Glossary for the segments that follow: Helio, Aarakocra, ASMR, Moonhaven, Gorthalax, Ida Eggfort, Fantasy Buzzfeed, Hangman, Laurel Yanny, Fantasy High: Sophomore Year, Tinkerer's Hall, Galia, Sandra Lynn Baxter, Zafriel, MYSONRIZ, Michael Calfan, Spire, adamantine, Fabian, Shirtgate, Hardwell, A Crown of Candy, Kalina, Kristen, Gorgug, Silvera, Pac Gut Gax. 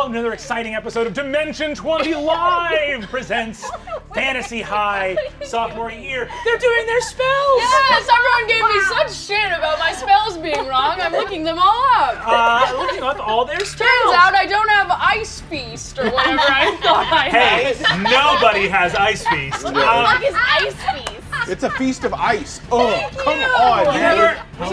along to another exciting episode of Dimension 20 Live presents Fantasy High Sophomore Year. They're doing their spells! Yes, everyone gave me such shit about my spells being wrong. I'm looking them all up. Looking up all their spells. Turns out I don't have Ice Feast or whatever I thought I had. Hey, nobody has Ice Feast. What the fuck is Ice Feast? It's a feast of ice. Oh, come on. Do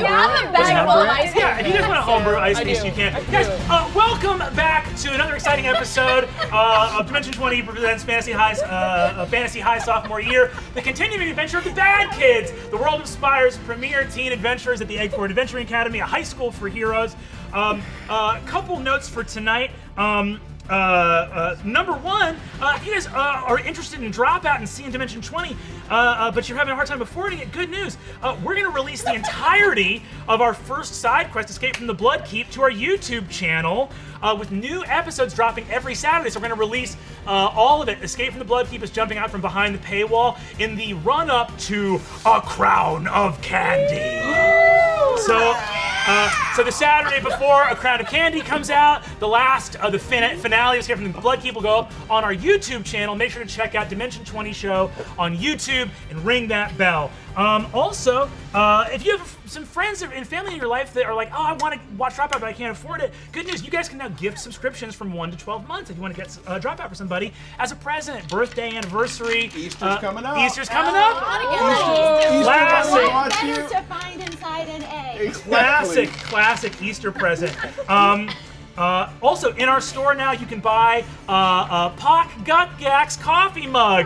you have a bag full of ice? Yeah, if you guys want to homebrew ice feast, you can. Guys, welcome back to another exciting episode of Dimension 20 presents Fantasy High's Fantasy High Sophomore Year, the continuing adventure of the bad kids, the world of Spire's premier teen adventurers at the Aguefort Adventuring Academy, a high school for heroes. A couple notes for tonight. Number one, if you guys are interested in Dropout and seeing Dimension 20, but you're having a hard time affording it, good news. We're going to release the entirety of our first side quest, Escape from the Blood Keep, to our YouTube channel with new episodes dropping every Saturday. So we're going to release all of it. Escape from the Blood Keep is jumping out from behind the paywall in the run-up to A Crown of Candy. So... So the Saturday before A Crown of Candy comes out, the last of the finale of Escape from the Blood Keep will go up on our YouTube channel. Make sure to check out Dimension 20 Show on YouTube and ring that bell. Also, if you have some friends and family in your life that are like, oh, I want to watch Dropout, but I can't afford it, good news, you guys can now gift subscriptions from 1 to 12 months if you want to get Dropout for somebody as a present. Birthday, anniversary. Easter's coming up. Easter's coming up. Classic. To find inside an egg. Exactly. Classic Easter present. Also, in our store now, you can buy a Pac Gut Gax coffee mug.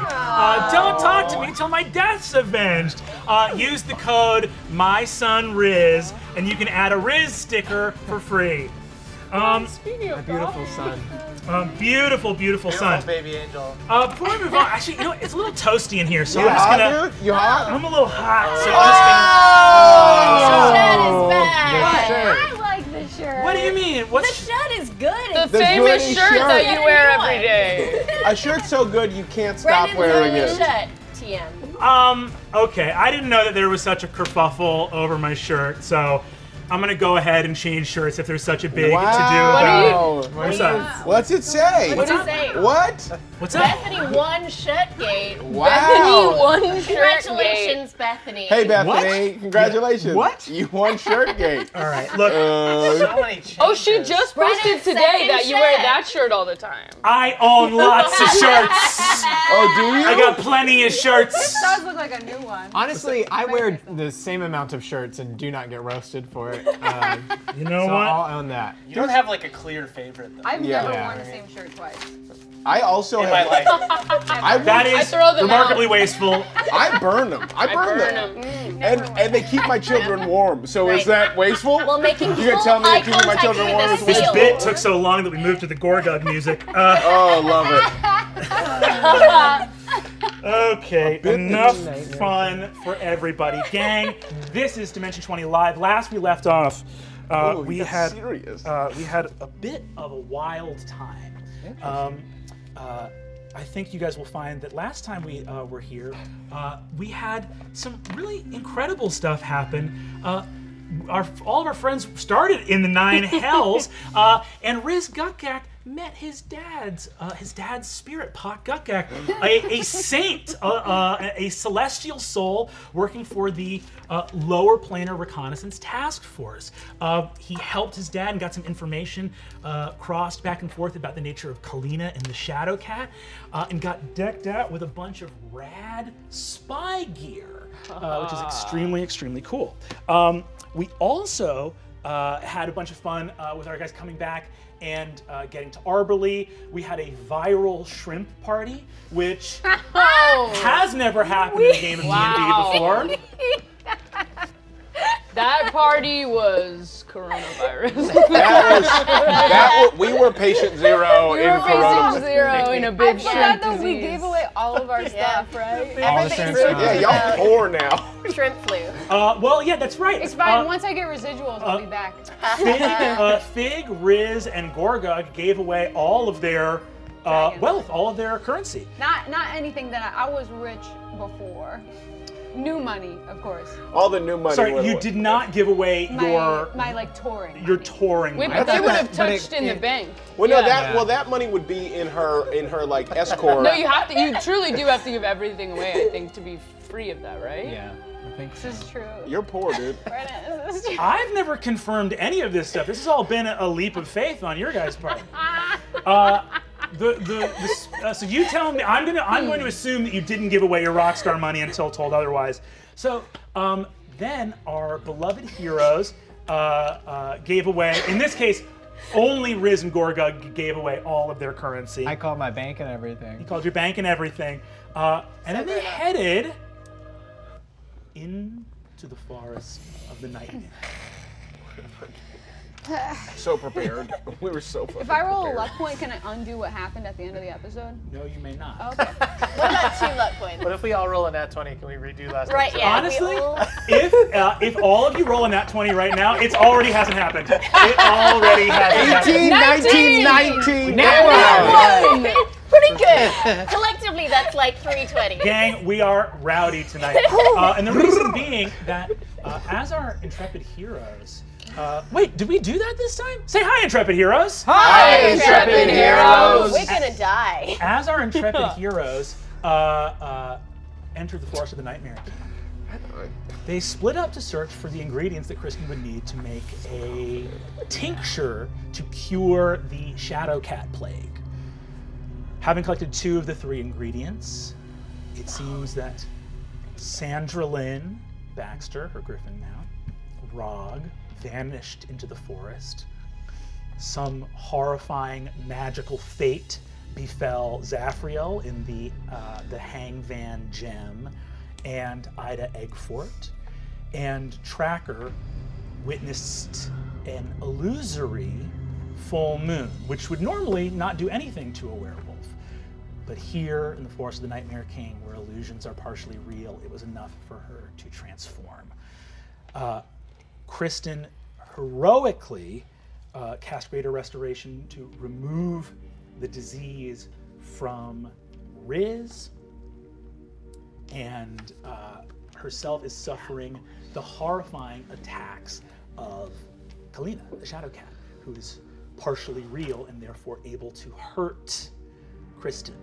Don't talk to me until my death's avenged. Use the code MYSONRIZ, and you can add a Riz sticker for free. Speaking of beautiful sun. Beautiful sun. Baby angel. Before we move on, actually, you know, it's a little toasty in here, so I'm just gonna. You hot? I'm a little hot, so I'm just gonna. The shirt is back. Shirt. What do you mean? What's the shirt is good. The famous shirt that you wear every day. A shirt's so good you can't stop wearing it. Shirt. TM. Okay, I didn't know that there was such a kerfuffle over my shirt, so I'm gonna go ahead and change shirts if there's such a big to-do. What's up? What's it say? What? What's up? Bethany won Shirtgate. Wow. Bethany won Shirtgate. Congratulations, Bethany. Hey, Bethany. What? Congratulations. What? You won Shirtgate. All right. Look. So many changes. Oh, she just posted today that you wear that shirt all the time. I own lots of shirts. Oh, do you? I got plenty of shirts. This does look like a new one. Honestly, I wear the same amount of shirts and do not get roasted for it. You know what? I'll own that. You don't have like a clear favorite though. I've never worn the same shirt twice. I also have. That is remarkably wasteful. I burn them. I burn them. And they keep my children warm. So is that wasteful? Well, you're gonna tell me that keeping my children warm is wasteful? This bit took so long that we moved to the Gorgug music. Oh, love it. Okay, enough fun for everybody. Gang, this is Dimension 20 Live. Last we left off, we had a bit of a wild time. I think you guys will find that last time we were here, we had some really incredible stuff happen. All of our friends started in the Nine Hells, and Riz Gukgak met his dad's spirit, Pac Gut Gax, a saint, a celestial soul working for the Lower Planar Reconnaissance Task Force. He helped his dad and got some information crossed back and forth about the nature of Kalina and the Shadow Cat, and got decked out with a bunch of rad spy gear, which is extremely, extremely cool. We also had a bunch of fun with our guys coming back and getting to Arborly. We had a viral shrimp party, which has never happened in a game of D&D before. That party was coronavirus. We were patient zero in coronavirus. Patient zero in a big shrimp disease. We gave away all of our stuff, right? Everything's y'all poor now. Shrimp flu. Well, yeah, that's right. It's fine. Once I get residuals, I'll be back. Fig, Riz, and Gorgug gave away all of their wealth, all of their currency. Not anything that I was rich before. New money, of course. All the new money. Sorry, you did not give away your touring. Wait, but they would have touched in the bank. Well, no, that money would be in her like escort. No, you have to. You truly do have to give everything away, I think, to be free of that, right? Yeah. This is true. You're poor, dude. I've never confirmed any of this stuff. This has all been a leap of faith on your guys' part. So you tell me. I'm going to assume that you didn't give away your rockstar money until told otherwise. So then our beloved heroes gave away. In this case, only Riz and Gorgug gave away all of their currency. I called my bank and everything. You called your bank and everything, and then they headed into the Forest of the Nightmare. So prepared. We were so prepared. If I roll a luck point, can I undo what happened at the end of the episode? No, you may not. Oh, okay. What about 2 luck points? What if we all roll a nat 20? Can we redo last time? Yeah, honestly, if all of you roll a nat 20 right now, it already hasn't happened. It already hasn't 18, happened. 18, 19, 19. Now pretty good. Collectively, that's like 320. Gang, we are rowdy tonight. And the reason being that as our intrepid heroes, wait, did we do that this time? Say hi, intrepid heroes. Hi, intrepid heroes. We're gonna die. As our intrepid heroes enter the Forest of the Nightmare King, they split up to search for the ingredients that Kristen would need to make a tincture to cure the Shadow Cat plague. Having collected 2 of the 3 ingredients, it seems that Sandra Lynn Baxter, her griffin now, Rog, vanished into the forest. Some horrifying magical fate befell Zafriel in the Hangman gem and Ida Eggfort, and Tracker witnessed an illusory full moon, which would normally not do anything to a werewolf. But here in the Forest of the Nightmare King, where illusions are partially real, it was enough for her to transform. Kristen heroically cast Greater Restoration to remove the disease from Riz, and herself is suffering the horrifying attacks of Kalina, the Shadow Cat, who is partially real and therefore able to hurt Kristen.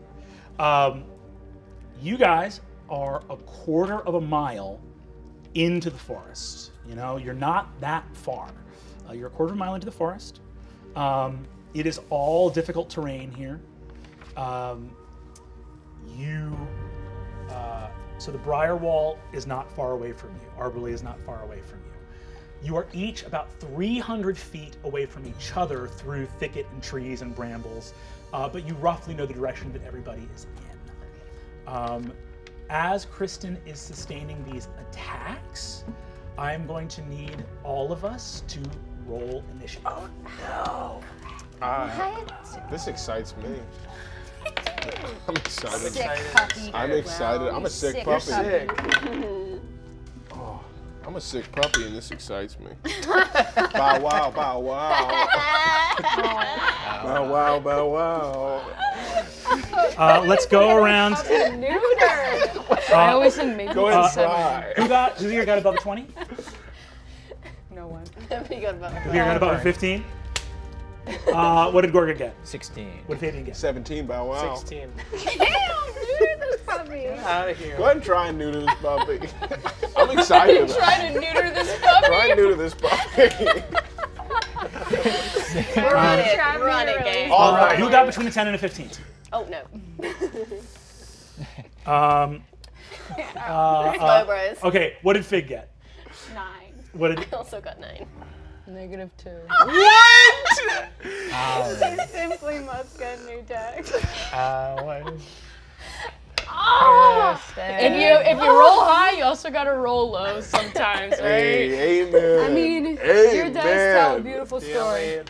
You guys are a quarter of a mile into the forest. You know, you're not that far. You're a quarter of a mile into the forest. It is all difficult terrain here. So the Briar Wall is not far away from you. Arborly is not far away from you. You are each about 300 feet away from each other through thicket and trees and brambles, but you roughly know the direction that everybody is in. As Kristen is sustaining these attacks, I'm going to need all of us to roll initiative. Oh no! This excites me. I'm excited. I'm a sick puppy. Oh, I'm a sick puppy, and this excites me. Bow wow, bow wow. Bow wow, bow wow. Let's go around. I always think maybe who got above 20? No one. Nobody got above 20. Who got above 15? What did Gorga get? 16. What did Fabian get? 17, bow wow. 16. Damn, neuter this puppy. Get out of here. Go ahead and try and neuter this puppy. I'm excited. Try to neuter this puppy. Try and neuter this puppy. Run it, gang. All right. Who got between a 10 and a 15? Oh, no. Okay, what did Fig get? 9. What did I also got 9. -2. What? You simply must get new decks. Oh! If you roll high, you also gotta roll low sometimes, right? Hey, amen. I mean, amen. Your dice tell a beautiful story.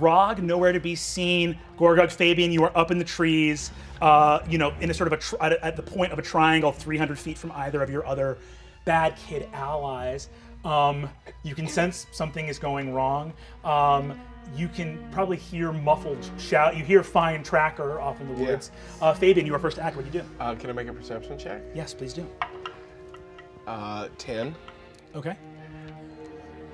Rog, nowhere to be seen. Gorgug, Fabian, you are up in the trees, in a sort of at the point of a triangle, 300 feet from either of your other bad kid allies. You can sense something is going wrong. You can probably hear muffled shout. You hear fine Tracker off in the woods. Yeah. Fabian, you are first to act. What do you do? Can I make a perception check? Yes, please do. 10. Okay.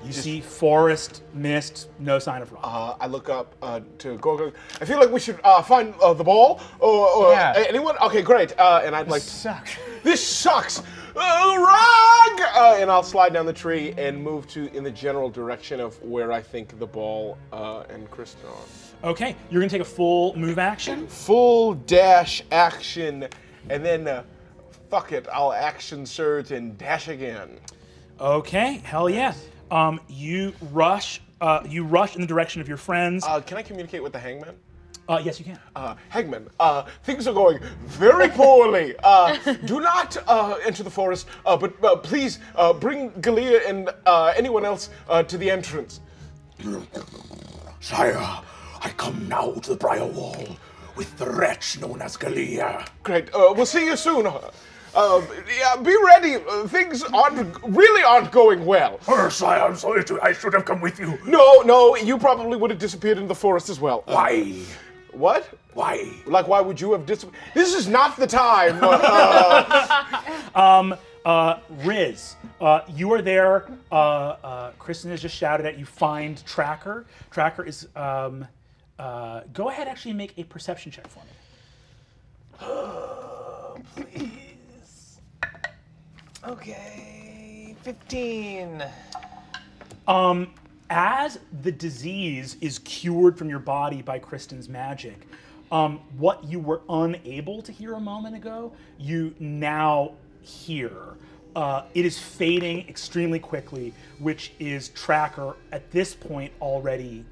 You see forest, mist, no sign of rock. I look up to Gorgug. I feel like we should find the ball or anyone. Okay, great. And I'd like. This sucks. Rug! And I'll slide down the tree and move in the general direction of where I think the ball and Kristen are. Okay, you're gonna take a full move action. Full dash action, and then fuck it, I'll action surge and dash again. Okay, hell yeah. You rush. You rush in the direction of your friends. Can I communicate with the Hangman? Yes, you can. Hangman, things are going very poorly. Do not enter the forest, but please bring Galia and anyone else to the entrance. Sire, I come now to the Briar Wall with the wretch known as Galia. Great. We'll see you soon. Yeah, be ready. Things really aren't going well. Oh, sire, I'm sorry. I should have come with you. No, no, you probably would have disappeared into the forest as well. Why? What? Why? Like, why would you have disappeared? This is not the time. Riz, you are there. Kristen has just shouted at you. Find Tracker. Tracker is. Go ahead, actually, make a perception check for me. Please. Okay, 15. As the disease is cured from your body by Kristen's magic, what you were unable to hear a moment ago, you now hear. It is fading extremely quickly, which is Tracker at this point already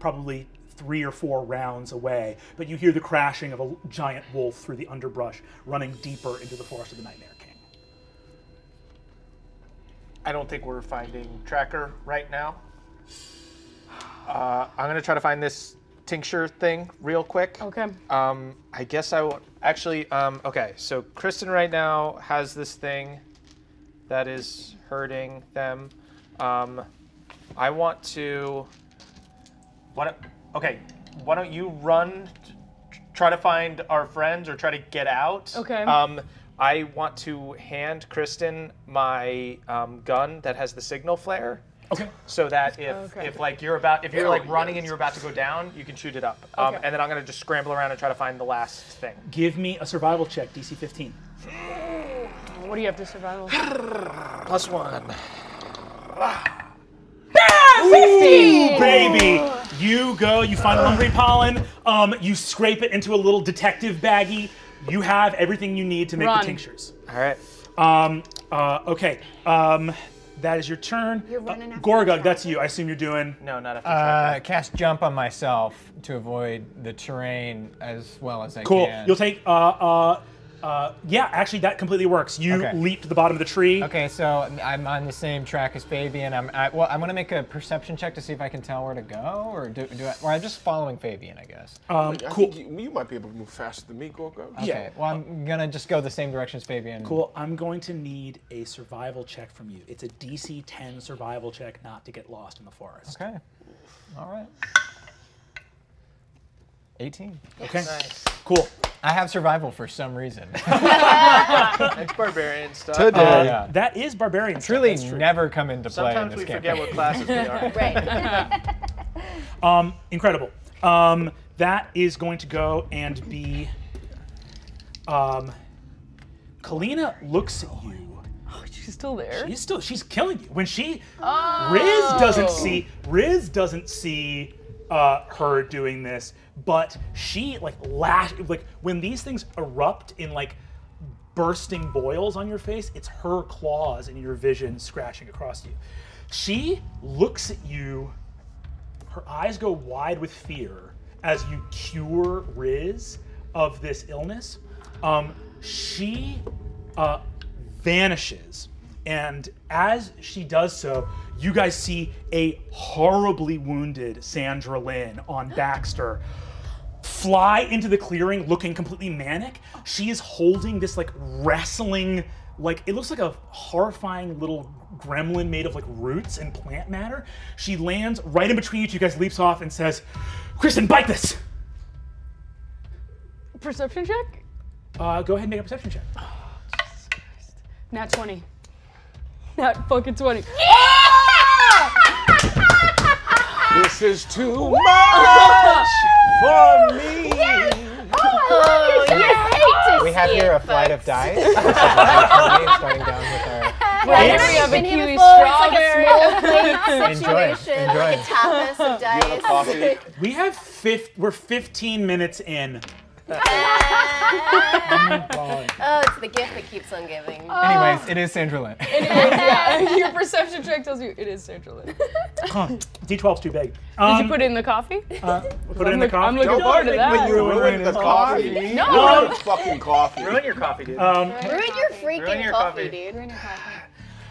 probably 3 or 4 rounds away, but you hear the crashing of a giant wolf through the underbrush, running deeper into the Forest of the Nightmare King. I don't think we're finding Tracker right now. I'm gonna try to find this tincture thing real quick. Okay. I guess I will actually. Okay, so Kristen right now has this thing that is hurting them. I want to. What? Okay, why don't you run, try to find our friends or try to get out. Okay. I want to hand Kristen my gun that has the signal flare. Okay. So that if you're running and you're about to go down, you can shoot it up. Okay. And then I'm gonna just scramble around and try to find the last thing. Give me a survival check, DC 15. What do you have to survival? +1. 15! Baby! You go, you find hungry pollen, you scrape it into a little detective baggie. You have everything you need to make the tinctures. All right. Okay, that is your turn. You're running after Gorgug, that's you. I assume you're doing... No, not after Tracker. Cast jump on myself to avoid the terrain as well as I can. Cool. You'll take... yeah, actually, that completely works. You leap to the bottom of the tree. Okay, so I'm on the same track as Fabian. I'm going to make a perception check to see if I can tell where to go, or or I'm just following Fabian, I guess. Cool. You might be able to move faster than me, Gorgo. Okay, yeah. Well, I'm going to just go the same direction as Fabian. Cool. I'm going to need a survival check from you. It's a DC 10 survival check not to get lost in the forest. Okay. All right. 18. Okay. Nice. Cool. I have survival for some reason. It's barbarian stuff. Today. Yeah. That is barbarian stuff. It's really never come into play in this game. Sometimes we forget what classes we are. Right. Incredible. That is going to go and be... Kalina looks at you. Oh, she's still there? She's killing you. When she... Oh. Riz doesn't see... her doing this, but she when these things erupt in bursting boils on your face, it's her claws in your vision scratching across you. She looks at you, her eyes go wide with fear as you cure Riz of this illness. She vanishes, and as she does so, you guys see a horribly wounded Sandra Lynn on Baxter fly into the clearing looking completely manic. She is holding this wrestling like, it looks like a horrifying little gremlin made of, like, roots and plant matter. She lands right in between you two guys, leaps off, and says, Kristen, bite this! Perception check? Go ahead and make a perception check. Oh, Jesus Christ. Nat 20. Nat fucking 20. Yeah! This is too much for me! Yes! Oh, I love your dice! We have here a flight of dice. Starting down with our we have we're 15 minutes in. Oh, it's the gift that keeps on giving. Anyways, it is Sandra Lynn. It is, yeah. Your perception check tells you it is Sandra Lynn. D12's too big. Did you put it in the coffee? Put it in the coffee? I'm looking forward to that. You ruined the coffee. No. Ruined fucking coffee. Ruin your coffee, dude. Ruin your freaking coffee, dude. Ruin your coffee.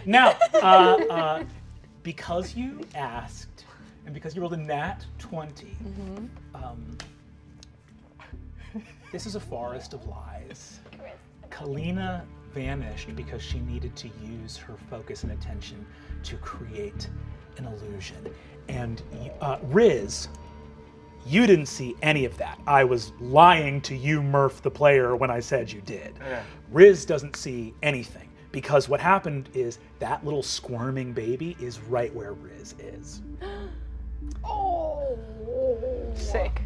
Now, because you asked, and because you rolled a nat 20, this is a forest of lies. Kalina vanished because she needed to use her focus and attention to create an illusion. And Riz, you didn't see any of that. I was lying to you, Murph, the player, when I said you did. Yeah. Riz doesn't see anything because what happened is that little squirming baby is right where Riz is. Oh, sick.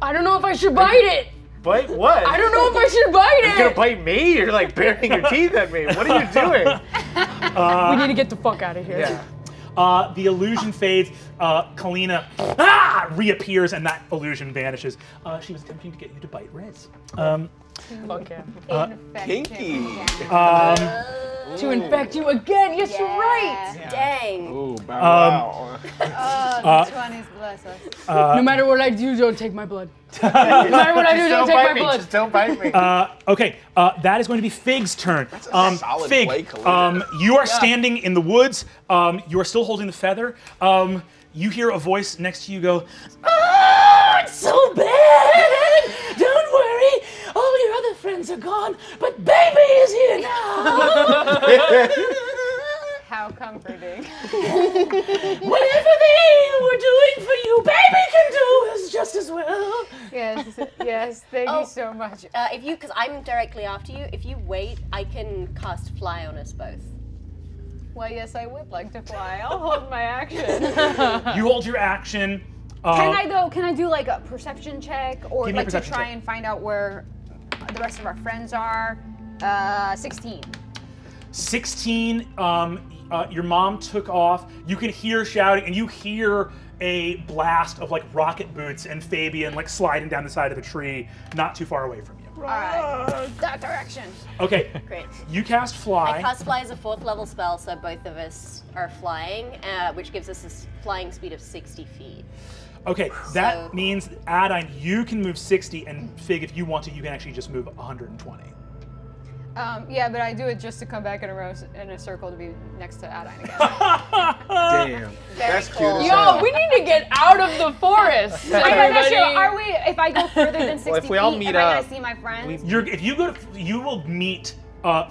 I don't know if I should bite it. Bite what? I don't know if I should bite it. You're gonna bite me? You're like baring your teeth at me. What are you doing? We need to get the fuck out of here. Yeah. The illusion fades. Kalina reappears, and that illusion vanishes. She was attempting to get you to bite Riz. Fuck him. Pinky. To infect you again. Yes, yeah. You're right. Yeah. Dang. Ooh, wow. Oh, the 20s bless us. No matter what I do, don't take my blood. No matter what I do, don't take my blood. Just don't bite me. Okay, that is going to be Fig's turn. That's a solid Fig, play, Kalina. You are standing in the woods. You are still holding the feather. You hear a voice next to you go, "Oh, it's so bad. Don't worry. All your other friends are gone, but baby is here now." How comforting. "Whatever they were doing for you, baby can do is just as well." Yes, yes, thank you so much. If you, because I'm directly after you, if you wait, I can cast Fly on us both. Well, yes, I would like to fly. I'll hold my action. You hold your action. Can I though? Can I do like a perception check, or like to try and find out where the rest of our friends are? 16. 16. Your mom took off. You can hear shouting, and you hear a blast of like rocket boots and Fabian like sliding down the side of the tree, not too far away from you. All right, that direction. Okay. Great. You cast Fly. I cast Fly as a 4th level spell, so both of us are flying, which gives us a flying speed of 60 feet. Okay, that means Adine, you can move 60, and Fig, if you want to, you can actually just move 120. Yeah, but I do it just to come back in a row in a circle to be next to Adine again. Damn, that's cool. Yo, we need to get out of the forest. Are we? If I go further than 60 feet, am I gonna see my friends? If you go, you will meet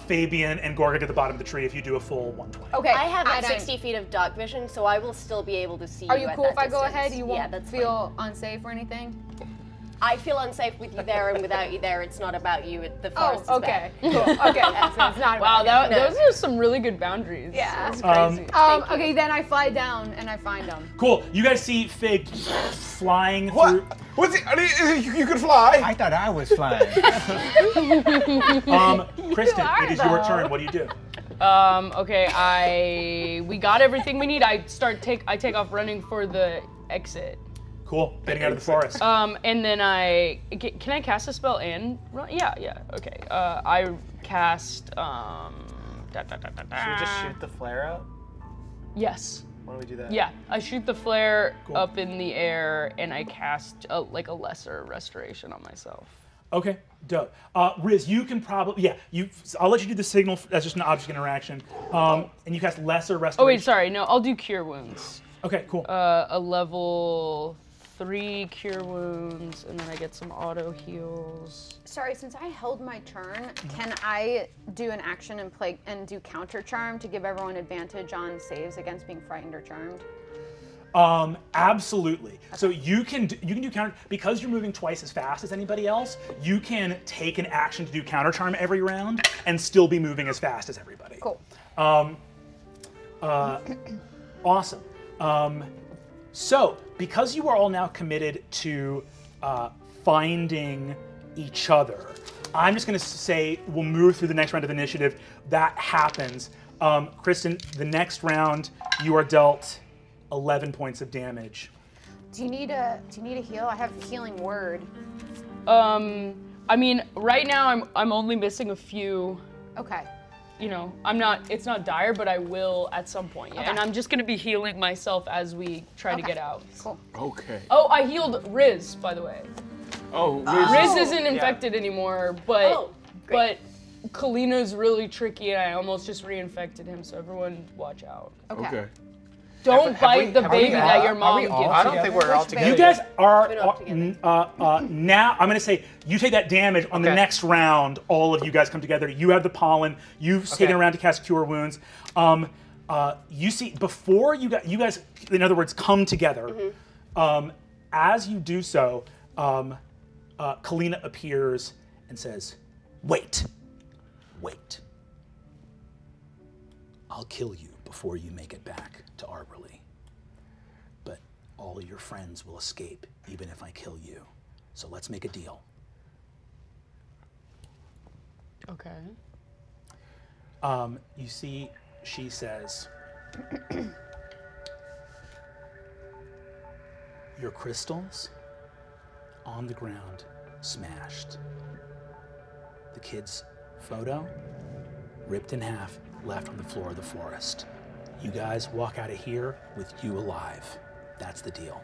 Fabian and Gorgug at the bottom of the tree if you do a full 120. Okay, I have 60 feet of dark vision, so I will still be able to see you. Are you cool if I go ahead? You won't feel unsafe or anything? I feel unsafe with you there and without you there. It's not about you. The forest is okay. Cool. Okay. So it's not about those are some really good boundaries. Yeah. That's crazy. Okay, then I fly down and I find them. Cool. You guys see Fig flying through. What's it? You can fly. I thought I was flying. Kristen, it is your turn. What do you do? Okay. We got everything we need. I take off running for the exit. Cool, getting out of the forest. And then can I cast a spell and run? Yeah, yeah, okay. I cast, Should we just shoot the flare up? Yes. Why don't we do that? Yeah, I shoot the flare up in the air and I cast like a lesser restoration on myself. Okay, dope. Riz, you can probably, I'll let you do the signal, that's just an object interaction. And you cast lesser restoration. Oh wait, sorry, no, I'll do cure wounds. Okay, cool. A level 3 cure wounds, and then I get some auto heals. Sorry, since I held my turn, can I do an action and play and do counter charm to give everyone advantage on saves against being frightened or charmed? Absolutely. Okay. So you can do counter, because you're moving twice as fast as anybody else. You can take an action to do counter charm every round and still be moving as fast as everybody. Cool. Awesome. So because you are all now committed to finding each other, I'm just going to say we'll move through the next round of initiative. That happens. Kristen, the next round you are dealt 11 points of damage. Do you need a heal? I have a healing word. I mean, right now I'm only missing a few. Okay. You know, I'm not. It's not dire, but I will at some point. Yeah? Okay. And I'm just gonna be healing myself as we try to get out. Cool. Okay. Oh, I healed Riz, by the way. Oh. Riz isn't infected anymore, but but Kalina's really tricky, and I almost just reinfected him. So everyone, watch out. Okay. Don't bite the baby that your mom gives you. I don't think we're all together. You guys are now, I'm gonna say, you take that damage on the next round, all of you guys come together. You have the pollen, you've taken around to cast Cure Wounds. You see, before you guys, in other words, come together, as you do so, Kalina appears and says, wait. I'll kill you before you make it back to Arborly. But all your friends will escape even if I kill you. So let's make a deal. Okay. You see, she says, your crystals on the ground, smashed. The kid's photo, ripped in half, left on the floor of the forest. You guys walk out of here with you alive. That's the deal.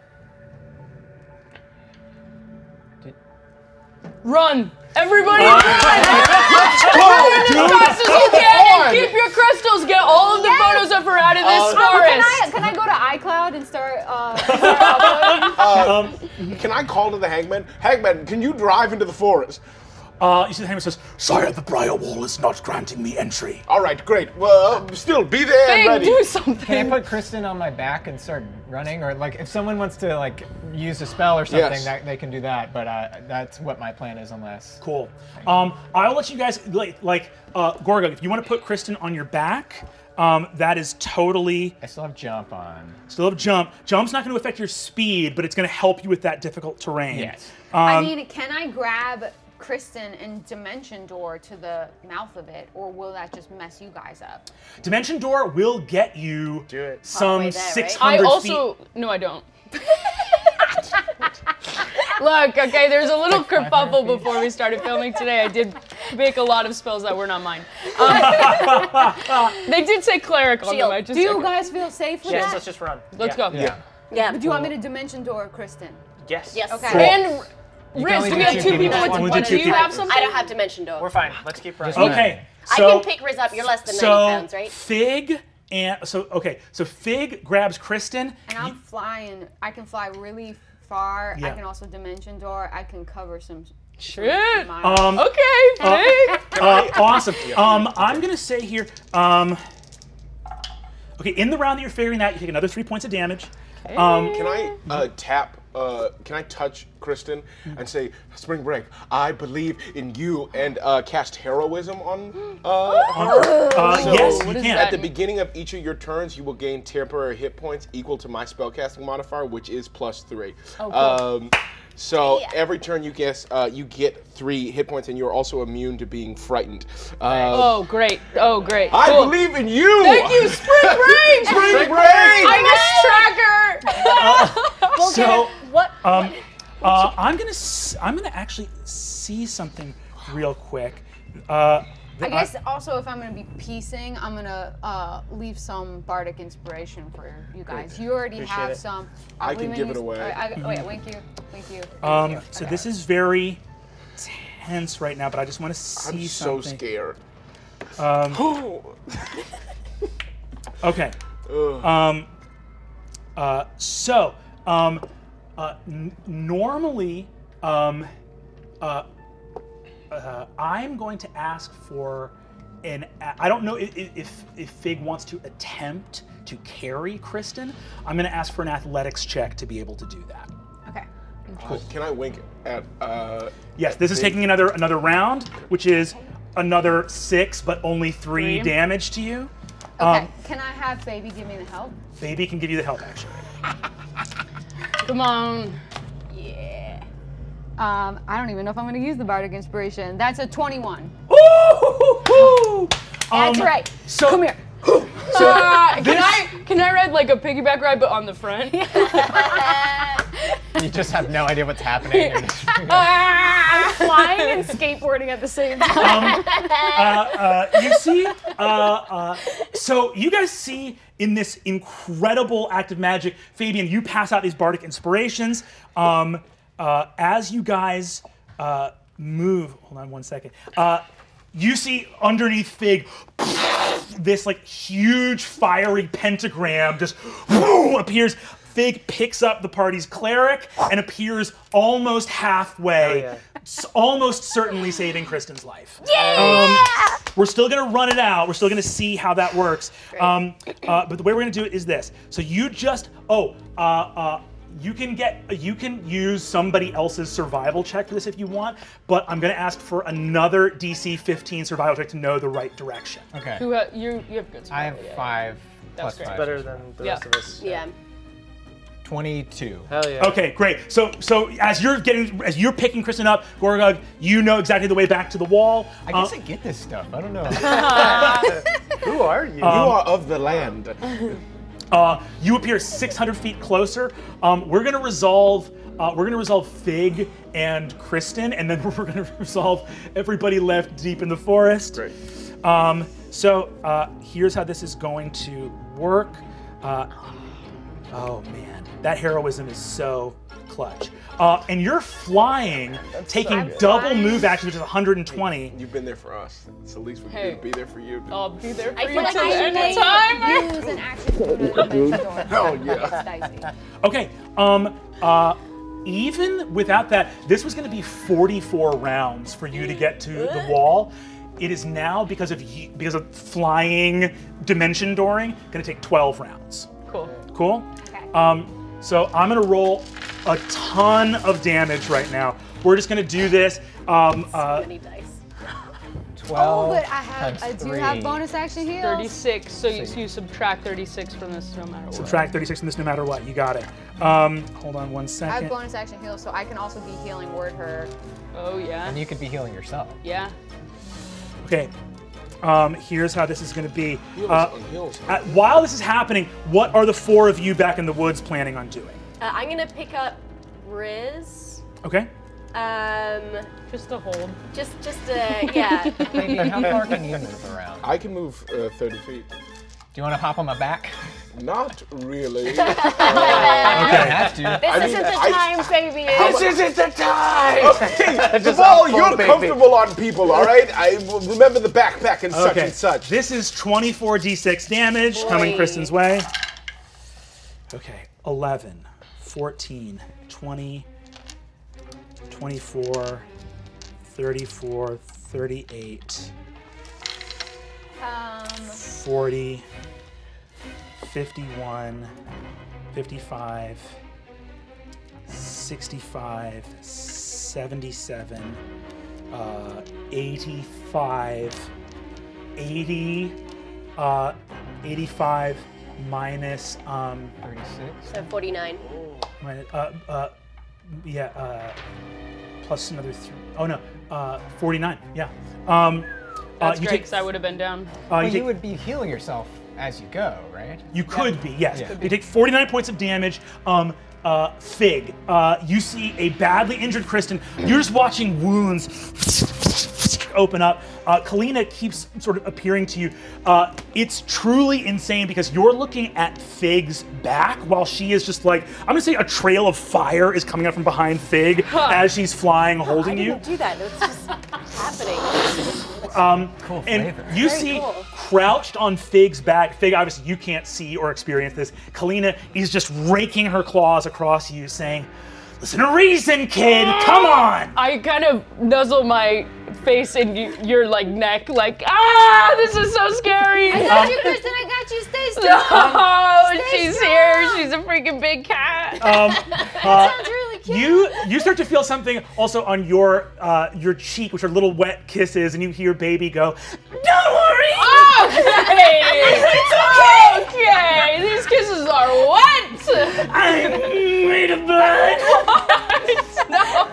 Run! Everybody run! Let's go! Run as fast as you can and keep your crystals! Get all of the photos of her out of this forest! Can I go to iCloud and start can I call to the Hangman? Hangman, can you drive into the forest? You see the Hangman says, Sire, the Briar Wall is not granting me entry. All right, great. Well, still be there and ready. Do something. Can I put Kristen on my back and start running? Or like, if someone wants to like use a spell or something, that, they can do that. But that's what my plan is, unless. Cool. I'll let you guys, like Gorgug, if you want to put Kristen on your back, that is totally. I still have jump on. Still have jump. Jump's not going to affect your speed, but it's going to help you with that difficult terrain. Yes. I mean, can I grab Kristen and Dimension Door to the mouth of it, or will that just mess you guys up? Dimension Door will get you some 600 feet. I also, no, I don't. Look, okay, there's a little kerfuffle before we started filming today. I did make a lot of spells that were not mine. They did say cleric on them. I just, do you guys feel safe with that? Yes, let's just run. Let's go. Yeah. Do you want me to Dimension Door Kristen? Yes. Yes. Okay. Cool. And, Riz, do we have two people with one? Do you have something? I don't have Dimension Door. We're fine. Let's keep running. Okay. So, I can pick Riz up. You're less than 90 pounds, right? So Fig grabs Kristen. And I'm flying. I can fly really far. Yeah. I can also Dimension Door. I can cover some. Shit. Okay, Fig. Awesome. I'm going to say here, okay, in the round that you're figuring out, you take another 3 points of damage. Okay. Can I tap? Can I touch Kristen and say, Spring Break, I believe in you, and cast heroism on her? So yes, you can. At the beginning of each of your turns, you will gain temporary hit points equal to my spellcasting modifier, which is +3. Oh, cool. So every turn you get 3 hit points, and you're also immune to being frightened. Oh, great. Oh, great. I believe in you! Thank you, Spring Break! Spring Break! I miss Tracker! So, I'm gonna actually see something real quick. I guess also if I'm gonna be piecing, I'm gonna leave some bardic inspiration for you guys. You already have some. I can give it away. Wait, thank you. So this is very tense right now, but I just want to see something. I'm so scared. Okay. Normally, I'm going to ask for an... I don't know if Fig wants to attempt to carry Kristen. I'm going to ask for an athletics check to be able to do that. Okay. Cool. Can I wink at... yes, this is taking another round, which is another 6, but only 3 damage to you. Okay. Can I have Baby give me the help? Baby can give you the help, actually. Come on. Yeah. I don't even know if I'm going to use the Bardic Inspiration. That's a 21. Ooh! That's right. So, come here. So can I ride like a piggyback ride, but on the front? You just have no idea what's happening. I'm flying and skateboarding at the same time. You see, so you guys see in this incredible act of magic, Fabian, you pass out these Bardic Inspirations. As you guys move, hold on one second. You see underneath Fig, this like huge fiery pentagram just appears. Fig picks up the party's cleric and appears almost halfway, almost certainly saving Kristen's life. Yeah! We're still gonna run it out. We're still gonna see how that works. But the way we're gonna do it is this. So you just, you can use somebody else's survival check for this if you want, but I'm gonna ask for another DC 15 survival check to know the right direction. Okay. You have good survival. I have 5 plus 5. That's better than the rest of us. Yeah. 22. Hell yeah. Okay, great. So as you're picking Kristen up, Gorgug, you know exactly the way back to the wall. I guess I get this stuff. I don't know. Who are you? You are of the land. You appear 600 feet closer. We're gonna resolve Fig and Kristen, and then we're gonna resolve everybody left deep in the forest. Great. Here's how this is going to work. Oh man, that heroism is so clutch. And you're flying, taking double move action, which is 120. You've been there for us. It's the least we can be there for you. I'll be there for you until the end of time. Use an action to hell yeah. Okay, even without that, this was gonna be 44 rounds for you to get to the wall. It is now, because of flying dimension dooring, gonna take 12 rounds. Cool. Cool? Okay. So I'm gonna roll a ton of damage right now. We're just gonna do this. So many dice. 12. Oh, but I do have bonus action heals. 36, so you subtract 36 from this no matter what. Subtract 36 from this no matter what, you got it. Hold on one second. I have bonus action heals, so I can also be healing word her. Oh yeah. And you could be healing yourself. Yeah. Okay. Here's how this is going to be. While this is happening, what are the 4 of you back in the woods planning on doing? I'm going to pick up Riz. Okay. Just to hold. Yeah. Maybe, how far can you move around? I can move 30 feet. Do you want to hop on my back? Not really. Okay, have to. This isn't the time, baby. This isn't the time. Okay, Zaval, you're comfortable on people, all right? I remember the backpack and such and such. This is 24 d6 damage coming Kristen's way. Okay, 11, 14, 20, 24, 34, 38. 40, 51, 55, 65, 77, 85, 80, 85 minus 36. So 49. Minus, yeah. Plus another 3. Oh no. 49. Yeah. That's great, because I would have been down. You would be healing yourself as you go, right? You could be, yes. Yeah. You take 49 points of damage. Fig, you see a badly injured Kristen. You're just watching wounds open up. Kalina keeps sort of appearing to you. It's truly insane because you're looking at Fig's back while she is just like, I'm gonna say a trail of fire is coming up from behind Fig as she's flying, holding you. I didn't do that, it's just happening. Cool and flavor. You see crouched on Fig's back. Fig, obviously you can't see or experience this. Kalina is just raking her claws across you saying, "Listen to reason, kid, come on." I kind of nuzzle my face in your like neck, like, ah, this is so scary. I got you, Kristen, I got you, stay still. No, she's here, she's a freaking big cat. That sounds really cute. You start to feel something also on your cheek, which are little wet kisses, and you hear baby go, "Don't worry." Okay, it's okay. Okay, these kisses are wet. I'm made of blood. What? No.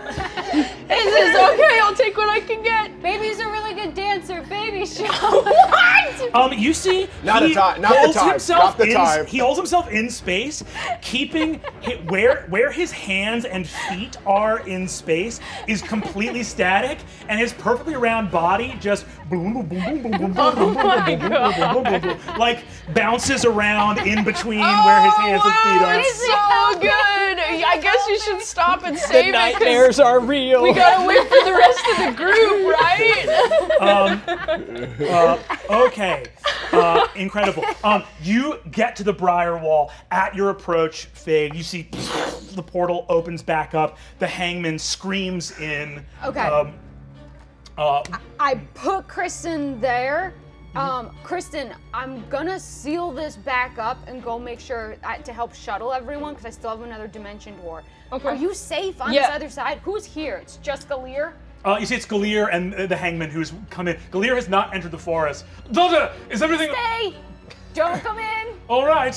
Is this okay? I'll take what I can get. Baby's a really good dancer. Baby show. What? You see, not the time. Not the time. Not the time. He holds himself in space, keeping where his hands and feet are in space is completely static, and his perfectly round body just like bounces around in between where his hands and feet are. It's so good. I guess you should stop and save it. The nightmares are real. We gotta wait for the rest of the group, right? Okay. Incredible. You get to the Briar Wall. At your approach, Fig, you see the portal opens back up. The Hangman screams in. Okay. I put Kristen there. Kristen, I'm gonna seal this back up and go make sure to help shuttle everyone because I still have another dimension door. Okay. Are you safe on this other side? Who's here? It's just Gilear? You see, it's Gilear and the Hangman who's come in. Gilear has not entered the forest. Zelda, is everything— Stay! Don't come in! All right.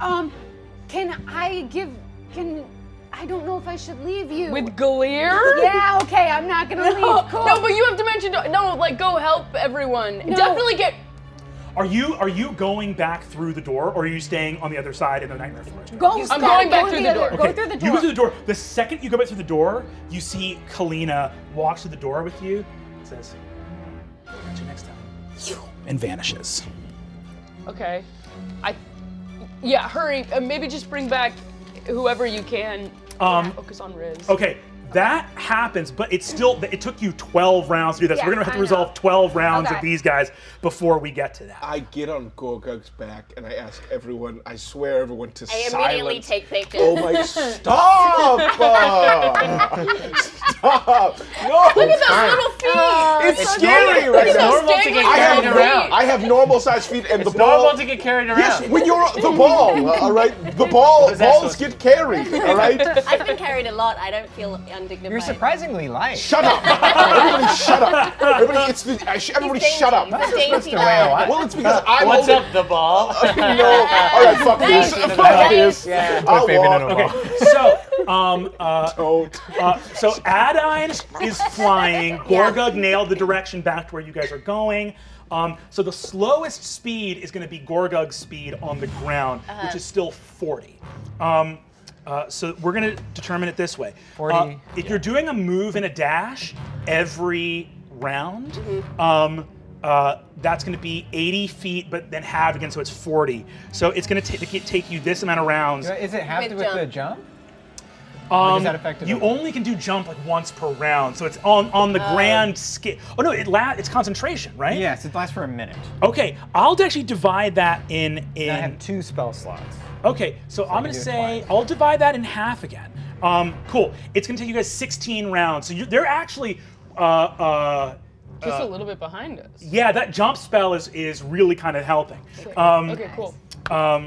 I don't know if I should leave you. With Gilear? Yeah, okay, I'm not gonna leave. Cool. No, but you have dimension. No, like go help everyone. No. Definitely get. Are you going back through the door, or are you staying on the other side in the nightmare forest? I'm going back through the door. Okay. Go through the door. You go through the door. The second you go back through the door, you see Kalina walks through the door with you. And says, "I'll catch you next time," and vanishes. Okay, hurry. Maybe just bring back whoever you can. Focus on Riz. Okay, that happens, but it took you 12 rounds to do this. Yeah, we're gonna have to resolve 12 rounds of these guys before we get to that. I get on Gorgug's back and I ask everyone, I swear everyone to silence. I immediately take pictures. Oh my, stop! Stop! No! Look at those little feet! It's scary right now. It's normal to get carried around. I have normal sized feet and the ball. It's normal to get carried around. Yes, when you're the ball, all right? The ball, balls get carried, all right? I've been carried a lot. I don't feel undignified. You're surprisingly light. Shut up! Everybody, shut up! Everybody, shut up! That's just the way I want. Well, it's because I'm. What's up, the ball? No. All right, fuck this. Fuck this. Yeah. Okay. So Adine is flying. Gorgug nailed the direction back to where you guys are going. So the slowest speed is going to be Gorgug's speed on the ground, which is still 40. So we're gonna determine it this way. 40. If you're doing a move and a dash every round, that's gonna be 80 feet, but then halved again, so it's 40. So it's gonna take you this amount of rounds. Is it halved with the jump? Is that effective? You only can do jump like once per round, so it's on the grand scale. Oh no, it's concentration, right? Yes, it lasts for a minute. Okay, I'll actually divide that in. I have 2 spell slots. Okay, so I'm gonna say I'll divide that in half again. Cool. It's gonna take you guys 16 rounds, so they're actually just a little bit behind us. Yeah, that jump spell is really kind of helping. Okay, cool. Or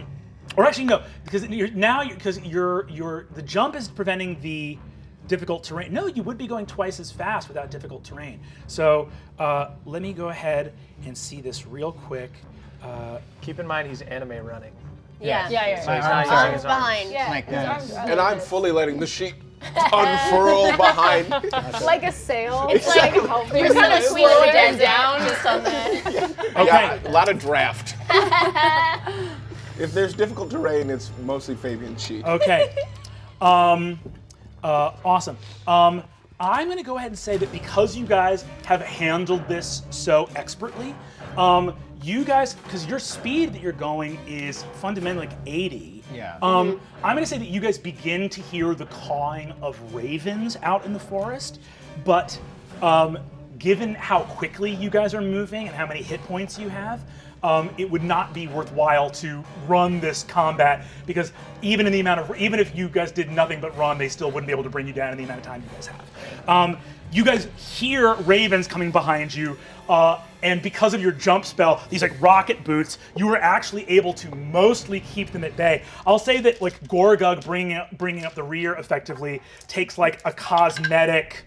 actually no, because the jump is preventing the difficult terrain. No, you would be going twice as fast without difficult terrain. So let me go ahead and see this real quick. Keep in mind he's anime running. Yeah, yeah, yeah. So his arms behind. Yeah. Like this. And I'm fully letting the sheep unfurl behind. Like a sail. It's exactly. Like you're kind of slowing it down just on that. Yeah. Okay, a lot of draft. If there's difficult terrain, it's mostly Fabian sheep. Okay. Awesome. I'm going to go ahead and say that because you guys have handled this so expertly, you guys, because your speed that you're going is fundamentally like 80. Yeah. I'm going to say that you guys begin to hear the cawing of ravens out in the forest, but given how quickly you guys are moving and how many hit points you have, it would not be worthwhile to run this combat, because even in the amount of, even if you guys did nothing but run, they still wouldn't be able to bring you down in the amount of time you guys have. You guys hear ravens coming behind you, and because of your jump spell, these like rocket boots, you were actually able to mostly keep them at bay. I'll say that like Gorgug bringing up the rear effectively takes like a cosmetic.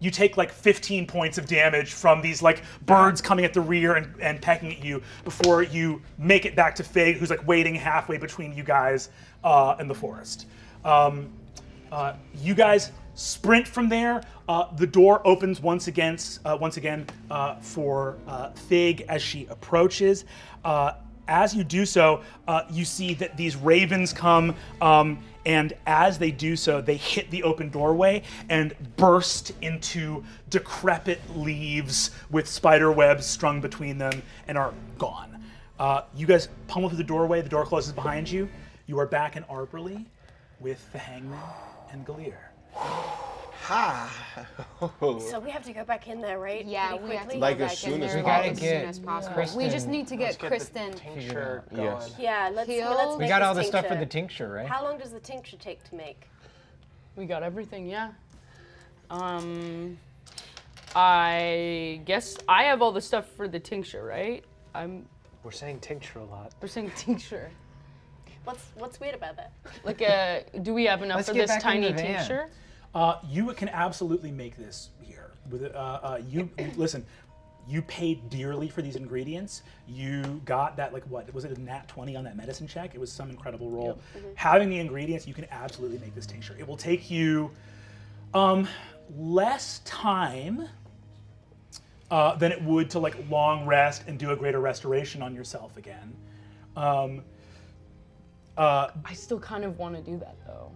You take like 15 points of damage from these like birds coming at the rear and pecking at you before you make it back to Fig, who's like waiting halfway between you guys and the forest. You guys sprint from there. The door opens once again for Fig as she approaches. As you do so, you see that these ravens come, and as they do so, they hit the open doorway and burst into decrepit leaves with spider webs strung between them and are gone. You guys pummel through the doorway, the door closes behind you. You are back in Arborly with the Hangman and Gilear. Ha! Oh. So we have to go back in there, right? Yeah, we have to like go back in there as soon as possible. Kristen. We just need to get Kristen. The tincture going. Yes. Yeah, let's make all the tincture. Stuff for the tincture, right? How long does the tincture take to make? We got everything, yeah. I guess I have all the stuff for the tincture, right? We're saying tincture a lot. We're saying tincture. What's weird about that? Like, do we have enough for this tiny tincture? You can absolutely make this here. Listen, you paid dearly for these ingredients. You got that, like, what was it, a nat 20 on that medicine check? It was some incredible roll. Yep. Mm-hmm. Having the ingredients, you can absolutely make this tincture. It will take you less time than it would to like long rest and do a greater restoration on yourself again. I still kind of want to do that though.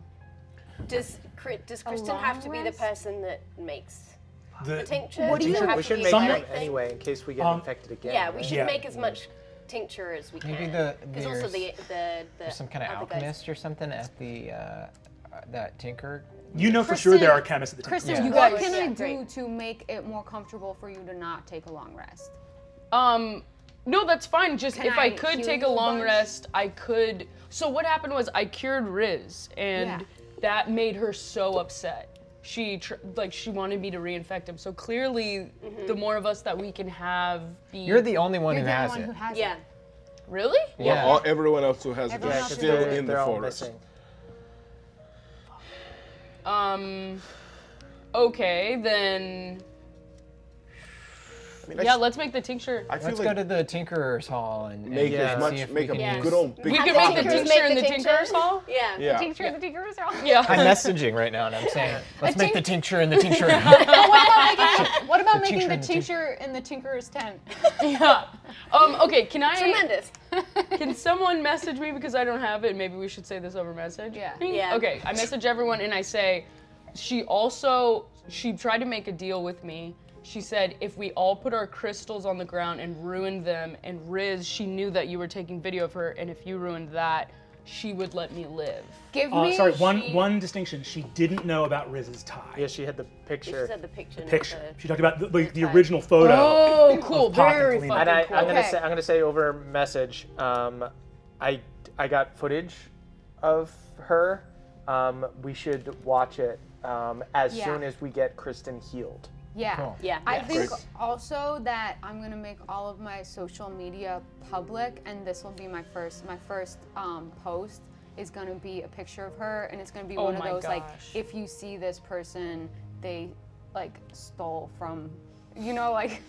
Does Kristen have to be the person that makes the tincture? What do you have? We should make it anyway in case we get infected again. Yeah, we should make as much tincture as we can. Maybe there's also there's some kind of alchemist or something at the that tinker. You know, Kristen, for sure there are chemists at the tinker. Kristen, yeah. You guys, what can I do to make it more comfortable for you to not take a long rest? No, that's fine. Just if I could take a long rest, I could. So what happened was I cured Riz and. Yeah. That made her so upset. She wanted me to reinfect him. So clearly, the more of us that we can have, you're the only one who has it. Yeah. Really? Yeah. Well, everyone else who has it is still in the forest. Okay, then. I mean, yeah, let's make the tincture. Let's go to the Tinkerer's Hall and make a good old big. We can make the tincture in the Tinkerer's Hall? Yeah. The tincture in the Tinkerer's Hall? Yeah. I'm messaging right now and I'm saying, let's make the tincture in the tincture. What about making the tincture in the Tinkerer's tent? Yeah. Okay, can I? Tremendous. Can someone message me because I don't have it? Maybe we should say this over message. Yeah. Okay, I message everyone and I say, she tried to make a deal with me. She said, if we all put our crystals on the ground and ruined them, and Riz, she knew that you were taking video of her, and if you ruined that, she would let me live. Give me. Sorry, one distinction. She didn't know about Riz's tie. Yeah, she had the picture. Yeah, she had the picture. She talked about the original photo. Oh, cool. Very fucking cool. I'm gonna say over message. I got footage of her. We should watch it as soon as we get Kristen healed. Yeah. Cool. Yeah. I think also that I'm gonna make all of my social media public, and this will be my first post is gonna be a picture of her, and it's gonna be one of those like, if you see this person, they like stole from, you know, like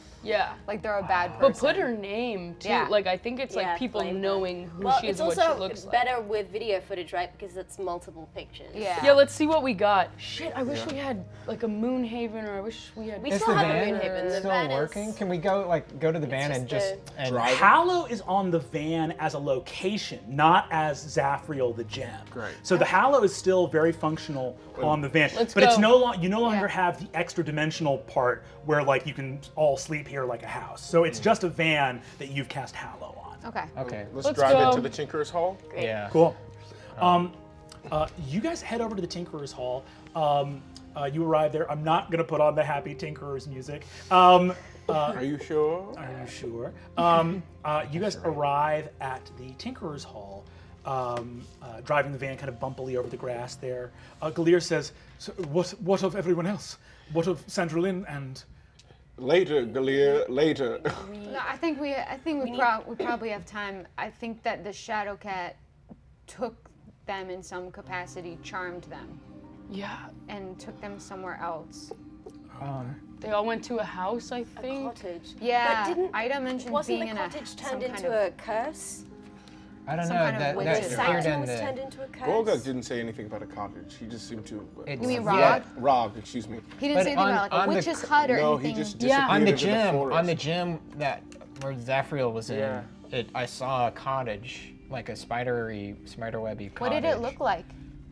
like they're a bad person. But put her name too. Yeah. Like I think it's like people knowing who she is, what she looks like. Well, it's also better with video footage, right? Because it's multiple pictures. Yeah. Yeah. Let's see what we got. Shit, I wish we had like a Moonhaven, or I wish we had. We still have a Moonhaven. The van is still working. Can we go to the van and just drive? Hallow is on the van as a location, not as Zafriel the gem. Great. So the Hallow is still very functional on the van, but it's no longer have the extra dimensional part where like you can all sleep here like a house. So it's just a van that you've cast Hallow on. Okay. Let's drive into the Tinkerer's Hall. Great. Yeah. Cool. You guys head over to the Tinkerer's Hall. You arrive there. I'm not gonna put on the happy Tinkerer's music. Are you sure? Are you sure? You guys arrive at the Tinkerer's Hall, driving the van kind of bumpily over the grass there. Gilear says, so what of everyone else? What of Sandra Lynn and... Later, Galia, later. No, I think we probably have time. I think that the Shadow Cat took them in some capacity, charmed them. Yeah. And took them somewhere else. They all went to a house, I think. A cottage. Yeah. But didn't Ida mention being in a cottage? Wasn't the cottage turned into a curse? I don't know. Turned into a curse. Gorgug didn't say anything about a cottage. He just seemed to. You mean Rob? Yeah. Rob, excuse me. He didn't say anything about like a witch's hut or anything. No, he just disappeared on the gym that where Zafriel was in. Yeah. I saw a cottage, like a spiderwebby cottage. What did it look like?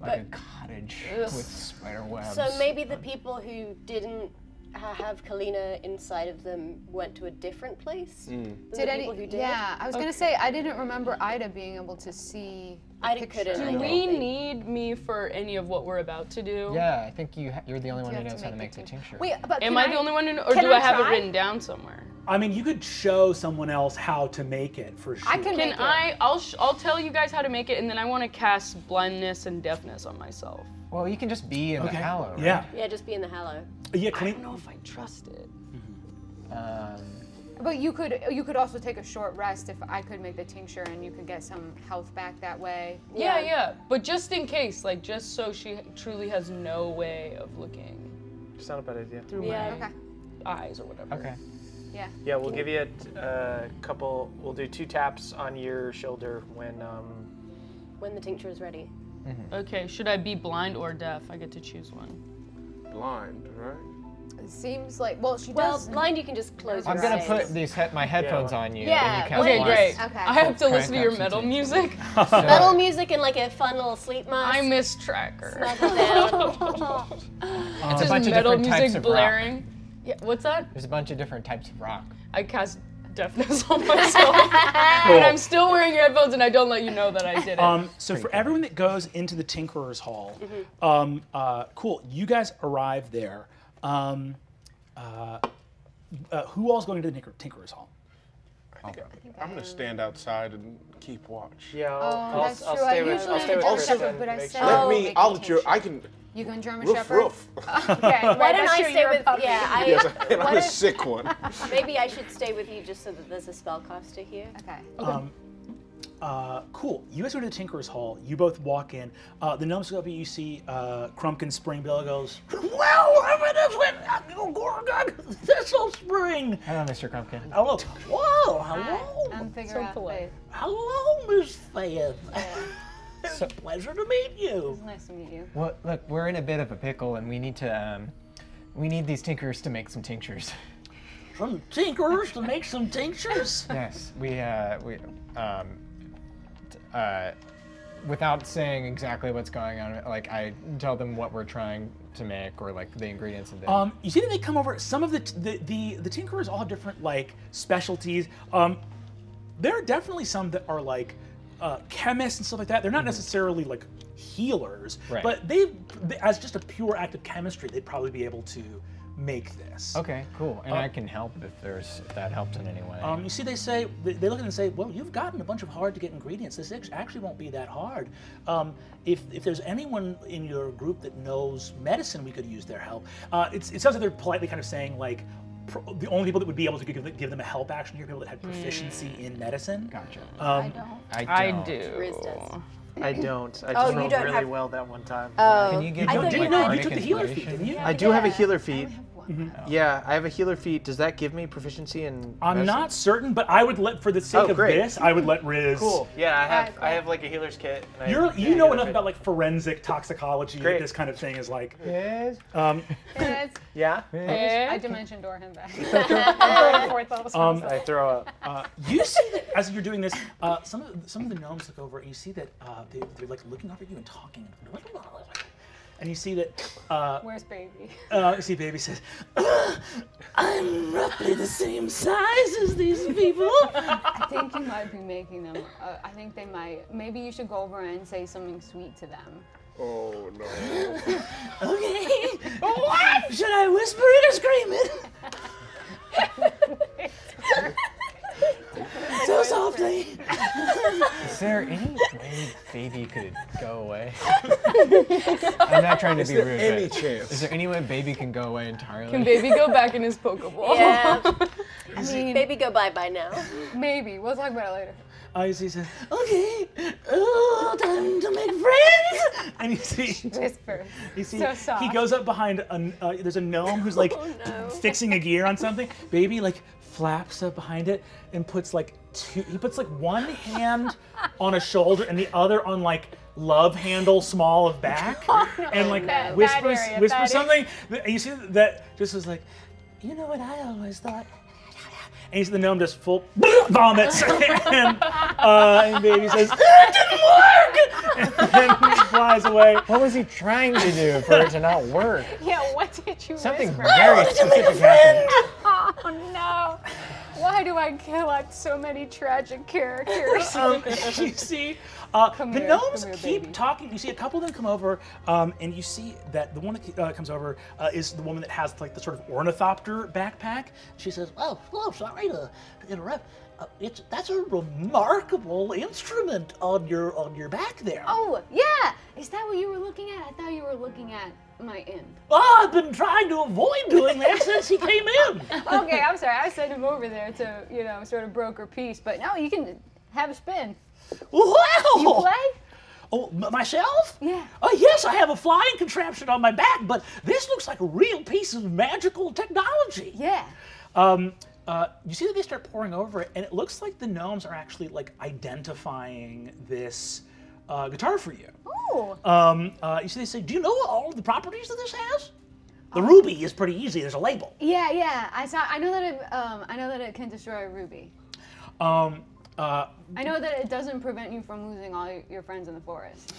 Like a cottage with spider webs. So maybe the people who didn't have Kalina inside of them went to a different place than the people who did? Yeah, I was going to say, I didn't remember Ida being able to see Ida couldn't. Do we need me for any of what we're about to do? Yeah, I think you're the only one who knows how to make the tincture. Wait, but am I the only one who knows, or do I have it written down somewhere? I mean, you could show someone else how to make it for sure. I can make it. I'll tell you guys how to make it, and then I want to cast blindness and deafness on myself. Well, you can just be in the Hallow, right? Yeah. Yeah, just be in the Hallow. Yeah, I don't know if I trust it. But you could also take a short rest if I could make the tincture and you could get some health back that way. Yeah, yeah. But just in case, like just so she truly has no way of looking. It's not a bad idea. Through my eyes or whatever. Okay. Yeah. Yeah, we'll give you a couple. We'll do 2 taps on your shoulder when the tincture is ready. Mm-hmm. Okay. Should I be blind or deaf? I get to choose one. Blind, right? It seems like well, blind. You can just close. I'm gonna put these my headphones on you. Yeah. And you okay, blind. Great. Okay. I have to listen to your metal music. Metal music and like a fun little sleep mask. I miss Tracker. It's just metal music blaring. Rock. Yeah. What's that? There's a bunch of different types of rock. I cast deafness on myself, and I'm still wearing headphones, and I don't let you know that I did it. So for everyone that goes into the Tinkerer's Hall, cool. You guys arrive there. Who all's going to the Tinkerer's Hall? I'm going to stand outside and keep watch. Yeah, I'll stay with Kristen. Let me. I can. You can German Shepherd? Roof. Okay, why don't I stay with you? Yeah, I'm a sick one. Maybe I should stay with you just so that there's a spellcaster here. Okay. Cool. You guys go to the Tinkerer's Hall. You both walk in. The gnomes go up and you see Crumpkin Springbill goes, well, I'm in this with Gorgug Thistle Spring. Hello, Mr. Crumpkin. Hello. Whoa, hello. I'm figuring out Faith. Hello, Miss Faith. It's a pleasure to meet you. It's nice to meet you. Well, look, we're in a bit of a pickle, and we need these tinkerers to make some tinctures. Some tinkerers to make some tinctures? Yes, without saying exactly what's going on, like I tell them what we're trying to make or like the ingredients and things. You see that they come over. Some of the tinkerers all have different like specialties. There are definitely some that are like. Chemists and stuff like that. They're not necessarily like healers, right. But they, as just a pure act of chemistry, they'd probably be able to make this. Okay, cool. And I can help if that helps in any way. You see, they look at it and say, well, you've gotten a bunch of hard to get ingredients. This actually won't be that hard. If there's anyone in your group that knows medicine, we could use their help. It sounds like they're politely kind of saying like, the only people that would be able to give them a help action here are people that had proficiency in medicine. Gotcha. I do. Riz does. I don't. I just rolled really well that one time. Can you get you took the healer feat, didn't you? I do have a healer feat. Yeah, I have a healer feat. Does that give me proficiency in medicine? I'm not certain, but I would let, for the sake of this, I would let Riz. Cool. Yeah, I have like a healer's kit. And you know enough about like forensic toxicology and this kind of thing is like. Riz. Yeah. I dimension door him back. I'm 4th level. I throw up. You see that as you're doing this, some of the gnomes look over and you see that they're like looking up at you and talking. and you see that. Where's baby? You see baby says, "I'm roughly the same size as these people." I think you might be making them. I think they might. Maybe you should go over and say something sweet to them. Oh no. Okay. What? Should I whisper it or scream it? So softly. Is there any way Baby could go away? I'm not trying to be rude. Any chance? Is there any way Baby can go away entirely? Can Baby go back in his Pokeball? Yeah. I mean, Baby go bye bye now. Maybe. We'll talk about it later. You see, says, "Okay, time to make friends." And you see, whisper. You see, so soft. He goes up behind. There's a gnome who's like fixing a gear on something. Baby like flaps up behind it and puts like two. He puts like one hand on a shoulder and the other on like love handle small of back, and like that, whispers something. And you see that just was like, you know what I always thought. And the gnome just full vomits, and Baby says, "It didn't work!" And then he flies away. What was he trying to do for it to not work? Yeah, what did you? Something whisper? Very specific happened. Oh no! Why do I collect so many tragic characters? You see, the gnomes keep talking. You see a couple of them come over, and you see that the one that comes over is the woman that has like the sort of ornithopter backpack. She says, "Oh, hello, sorry to interrupt. That's a remarkable instrument on your back there." Oh yeah, is that what you were looking at? I thought you were looking at my imp. Oh, I've been trying to avoid doing that since he came in. Okay, I'm sorry. I sent him over there to, you know, sort of broker peace, but no, you can have a spin. Wow! You play? Oh, myself? Yeah. Oh, yes, I have a flying contraption on my back, but this looks like a real piece of magical technology. Yeah. You see that they start pouring over it, and it looks like the gnomes are actually like identifying this guitar for you. Oh. You see, they say, "Do you know all of the properties that this has?" The ruby is pretty easy. There's a label. Yeah, yeah. I saw. I know that. I know that it can destroy a ruby. I know that it doesn't prevent you from losing all your friends in the forest.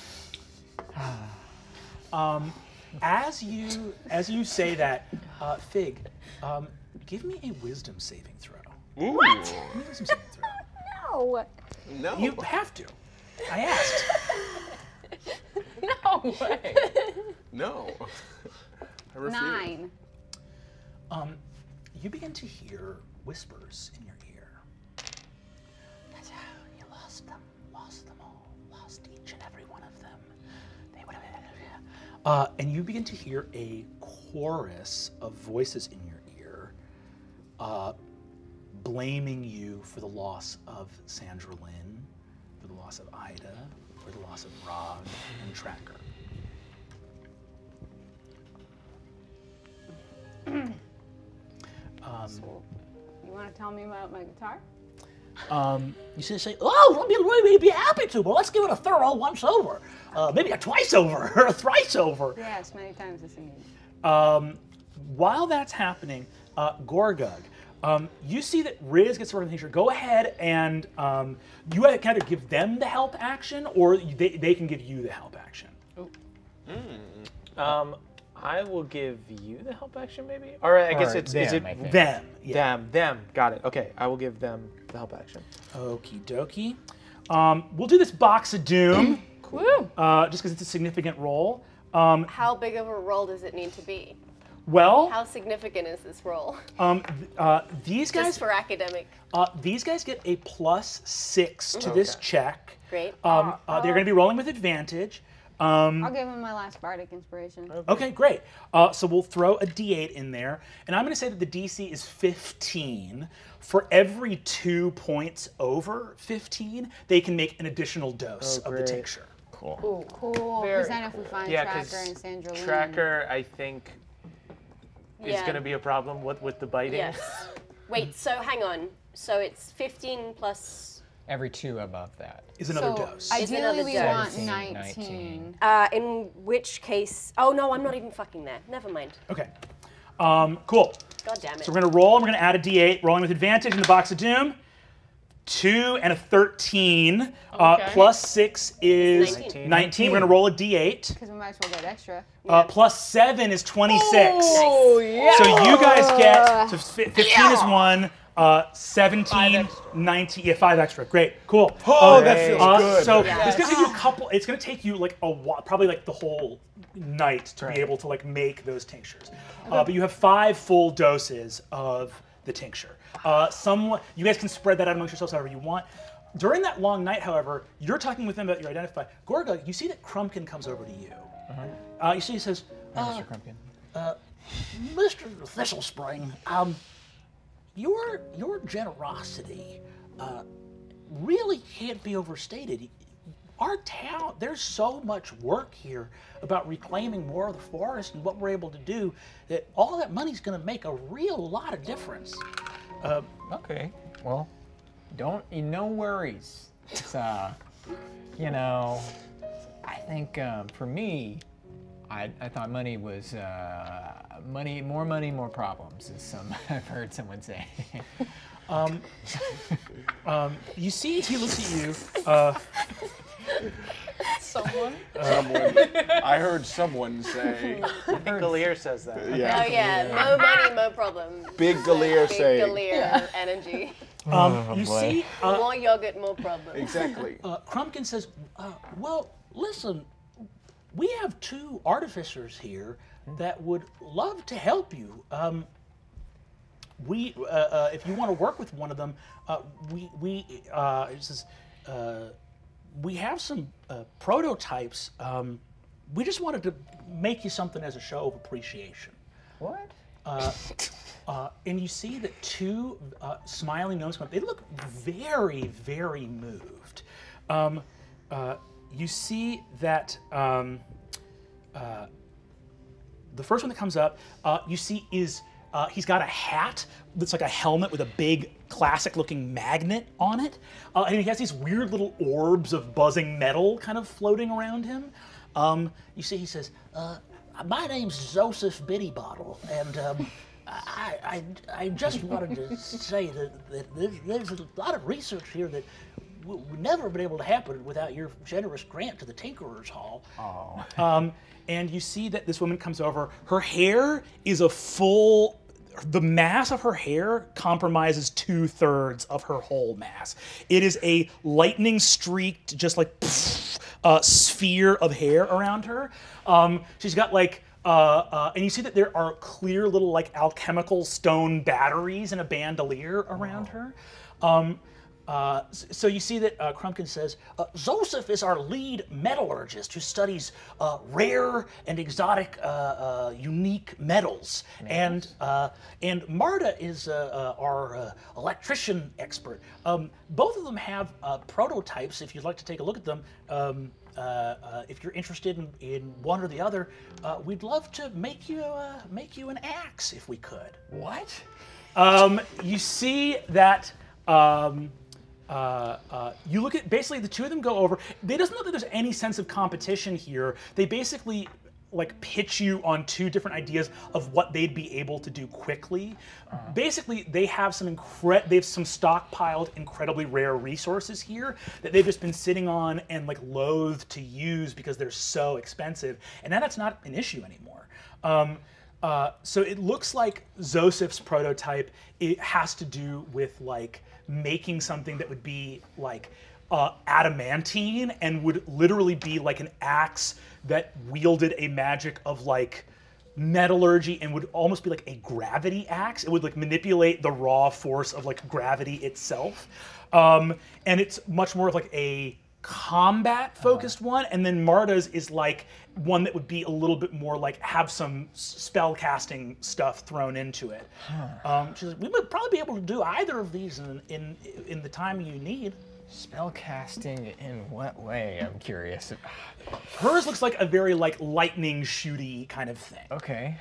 As you say that, Fig. Give me a wisdom saving throw. Ooh. What? Give me a wisdom saving throw. No. No. You have to. I asked. No way. No. I refuse. 9. You begin to hear whispers in your ear. That's how you lost them. Lost them all. Lost each and every one of them. They would have. And you begin to hear a chorus of voices in your ear, blaming you for the loss of Sandra Lynn, for the loss of Ida, for the loss of Rog and Tracker. So, you want to tell me about my guitar? You see, they say, "Oh, we'd be happy to, but let's give it a thorough once over, maybe a twice over or a thrice over." Yes, many times this evening. While that's happening, Gorgug, you see that Riz gets sort of the picture. Go ahead and you either kind of give them the help action, or they can give you the help action. Oh. Mm. I will give you the help action, maybe? All right, I guess it's them. Is it them? Yeah. Them. Got it. Okay, I will give them the help action. Okie dokie. We'll do this box of doom. Cool. Just because it's a significant roll. How big of a roll does it need to be? Well, how significant is this roll? These guys, just for academic. These guys get a +6 to this check. Great. They're going to be rolling with advantage. I'll give him my last bardic inspiration. Okay, great. So we'll throw a d8 in there, and I'm going to say that the DC is 15. For every 2 points over 15, they can make an additional dose of the tincture. Cool. Ooh, cool. Because then if we find Tracker and Sandra Lynn. Tracker, I think, is going to be a problem with the biting. Yes. Wait, so hang on. So it's 15 plus... Every 2 above that is another dose. Ideally, we want 19. In which case, oh no, I'm not even fucking there. Never mind. Okay, cool. God damn it. So we're gonna roll. And we're gonna add a d8. Rolling with advantage in the box of doom. 2 and a 13. Okay. Plus 6 is 19. We're going to roll a d8. Because we might as well get extra. Yeah. Plus 7 is 26. Oh, yeah. So you guys get, so 15 is 1, 17, 19, yeah, 5 extra. Great, cool. Oh, that feels good. So it's going to take you a couple, it's going to take you like a while, probably like the whole night to be able to like make those tinctures. Okay. But you have 5 full doses of the tincture. You guys can spread that out amongst yourselves however you want. During that long night, however, you're talking with them about your identify. Gorgug, you see that Crumpkin comes over to you. You see he says, Mr. Crumpkin. Mr. Thistlespring, your generosity really can't be overstated. Our town, there's so much work here about reclaiming more of the forest and what we're able to do that all that money's gonna make a real lot of difference. Okay, well, no worries. It's, you know, I think for me, I thought money was, money, more problems, as I've heard someone say. You see, he looks at you. Someone? I heard someone say. I think Gilear says that. Yeah. Oh yeah, mo money, mo problem. Big Gilear say. Big Gilear energy. You see, more yogurt, more problem. Exactly. Crumpkin says, well, listen, we have 2 artificers here that would love to help you. If you want to work with one of them, we have some prototypes. We just wanted to make you something as a show of appreciation. What? And you see that 2 smiling gnomes come up. They look very, very moved. You see that the first one that comes up, you see is he's got a hat that's like a helmet with a big classic-looking magnet on it. And he has these weird little orbs of buzzing metal kind of floating around him. You see he says, my name's Joseph Bitty Bottle, and I just wanted to say that there's a lot of research here that would never have been able to happen without your generous grant to the Tinkerer's Hall. Oh. And you see that this woman comes over. Her hair is a full... The mass of her hair compromises 2/3 of her whole mass. It is a lightning streaked, just like sphere of hair around her. She's got like, and you see that there are clear little like alchemical stone batteries in a bandolier around her. So you see that Crumpkin says, Joseph is our lead metallurgist who studies rare and exotic, unique metals. And Marta is our electrician expert. Both of them have prototypes if you'd like to take a look at them. If you're interested in one or the other, we'd love to make you an axe if we could. What? You see that... you look at, basically the 2 of them go over. They doesn't know that there's any sense of competition here. They basically like pitch you on 2 different ideas of what they'd be able to do quickly. Basically, they have some stockpiled incredibly rare resources here that they've just been sitting on and like loathe to use because they're so expensive. And now that's not an issue anymore. So it looks like Joseph's prototype, it has to do with like making something that would be like adamantine and would literally be like an axe that wielded a magic of like metallurgy and would almost be like a gravity axe. It would like manipulate the raw force of like gravity itself. And it's much more of like a combat-focused one, and then Marta's is like one that would be a little bit more like have some spell-casting stuff thrown into it. She's like, we would probably be able to do either of these in the time you need. Spellcasting in what way? I'm curious. Hers looks like a very like lightning shooty kind of thing. Okay.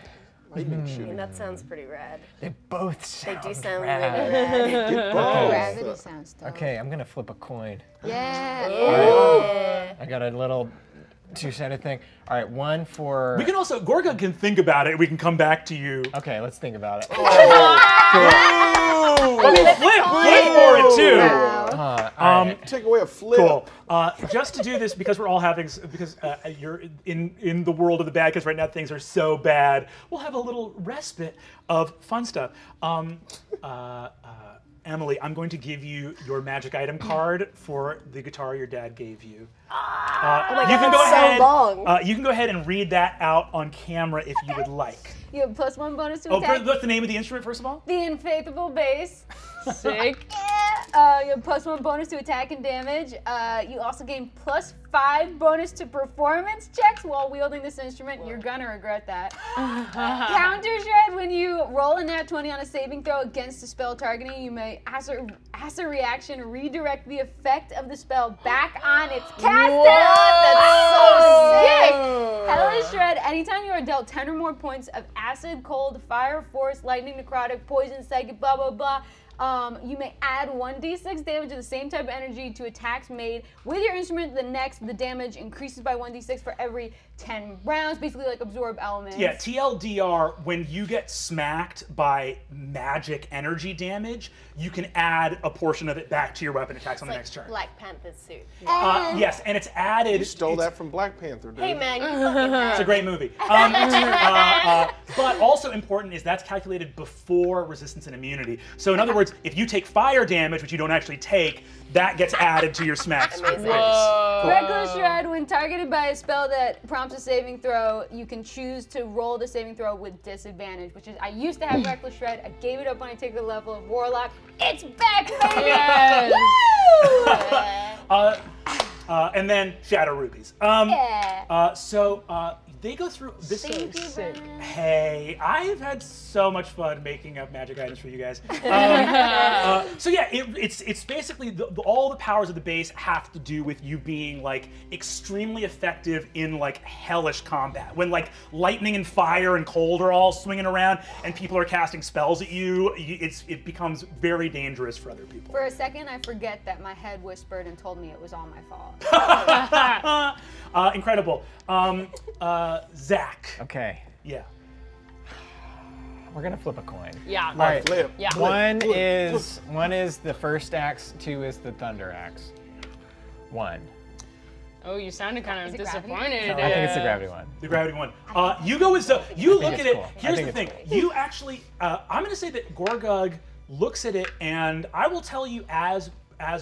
I mean, that sounds pretty rad. They both sound rad. Really rad. Gravity sounds dope. Okay, I'm gonna flip a coin. Yeah. Right. I got a little two-sided thing. All right, one for... We can also... Gorgug can think about it. We can come back to you. Okay, let's think about it. Oh, cool. Well, flip for it, too. Wow. Right. Take away a flip. Cool. Just to do this, because we're all having... Because you're in the world of the bad, because right now things are so bad, we'll have a little respite of fun stuff. Emily, I'm going to give you your magic item card for the guitar your dad gave you. Oh my God, you can go ahead and read that out on camera if you would like. You have +1 bonus to attack. What's the name of the instrument, first of all? The Infaithful Bass. Sick. You have +1 bonus to attack and damage. You also gain +5 bonus to performance checks while wielding this instrument. Whoa. You're gonna regret that. Counter shred: when you roll a nat 20 on a saving throw against the spell targeting, you may, as a reaction, redirect the effect of the spell back on its caster. Whoa. That's so sick. Hellish shred: anytime you are dealt 10 or more points of acid, cold, fire, force, lightning, necrotic, poison, psychic, blah blah blah. You may add 1d6 damage of the same type of energy to attacks made with your instrument. The damage increases by 1d6 for every 10 rounds, basically like absorb elements. Yeah, TLDR, when you get smacked by magic energy damage, you can add a portion of it back to your weapon attacks on the next turn. Black Panther's suit. Yes, and it's added... You stole that from Black Panther, dude. Hey man, you fucking It's a great movie. But also important is that's calculated before resistance and immunity. So in other words, if you take fire damage, which you don't actually take, that gets added to your smack. Reckless Shred: when targeted by a spell that prompts a saving throw, you can choose to roll the saving throw with disadvantage, which is, I used to have Reckless Shred. I gave it up when I took the level of Warlock. It's back, baby! Yes. Woo! And then Shadow Rupees. They go through this. Hey, I've had so much fun making up magic items for you guys. So yeah, it's basically all the powers of the base have to do with you being like extremely effective in like hellish combat when like lightning and fire and cold are all swinging around and people are casting spells at you. It becomes very dangerous for other people. For a second, I forget that my head whispered and told me it was all my fault. Incredible. Zach. Okay. Yeah. We're gonna flip a coin. Yeah. All right. Flip. Yeah. One is the first axe. Two is the thunder axe. One. Oh, you sounded kind of disappointed. No, I think it's the gravity one. The gravity one. You go with the. You look at it. Cool. Here's the thing. Cool. You actually. I'm gonna say that Gorgug looks at it, and I will tell you as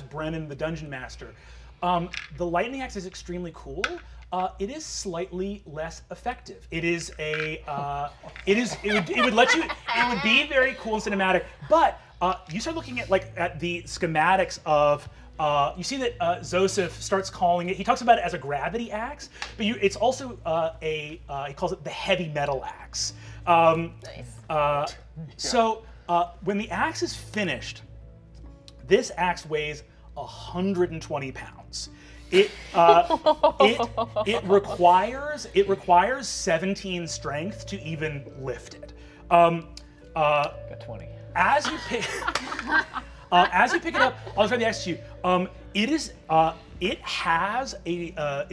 Brennan, the dungeon master, the lightning axe is extremely cool. It is slightly less effective. It is a, it would let you, it would be very cool and cinematic, but you start looking at like at the schematics of, you see that Joseph starts calling it, he talks about it as a gravity axe, but it's also he calls it the heavy metal axe. Nice. So when the axe is finished, this axe weighs 120 pounds. It requires 17 strength to even lift it. Got 20. As you pick it up, I'll try to ask you. It's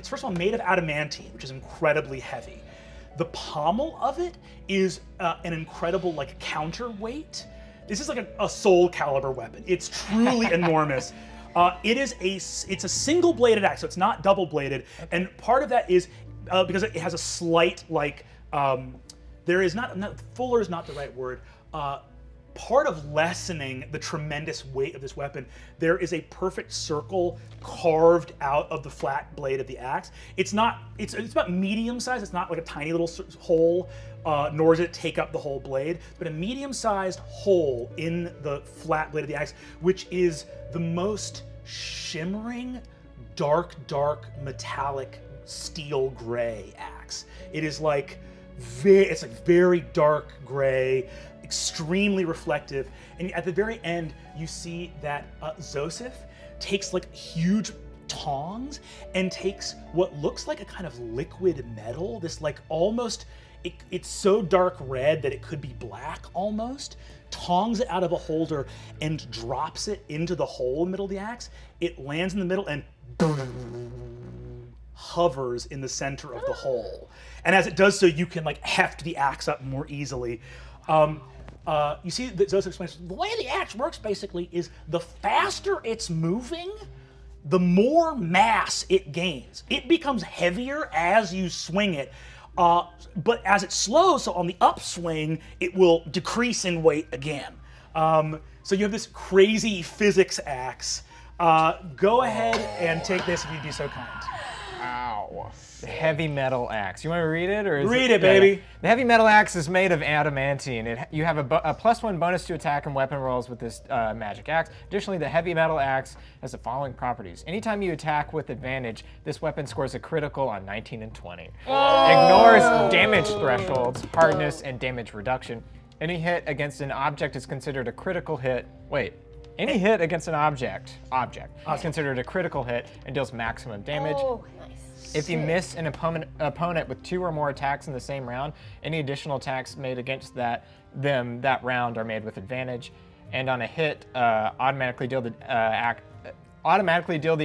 first of all made of adamantine, which is incredibly heavy. The pommel of it is an incredible like counterweight. This is like a soul caliber weapon. It's truly enormous. It's a single-bladed axe, so it's not double-bladed, and part of that is because it has a slight like fuller is not the right word. Part of lessening the tremendous weight of this weapon, there is a perfect circle carved out of the flat blade of the axe. It's about medium size. It's not like a tiny little hole, nor does it take up the whole blade, but a medium-sized hole in the flat blade of the axe, which is the most shimmering, dark metallic steel gray axe. It is like very dark gray, extremely reflective, and at the very end you see that Joseph takes like huge tongs and takes what looks like a kind of liquid metal, this like almost, it's so dark red that it could be black almost, tongs it out of a holder and drops it into the hole in the middle of the axe. It lands in the middle and hovers in the center of the hole. And as it does so, you can like heft the axe up more easily. You see that Zosa explains, the way the axe works basically is the faster it's moving, the more mass it gains. It becomes heavier as you swing it, but as it slows, so on the upswing, it will decrease in weight again. So you have this crazy physics axe. Go ahead and take this if you'd be so kind. Ow. The Heavy Metal Axe. You want to read it? Or is read it, baby. The Heavy Metal Axe is made of adamantine. You have a +1 bonus to attack and weapon rolls with this magic axe. Additionally, the Heavy Metal Axe has the following properties. Anytime you attack with advantage, this weapon scores a critical on 19 and 20. Oh. Ignores damage thresholds, hardness, and damage reduction. Any hit against an object is considered a critical hit. Wait. Any hit against an object is considered a critical hit and deals maximum damage. Oh, nice. If you miss an opponent with 2 or more attacks in the same round, any additional attacks made against them that round are made with advantage. And on a hit, automatically deal the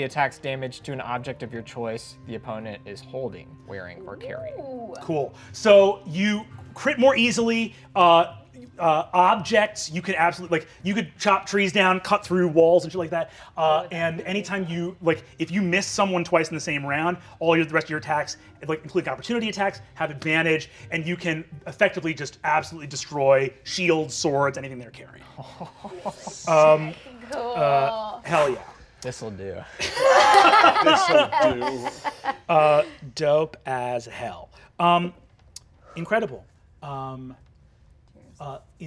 attack's damage to an object of your choice the opponent is holding, wearing, or carrying. Ooh. Cool. So you crit more easily. Objects, you could absolutely, like, you could chop trees down, cut through walls and shit like that. And anytime you, like, if you miss someone twice in the same round, the rest of your attacks, like, including opportunity attacks, have advantage, and you can effectively just absolutely destroy shields, swords, anything they're carrying. Hell yeah. This'll do. This'll do. Dope as hell. Incredible. Or I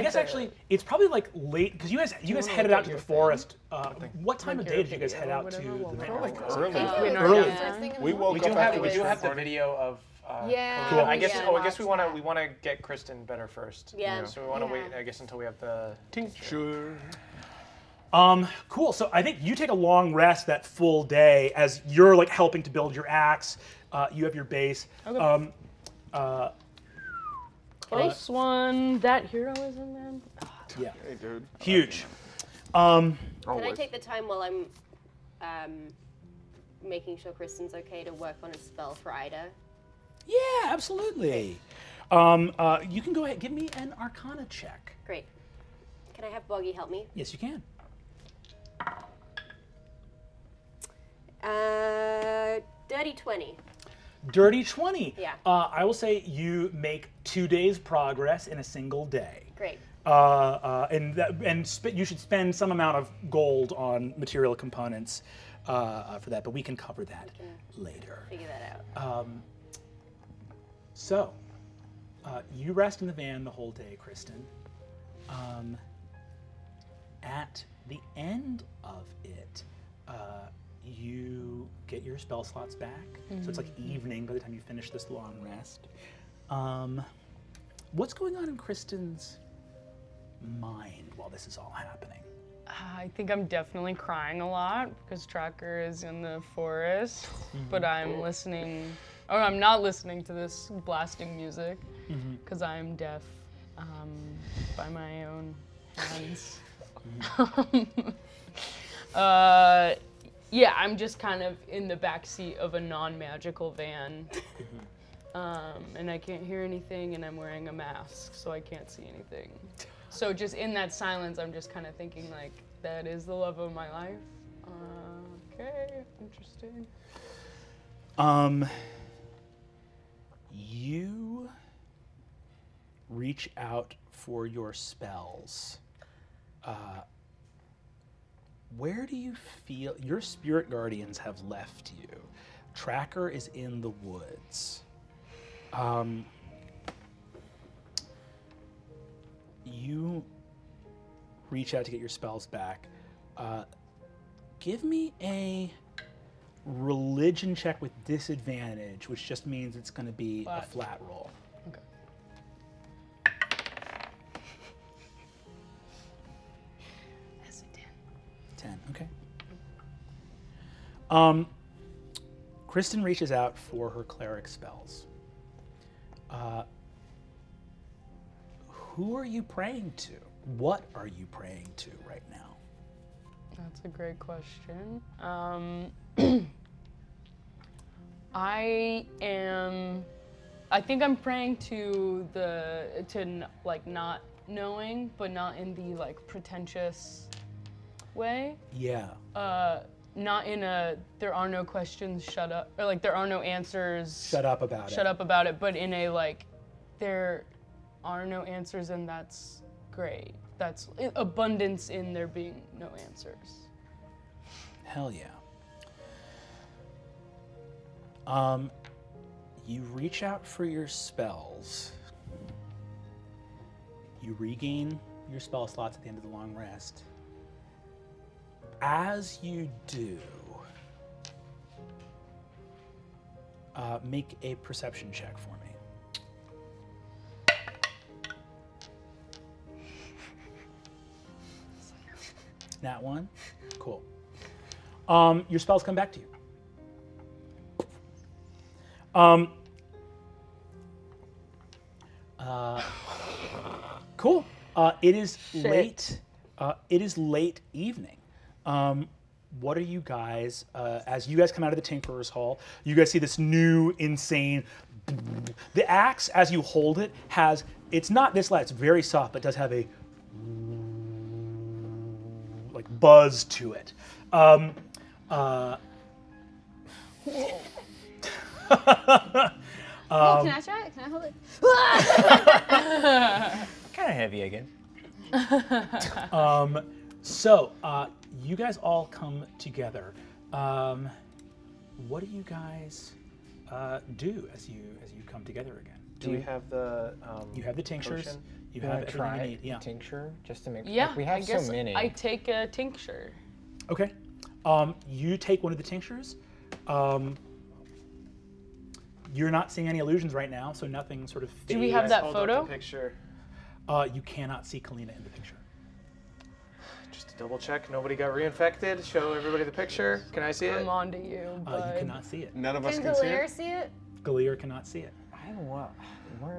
guess actually, it's probably like late because you guys headed out to the forest. What time of day did you guys head out to the forest? Early. We woke up after we do have the video of. Cool. I guess. Oh, I guess we want to get Kristen better first. Yeah. So we want to wait. I guess until we have the tincture. Cool. So I think you take a long rest that full day as you're like helping to build your axe. You have your base. Okay. Close one. That hero is in there. Oh, yeah. Hey, dude. Huge. Can I take the time while I'm making sure Kristen's okay to work on a spell for Ida? Yeah, absolutely. You can go ahead. Give me an Arcana check. Great. Can I have Boggy help me? Yes, you can. Dirty 20. Dirty 20. Yeah. I will say you make 2 days progress in a single day. Great. And you should spend some amount of gold on material components for that, but we can cover that later. Figure that out. So you rest in the van the whole day, Kristen. At the end of it, you get your spell slots back. So it's like evening by the time you finish this long rest. What's going on in Kristen's mind while this is all happening? I think I'm definitely crying a lot because Tracker is in the forest, but I'm listening, or I'm not listening to this blasting music because I'm deaf by my own hands. Yeah, I'm just kind of in the backseat of a non-magical van, and I can't hear anything, and I'm wearing a mask, so I can't see anything. So just in that silence, I'm just kind of thinking, like, that is the love of my life. Okay, interesting. You reach out for your spells. Where do you feel your spirit guardians have left you? Tracker is in the woods. You reach out to get your spells back. Give me a religion check with disadvantage, which just means it's going to be a flat roll. Okay. 10, okay. Kristen reaches out for her cleric spells. Who are you praying to? What are you praying to right now? That's a great question. I think I'm praying to like not knowing, but not in the like pretentious way. Yeah. Not in a there are no questions, shut up, or like there are no answers. Shut up about it. Shut up about it, but in a like there are no answers and that's great. That's abundance in there being no answers. Hell yeah. You reach out for your spells. You regain your spell slots at the end of the long rest. As you do, make a perception check for me. Nat one? Cool. Your spells come back to you. Cool. It is late. It is late evening. What are you guys, as you guys come out of the Tinkerer's Hall, you guys see this new, insane, the axe, as you hold it, has, it's not this loud, it's very soft, but does have a, like, buzz to it. Well, can I try it? Can I hold it? Kind of heavy again. So you guys all come together. What do you guys do as you come together again? Do we have the? You have the tinctures. Potion? You have everything try you need. Yeah. Tincture just to make. Yeah. Like we have so many. I take a tincture. Okay. You take one of the tinctures. You're not seeing any illusions right now, so nothing sort of fades. Do we have that photo? Picture. You cannot see Kalina in the picture. Just to double check, nobody got reinfected. Show everybody the picture. Can I see it? I'm on to you, but you cannot see it. None of us can see it. Can Gilear see it? Gilear cannot see it. I'm worried.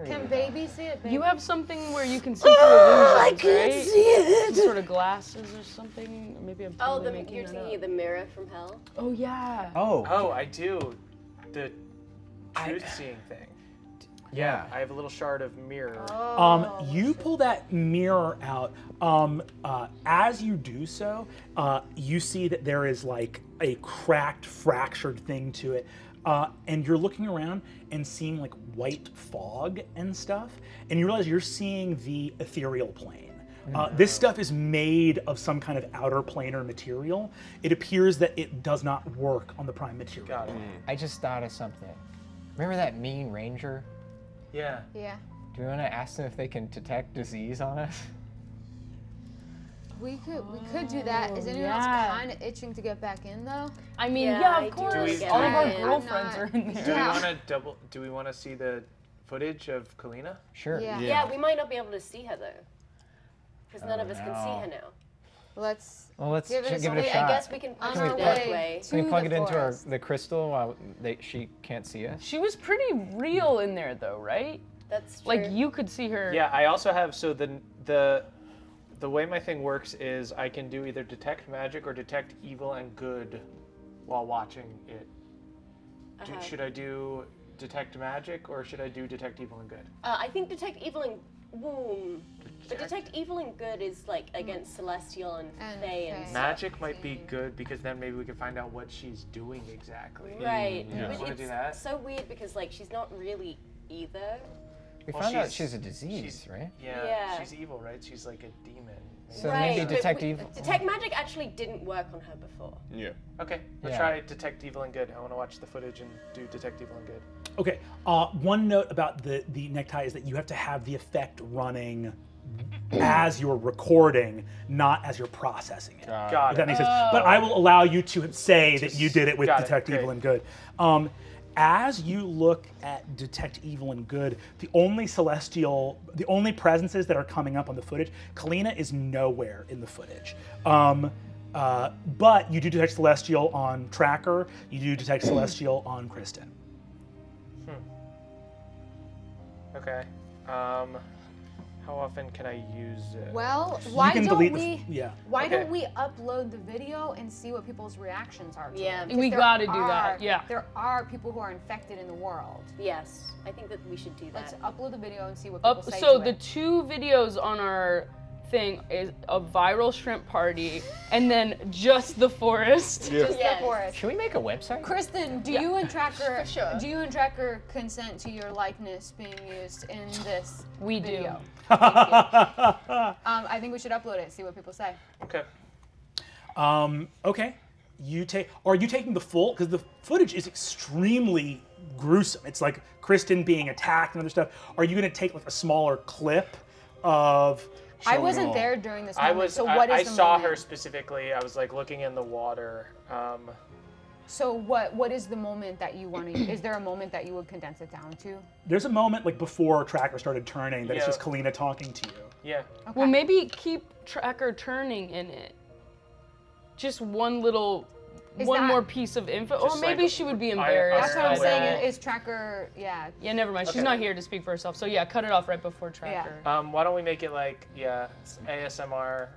Can baby see it? Baby? You have something where you can see through illusions, right? I can't see it. Some sort of glasses or something. Or maybe I'm. Totally making you're thinking of the mirror from hell. Oh yeah. Oh, I do. The. Truth-seeing thing. Yeah, I have a little shard of mirror. Oh. You pull that mirror out. As you do so, you see that there is like a cracked, fractured thing to it. And you're looking around and seeing like white fog and stuff. And you realize you're seeing the ethereal plane. This stuff is made of some kind of outer planar material. It appears that it does not work on the prime material. Got it. I just thought of something. Remember that mean ranger? Yeah. Yeah. Do we want to ask them if they can detect disease on us? We could do that. Is anyone else kind of itching to get back in though? I mean, yeah of course. All of our girlfriends are in there. Do we want to see the footage of Kalina? Sure. Yeah, we might not be able to see her though, because none of us can see her now. Let's give it a shot. I guess we can plug it into the crystal while she can't see us. She was pretty real in there, though, right? That's true. Like you could see her. Yeah, I also have. So the way my thing works is I can do either detect magic or detect evil and good while watching it. Should I do detect magic or should I do detect evil and good? I think detect evil and. But detect evil and good is like against celestial and fae and stuff. Magic might be good because then maybe we can find out what she's doing exactly. Right. Yeah. But it's so weird because like she's not really either. We found out she's a disease, right? Yeah. She's evil, right? She's like a demon. Maybe. So maybe detect evil. Detect magic actually didn't work on her before. Yeah. Okay. We'll try detect evil and good. I want to watch the footage and do detect evil and good. Okay, one note about the necktie is that you have to have the effect running as you're recording, not as you're processing it. Got it. If that makes sense. But I will allow you to say that you did it with detect evil and good. As you look at detect evil and good, the only presences that are coming up on the footage, Kalina is nowhere in the footage. But you do detect celestial on Tracker, you do detect celestial on Kristen. Okay. How often can I use it? Well, why don't we upload the video and see what people's reactions are to it? We gotta do that, There are people who are infected in the world. Yes, I think that we should do that. Let's upload the video and see what people say So the two videos on our thing is a viral shrimp party and then just the forest. Yeah. Just the forest. Should we make a website? Kristen, do you and Tracker do you and Tracker consent to your likeness being used in this video? We do. I think we should upload it, see what people say. Okay. Okay. Are you taking the full? Because the footage is extremely gruesome. It's like Kristen being attacked and other stuff. Are you gonna take like a smaller clip of I wasn't there during this moment, so what is the moment? I saw her specifically. I was like looking in the water. So what is the moment that you want to use? Is there a moment that you would condense it down to? There's a moment like before Tracker started turning that it's just Kalina talking to you. Yeah. Okay. Well, maybe keep Tracker turning in it. Just one little, one more piece of info. Or maybe like she would be embarrassed. That's what I'm saying, is Tracker, Yeah, never mind, she's not here to speak for herself. So yeah, cut it off right before Tracker. Yeah. Why don't we make it like, it's ASMR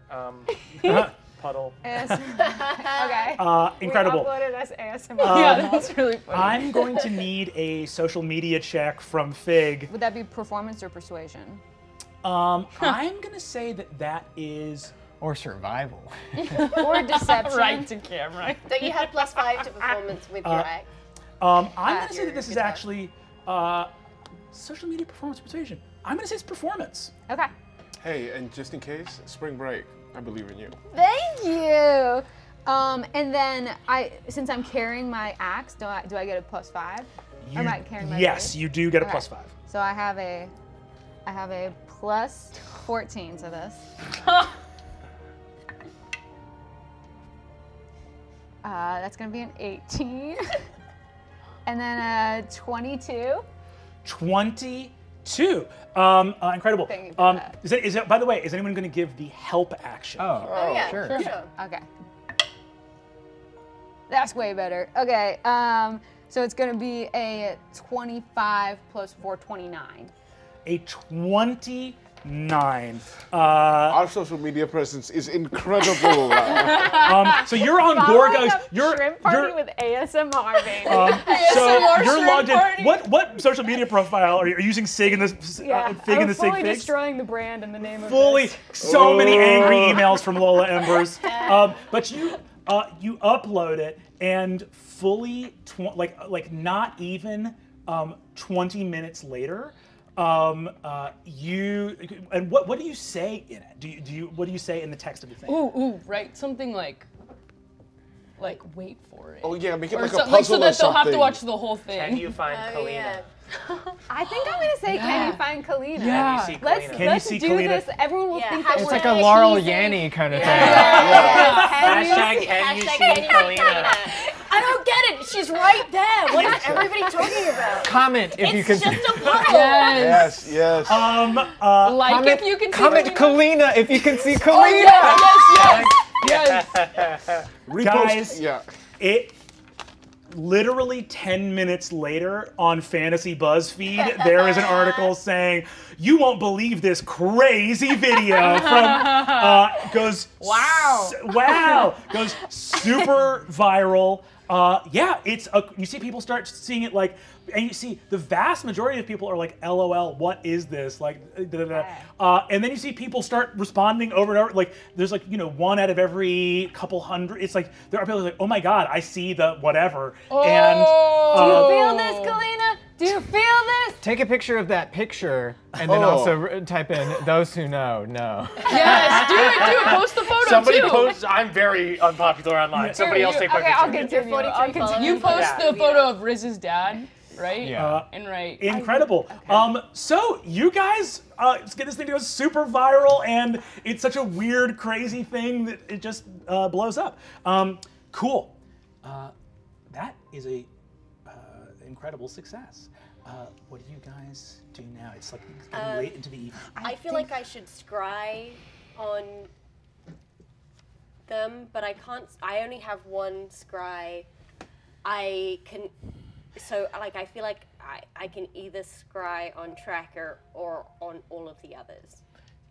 puddle. Okay. Incredible. We uploaded as ASMR. That's really funny. I'm going to need a social media check from Fig. Would that be performance or persuasion? I'm gonna say that that is... Or survival. Or deception. Right to camera. Don't you have +5 to performance with your act? I'm going to say that this is actually social media performance persuasion. I'm going to say it's performance. Okay. Hey, and just in case, spring break, I believe in you. Thank you. And then, since I'm carrying my axe, do I get a +5? Or am I carrying my axe? Yes, you do get a +5. So I have a +14 to this. That's gonna be an 18, and then a 22. 22. Incredible. Thank you for that. By the way, is anyone gonna give the help action? Oh yeah, sure. Okay. That's way better. Okay. So it's gonna be a 25 plus 4, 29. A 20. 9. Our social media presence is incredible. So you're on Gorgug's. Shrimp party with ASMR, baby. So you're logged in. What social media profile are you using? Sig in this. Fig in the Sig. Fully destroying the brand in the name of. So many angry emails from Lola Embers. But you upload it and fully not even 20 minutes later. What do you say in it? What do you say in the text of the thing? Right, something like wait for it. Oh yeah, make it like a puzzle or something. So that they'll have to watch the whole thing. Can you find Kalina? Yeah. I think I'm gonna say, can you find Kalina? Yeah. Can you see Kalina? Let's do this. Everyone will think that it's like a Laurel Yanny kind of thing. Hashtag can you see Kalina? I don't get it. She's right there. What is everybody talking about? Comment if you can. It's just a puzzle. Yes. Comment if you can see. Comment Kalina if you can see Kalina. Oh, yes. Guys, it literally 10 minutes later on Fantasy BuzzFeed, there is an article saying, "You won't believe this crazy video from goes super viral." It's you see people start seeing it and you see the vast majority of people are like, LOL, what is this? And then you see people start responding over and over. There's one out of every couple hundred. It's like, there are people like, oh my God, I see the whatever. And do you feel this, Kalina? Do you feel this? Take a picture of that picture and then also type in those who know. Yes, do it. Post the photo. Somebody posts, I'm very unpopular online. Somebody else take my picture. I'll continue. You post the photo of Riz's dad, right? Yeah. Incredible. So you guys get this thing to go super viral, and it's such a weird, crazy thing that it just blows up. Cool. That is a incredible success. What do you guys do now? It's like it's getting late into the evening. I feel like I should scry on them, but I can't. I only have one scry. I feel like I can either scry on Tracker or on all of the others.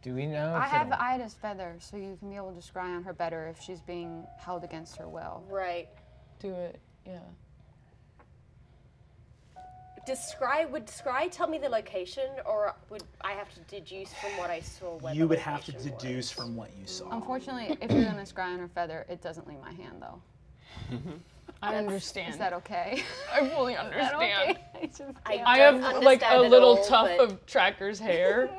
Do we know? I have Ida's feather, so you can be able to scry on her better if she's being held against her will. Right. Do it. Yeah. Would scry tell me the location, or would I have to deduce from what I saw? You would have to deduce from what you saw. Unfortunately, if you're gonna scry on her feather, it doesn't leave my hand though. I understand. Is that okay? I fully understand. Okay? I have like a little tuft of Tracker's hair.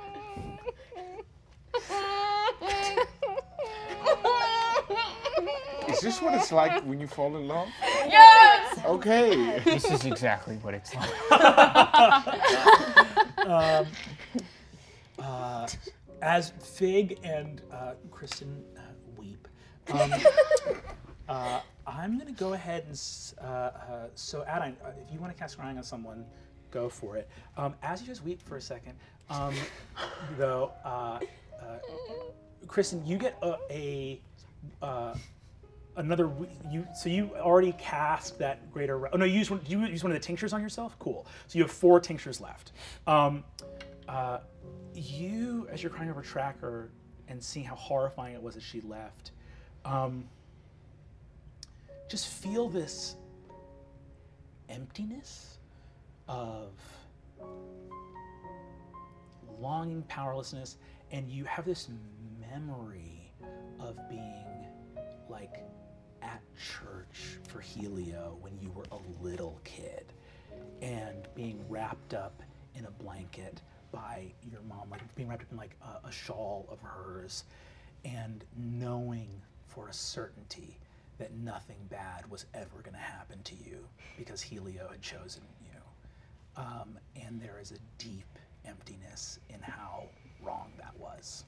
Is this what it's like when you fall in love? Yes! Okay. This is exactly what it's like. As Fig and Kristen weep, I'm going to go ahead and, so Adine, if you want to cast crying on someone, go for it. As you just weep for a second, though, Kristen, you get you already cast that greater. Oh no, you use one of the tinctures on yourself. Cool. So you have 4 tinctures left. You, as you're crying over Tracker and seeing how horrifying it was that she left, just feel this emptiness of longing, powerlessness, and you have this memory of being like at church for Helio when you were a little kid and being wrapped up in a blanket by your mom, like being wrapped up in like a shawl of hers, and knowing for a certainty that nothing bad was ever gonna happen to you because Helio had chosen you. And there is a deep emptiness in how wrong that was.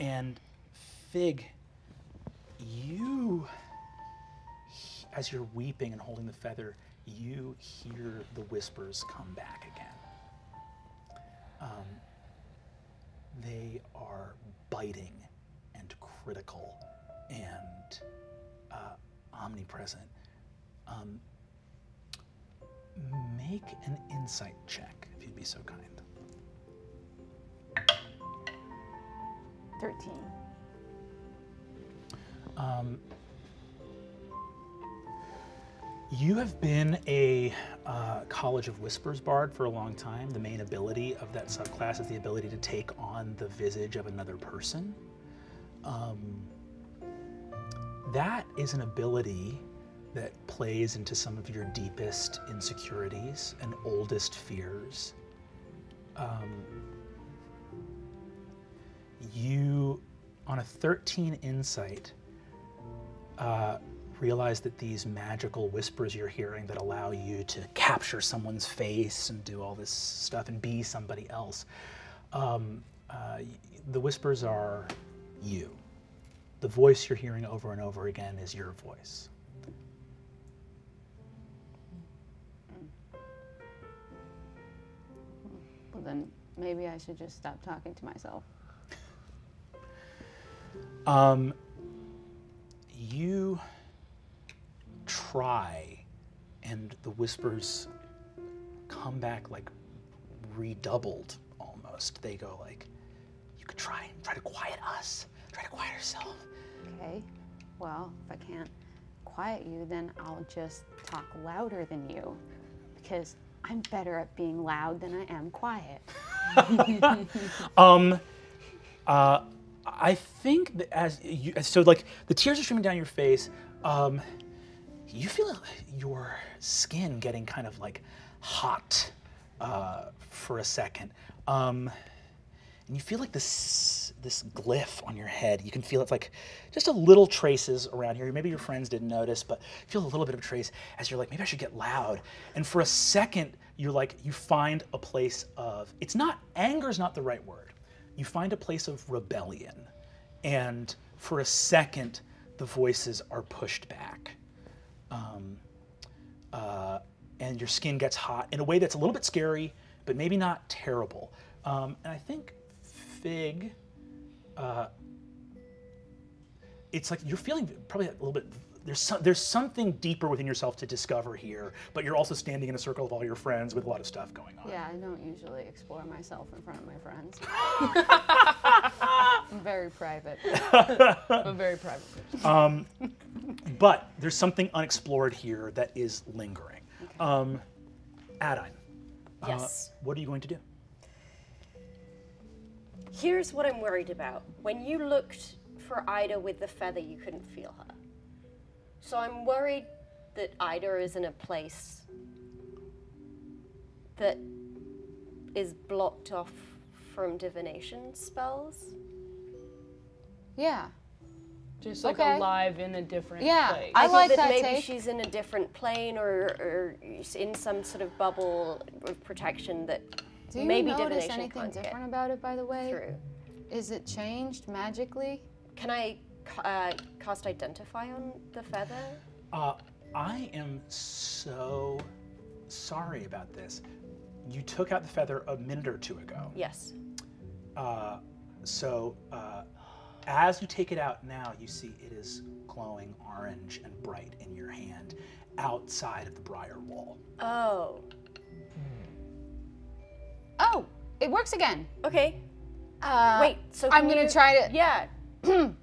And Fig, you, as you're weeping and holding the feather, you hear the whispers come back again. They are biting and critical and omnipresent. Make an insight check, if you'd be so kind. 13. You have been a College of Whispers bard for a long time. The main ability of that subclass is the ability to take on the visage of another person. That is an ability that plays into some of your deepest insecurities and oldest fears. You, on a 13 insight, realize that these magical whispers you're hearing that allow you to capture someone's face and do all this stuff and be somebody else, the whispers are you. The voice you're hearing over and over again is your voice. Well, then maybe I should just stop talking to myself. You try, and the whispers come back like redoubled almost. They go like, you could try to quiet us, try to quiet yourself. Okay, well, if I can't quiet you, then I'll just talk louder than you, because I'm better at being loud than I am quiet. I think that so the tears are streaming down your face. You feel your skin getting kind of like hot for a second. And you feel like this glyph on your head. You can feel it's like just a little traces around here. Maybe your friends didn't notice, but you feel a little bit of a trace as you're like, maybe I should get loud. And for a second, you're like, you find a place of, it's not, anger's not the right word. You find a place of rebellion, and for a second, the voices are pushed back. And your skin gets hot in a way that's a little bit scary, but maybe not terrible. And I think Fig, it's like you're feeling probably a little bit there's something deeper within yourself to discover here, but you're also standing in a circle of all your friends with a lot of stuff going on. Yeah, I don't usually explore myself in front of my friends. I'm very private. I'm a very private person. But there's something unexplored here that is lingering. Okay. Adine, yes. What are you going to do? Here's what I'm worried about. When you looked for Ida with the feather, you couldn't feel her. So I'm worried that Ida is in a place that is blocked off from divination spells. Yeah. Just like alive in a different place. I like that maybe take. She's in a different plane or in some sort of bubble of protection that maybe divination can't get. Do you notice anything different about it, by the way? Through. Is it changed magically? Can I cast Identify on the feather? I am so sorry about this. You took out the feather a minute or two ago. Yes. As you take it out now, you see it is glowing orange and bright in your hand outside of the Briar Wall. Oh. Oh, it works again. Okay. Wait, so I'm going to try to... Yeah. Can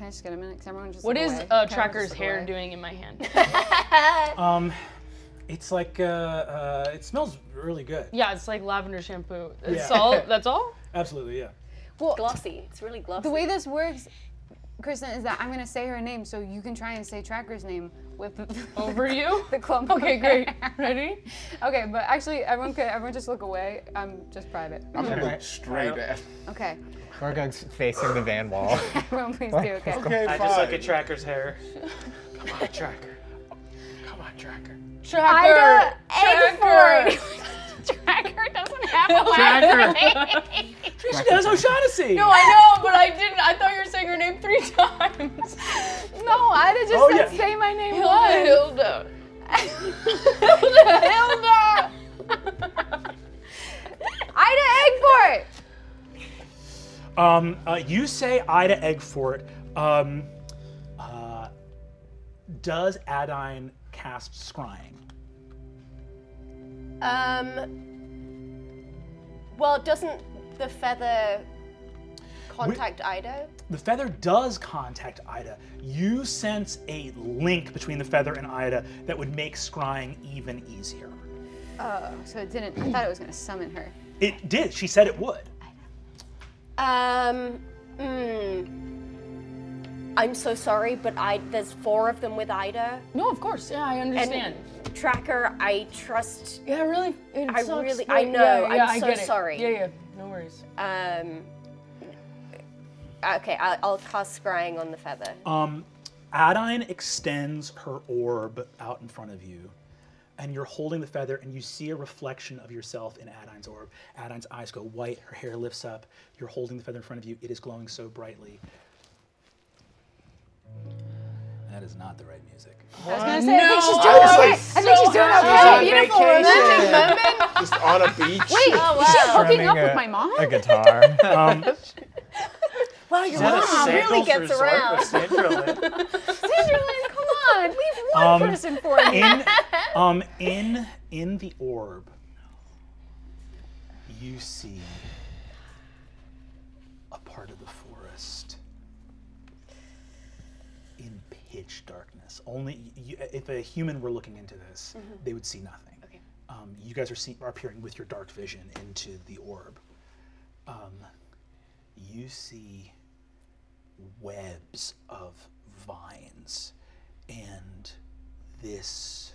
I just get a minute? Because everyone just... What is Tracker's hair doing in my hand? It's like, it smells really good. Yeah, it's like lavender shampoo. That's all? Absolutely, yeah. Well, glossy. It's really glossy. The way this works, Kristen, is that I'm gonna say her name, so you can try and say Tracker's name with over the, you. The clump. Okay, great. Ready? Okay, but actually, everyone just look away. I'm just private. I'm gonna look straight at. Okay. Gorgug's facing the van wall. Everyone, please do. Okay. Okay, I just look at Tracker's hair. Come on, Tracker. Oh, come on, Tracker. Tracker. Ida Eggfort. Tracker doesn't have a last name. She has O'Shaughnessy. No, I know, but I didn't. I thought you were saying her name 3 times. No, Ida just said, say my name once. Hilda. Hilda. Ida Eggfort. You say Ida Eggfort. Does Adine cast scrying? Well, it doesn't. The feather contact Ida? The feather does contact Ida. You sense a link between the feather and Ida that would make scrying even easier. Oh, so it didn't. I thought it was going to summon her. It did. She said it would. Ida. I'm so sorry, but there's 4 of them with Ida. No, of course. Yeah, I understand. And Tracker, I trust. Yeah, really. I know. Yeah, I'm so sorry. Yeah, yeah. No worries. Okay, I'll cast scrying on the feather. Adine extends her orb out in front of you, and you're holding the feather, and you see a reflection of yourself in Adine's orb. Adine's eyes go white, her hair lifts up. You're holding the feather in front of you. It is glowing so brightly. That is not the right music. I was gonna say, no, I think she's doing okay. Beautiful woman. Just on a beach. Wait, is she hooking up with my mom? A guitar. Wow, your mom really gets around. Sandra Lynn, come on, leave one person for me. In the orb, you see a part of the forest. Pitch darkness. Only if a human were looking into this, they would see nothing. Okay. You guys are appearing with your dark vision into the orb. You see webs of vines and this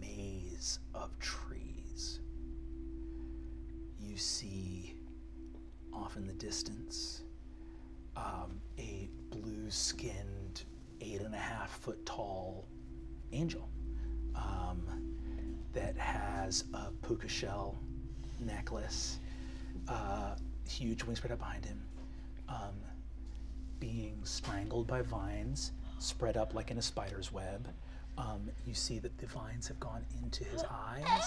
maze of trees. You see off in the distance a blue-skinned 8.5-foot-tall angel that has a puka shell necklace, huge wings spread out behind him, being strangled by vines, spread up like in a spider's web. You see that the vines have gone into his eyes,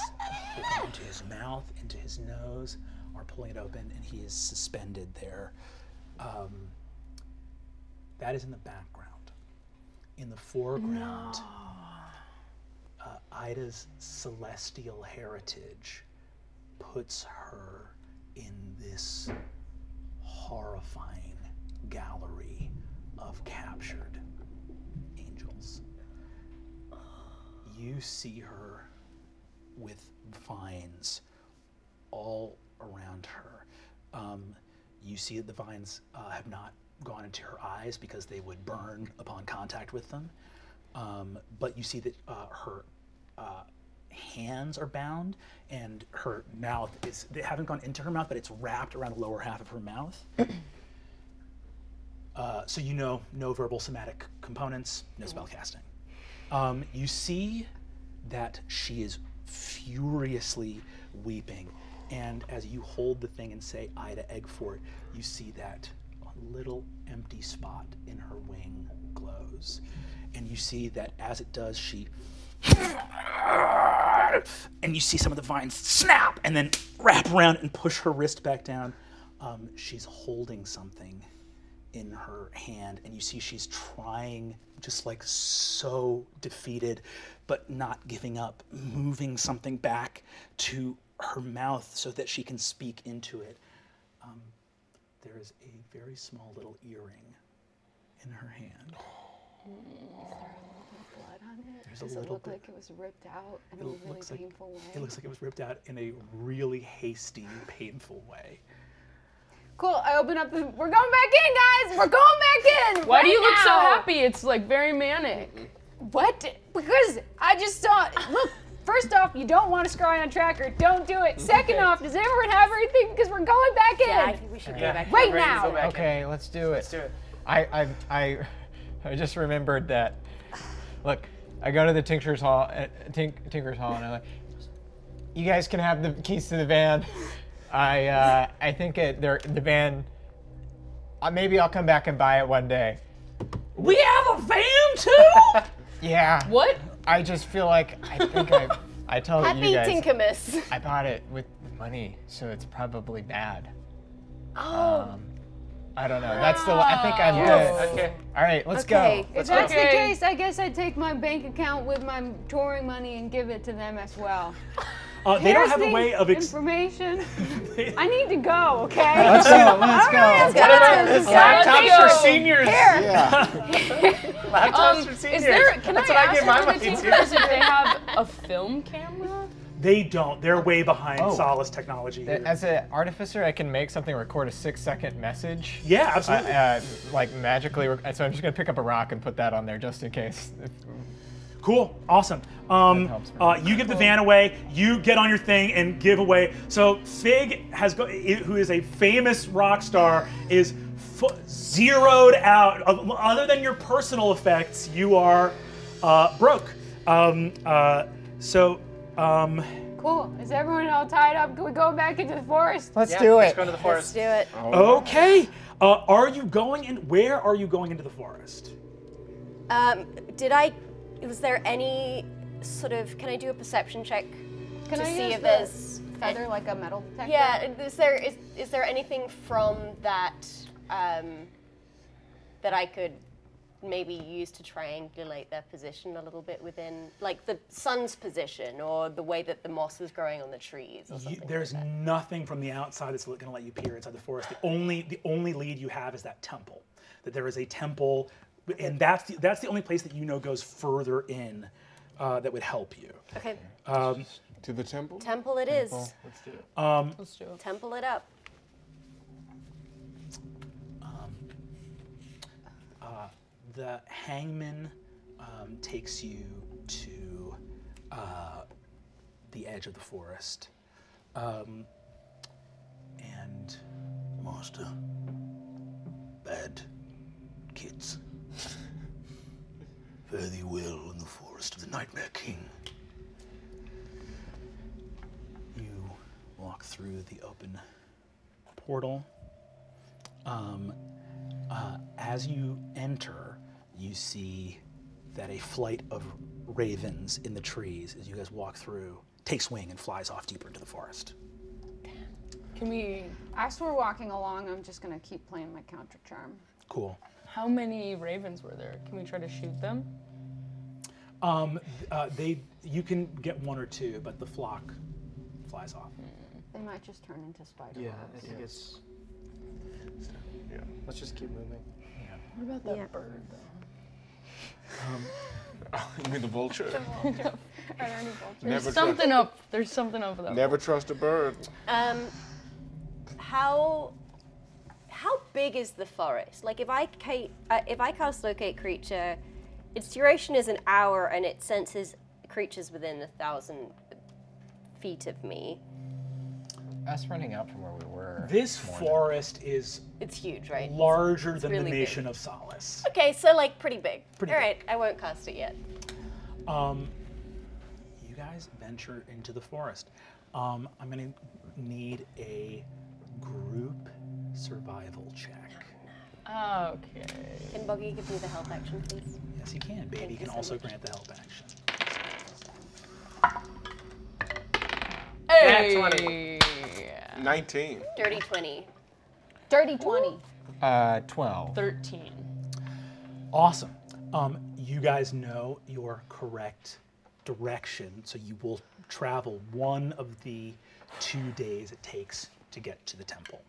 into his mouth, into his nose, are pulling it open, and he is suspended there. That is in the background. in the foreground, no. Ida's celestial heritage puts her in this horrifying gallery of captured angels. You see her with vines all around her. You see that the vines have not gone into her eyes because they would burn upon contact with them. But you see that her hands are bound, and her mouth is, they haven't gone into her mouth, but it's wrapped around the lower half of her mouth. So you know, no verbal somatic components, no spell casting. You see that she is furiously weeping, and as you hold the thing and say Ida Eggfort, you see that a little empty spot in her wing glows, and you see that as it does, she and you see some of the vines snap and then wrap around and push her wrist back down. She's holding something in her hand, and you see she's trying, just like so defeated but not giving up, moving something back to her mouth so that she can speak into it. There is a very small little earring in her hand. Is there a little blood on it? There's Does a little it look bit. Like it was ripped out in a really painful way? It looks like it was ripped out in a really hasty, painful way. Cool, I open up the, we're going back in, guys! We're going back in! Why do you look so happy? It's like very manic. What? Because I just saw, look, first off, you don't want to scry on Tracker, don't do it. Second off, does everyone have everything? Because we're going back in. Yeah, I think we should go back in. Right now! Okay, let's do it. Let's do it. I just remembered that, look, I go to the Tinkerer's Hall, and I'm like, you guys can have the keys to the van. I think the van, maybe I'll come back and buy it one day. We have a van too? Yeah. What? I just feel like, I think I told you guys. Happy Tinkermas. I bought it with money, so it's probably bad. Oh. I don't know, that's the, I think I'm good. Okay. All right, let's go. Let's go. If that's the case, I guess I'd take my bank account with my touring money and give it to them as well. They don't have a way of information. I need to go, okay? Let's go. Let's go. Laptops for seniors. Laptops for seniors. That's what I give my money to. If they have a film camera? They don't. They're way behind Solace technology. As an artificer, I can make something record a 6-second message. Yeah, absolutely. Like magically. So I'm just going to pick up a rock and put that on there just in case. Cool, awesome. You give the van away, you get on your thing and give away. So Fig, who is a famous rock star, is zeroed out. Other than your personal effects, you are broke. Cool, is everyone all tied up? Can we go back into the forest? Let's do it. Let's go to the forest. Let's do it. Okay, are you going in? Where are you going into the forest? Was there any sort of, can I do a perception check to see if there's feather, like a metal detector? Yeah, is there anything from that that I could maybe use to triangulate their position a little bit within, like the sun's position or the way that the moss is growing on the trees or something? There's like nothing from the outside that's going to let you peer inside the forest. The only lead you have is that temple, that there is a temple. And that's the only place that you know goes further in that would help you. Okay. To the temple? Temple it is. Let's do it. Let's do it. Temple it up. The hangman takes you to the edge of the forest. And master, bad kids. Fare thee well in the Forest of the Nightmare King. You walk through the open portal. As you enter, you see that a flight of ravens in the trees, as you guys walk through, takes wing and flies off deeper into the forest. As we're walking along, I'm just gonna keep playing my counter charm. Cool. How many ravens were there? Can we try to shoot them? You can get one or two, but the flock flies off. They might just turn into spider webs. Yeah, I think it's. Yeah, let's just keep moving. Yeah. What about that bird, though? You mean the vulture? The vulture. Are there any vultures? There's something up. There's something up with that. Never trust a bird. How big is the forest? Like, if I cast locate creature, its duration is an hour, and it senses creatures within 1,000 feet of me. Us running out from where we were. This forest is. It's huge, right? Larger than really the nation big. Of Solace. Okay, so like pretty big. Pretty All big. Right, I won't cast it yet. You guys venture into the forest. I'm gonna need a group survival check. Okay. Can Boggy give me the help action, please? Yes, you can, baby. You can also grant the help action. Hey! That's 20. 19. Dirty 20. Dirty 20. 12. 13. Awesome. You guys know your correct direction, so you will travel one of the 2 days it takes to get to the temple.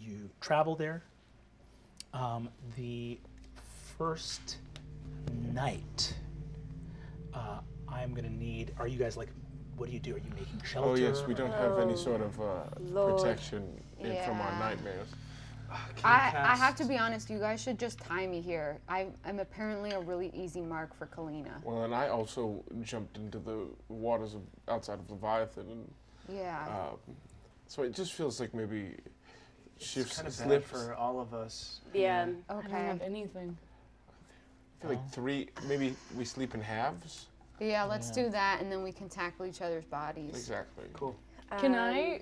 You travel there. The first night, I'm gonna need, are you guys like, what do you do? Are you making shelter? Oh yes, we don't have any sort of protection from our nightmares. I have to be honest, you guys should just tie me here. I'm apparently a really easy mark for Kalina. Well, and I also jumped into the waters outside of Leviathan. And, so it just feels like maybe she's kind of slip for all of us. Yeah. Okay. I don't have anything. I feel like three, maybe we sleep in halves. Yeah, let's do that, and then we can tackle each other's bodies. Exactly. Cool. Can I,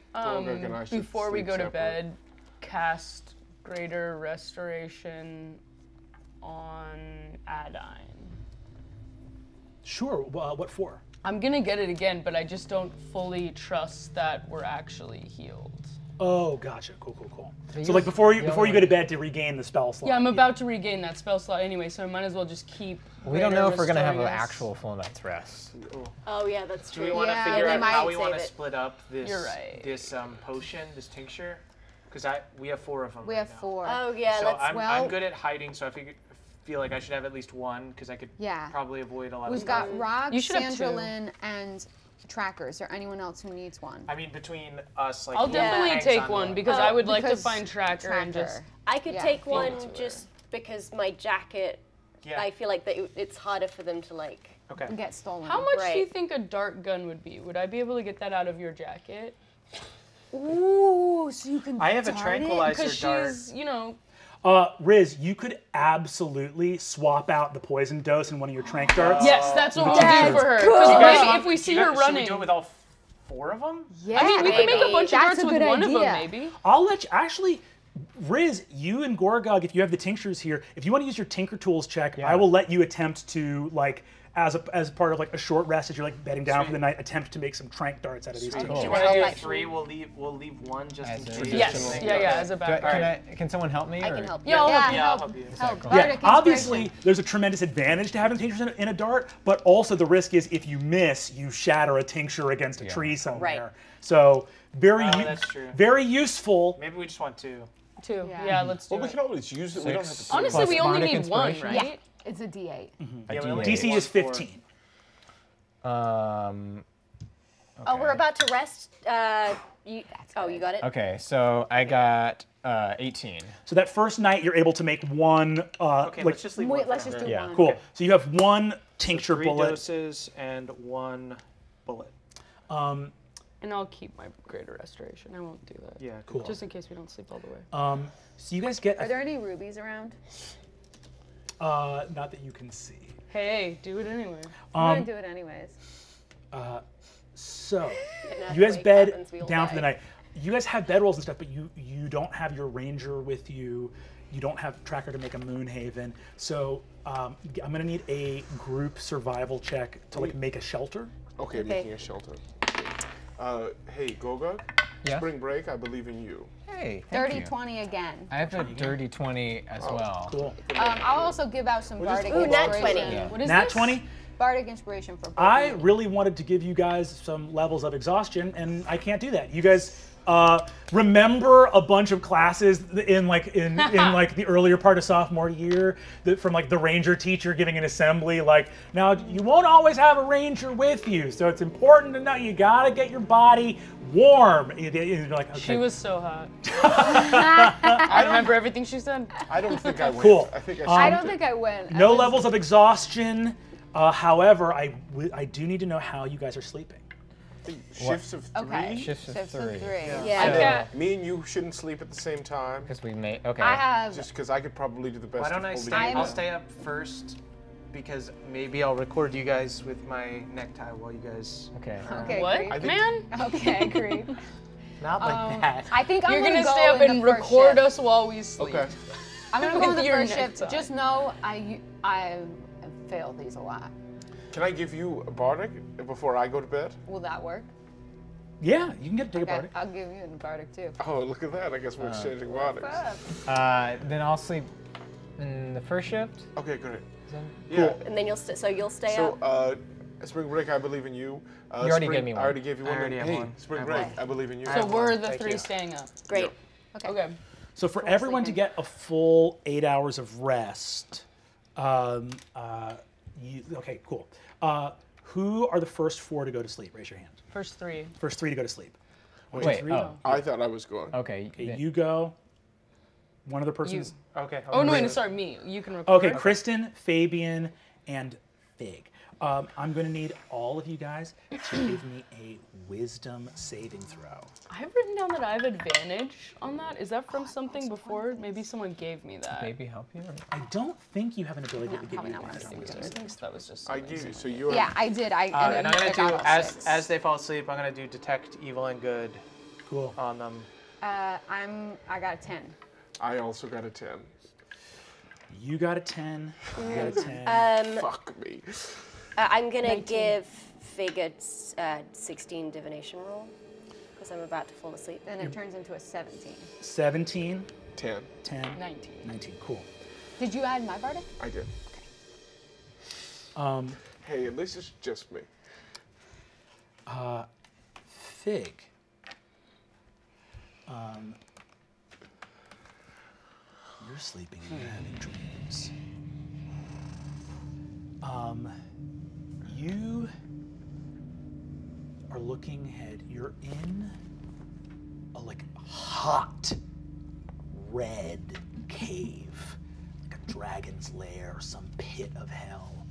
before we go to bed, cast Greater Restoration on Adine? Sure. What for? I'm gonna get it again, but I just don't fully trust that we're actually healed. Oh, gotcha. Cool, cool, cool. So like before you go to bed to regain the spell slot. Yeah, I'm about to regain that spell slot anyway, so I might as well just keep. We don't know if we're gonna have an actual full night's rest. Oh yeah, that's true. Do we want to figure out how we want to split up this potion, this tincture? Because we have four of them. We have four. Oh yeah, so I'm good at hiding, so I feel like I should have at least one because I could probably avoid a lot. We've got Rock, Sandra Lynn, and Tracker. Is there anyone else who needs one? I mean, between us, like I'll definitely take one because I would like to find Tracker and just. I could take one just because my jacket. Yeah. I feel like that it's harder for them to like get stolen. How much do you think a dart gun would be? Would I be able to get that out of your jacket? Ooh, so you can. I have a tranquilizer dart. Because she's, you know. Riz, you could absolutely swap out the poison dose in one of your trank darts. Yes, that's what we'll do for her. Because if we see her running, should we do it with all four of them? Yeah, I mean, we can make a bunch of darts with one of them, maybe. I'll let you actually. Riz, you and Gorgug, if you have the tinctures here, if you want to use your Tinker Tools check, I will let you attempt to, like, as part of like a short rest, as you're like bedding down for the night, attempt to make some trank darts out of these two. Do you want to do three? We'll leave one just in case. Yes, as a backup. Can someone help me? I can help you. I'll help you. Obviously, there's a tremendous advantage to having tinctures in a dart, but also the risk is if you miss, you shatter a tincture against a tree somewhere. Right. So very useful. Maybe we just want two. Yeah, let's do it. Well, we can always use it. We don't have to. Honestly, we only need one, right? It's a D8. Mm-hmm. Yeah, a D8. DC is 15. Oh, we're about to rest. You got it? Okay, so I got 18. So that first night, you're able to make one. Let's just leave one. Let's just do one. Cool. Okay. So you have one tincture bullet. 3 doses and one bullet. And I'll keep my Greater Restoration. I won't do that. Yeah, cool. Just in case we don't sleep all the way. So you guys get. Are there any rubies around? Not that you can see. Hey, do it anyway. I'm gonna do it anyways. So, you guys bed down for the night. You guys have bed rolls and stuff, but you don't have your ranger with you. You don't have Tracker to make a Moonhaven. So, I'm gonna need a group survival check to like make a shelter. Okay, making a shelter. Hey, Goga. Yeah. Spring break, I believe in you. Hey. Hey, dirty 20 again. I have a dirty 20 as well. Cool. I'll also give out some bardic inspiration. Nat 20. Yeah. What is this? 20? Bardic inspiration for. I really wanted to give you guys some levels of exhaustion, and I can't do that. You guys remember a bunch of classes in like the earlier part of sophomore year from like the ranger teacher giving an assembly like, now you won't always have a ranger with you, so it's important to know you gotta get your body warm. You're like, okay. She was so hot. I remember everything she said. I don't think I win. Cool. I don't think I win. No levels of exhaustion. However, I do need to know how you guys are sleeping. Shifts of three? Okay. Shifts of three. Yeah. So, me and you shouldn't sleep at the same time. Because we may, okay. I have. Just because I could probably do the best. Why don't I stay, I'll stay up first, because maybe I'll record you guys with my necktie while you guys. Okay. Okay, what, man? Okay, I agree. Not like that. I think I'm going to stay up and record us while we sleep. Okay. I'm going to go with the first shift. Just know I fail these a lot. Can I give you a bardic before I go to bed? Will that work? Yeah, you can take a bardic. I'll give you a bardic too. Oh, look at that. I guess we're exchanging bardics. Then I'll sleep in the first shift. Okay, great. Yeah. Cool. And then you'll stay up? Spring break, I believe in you. You already gave me one. I already gave you one. Spring break, I believe in you. So we're the three staying up. Great. Yeah. Okay. Okay. So for everyone to get a full 8 hours of rest, okay, cool. Who are the first four to go to sleep? Raise your hand. First three. First three to go to sleep. Wait, oh. I thought I was going. Okay. Okay, you go. One other person's. Okay. Oh, no, sorry, me. You can record. Okay, Kristen, Fabian, and Fig. I'm going to need all of you guys to give me a wisdom saving throw. I've written down that I have advantage on that. Is that from something before? Maybe someone gave me that. Maybe help you? Or... I don't think you have an ability to give me advantage. I think that was just. I do. So you. Yeah, I did. And I'm going to do as they fall asleep. I'm going to do detect evil and good. Cool. On them. I got a 10. I also got a 10. You got a 10. You got a 10. Fuck me. I'm going to give Fig a 16 divination roll, because I'm about to fall asleep. Then it turns into a 17. 17. 10. 10. 19. 19, cool. Did you add my bardic? I did. Okay. Hey, at least it's just me. Fig. You're sleeping and you're having dreams. You are looking ahead. You're in a like hot red cave, like a dragon's lair or some pit of hell.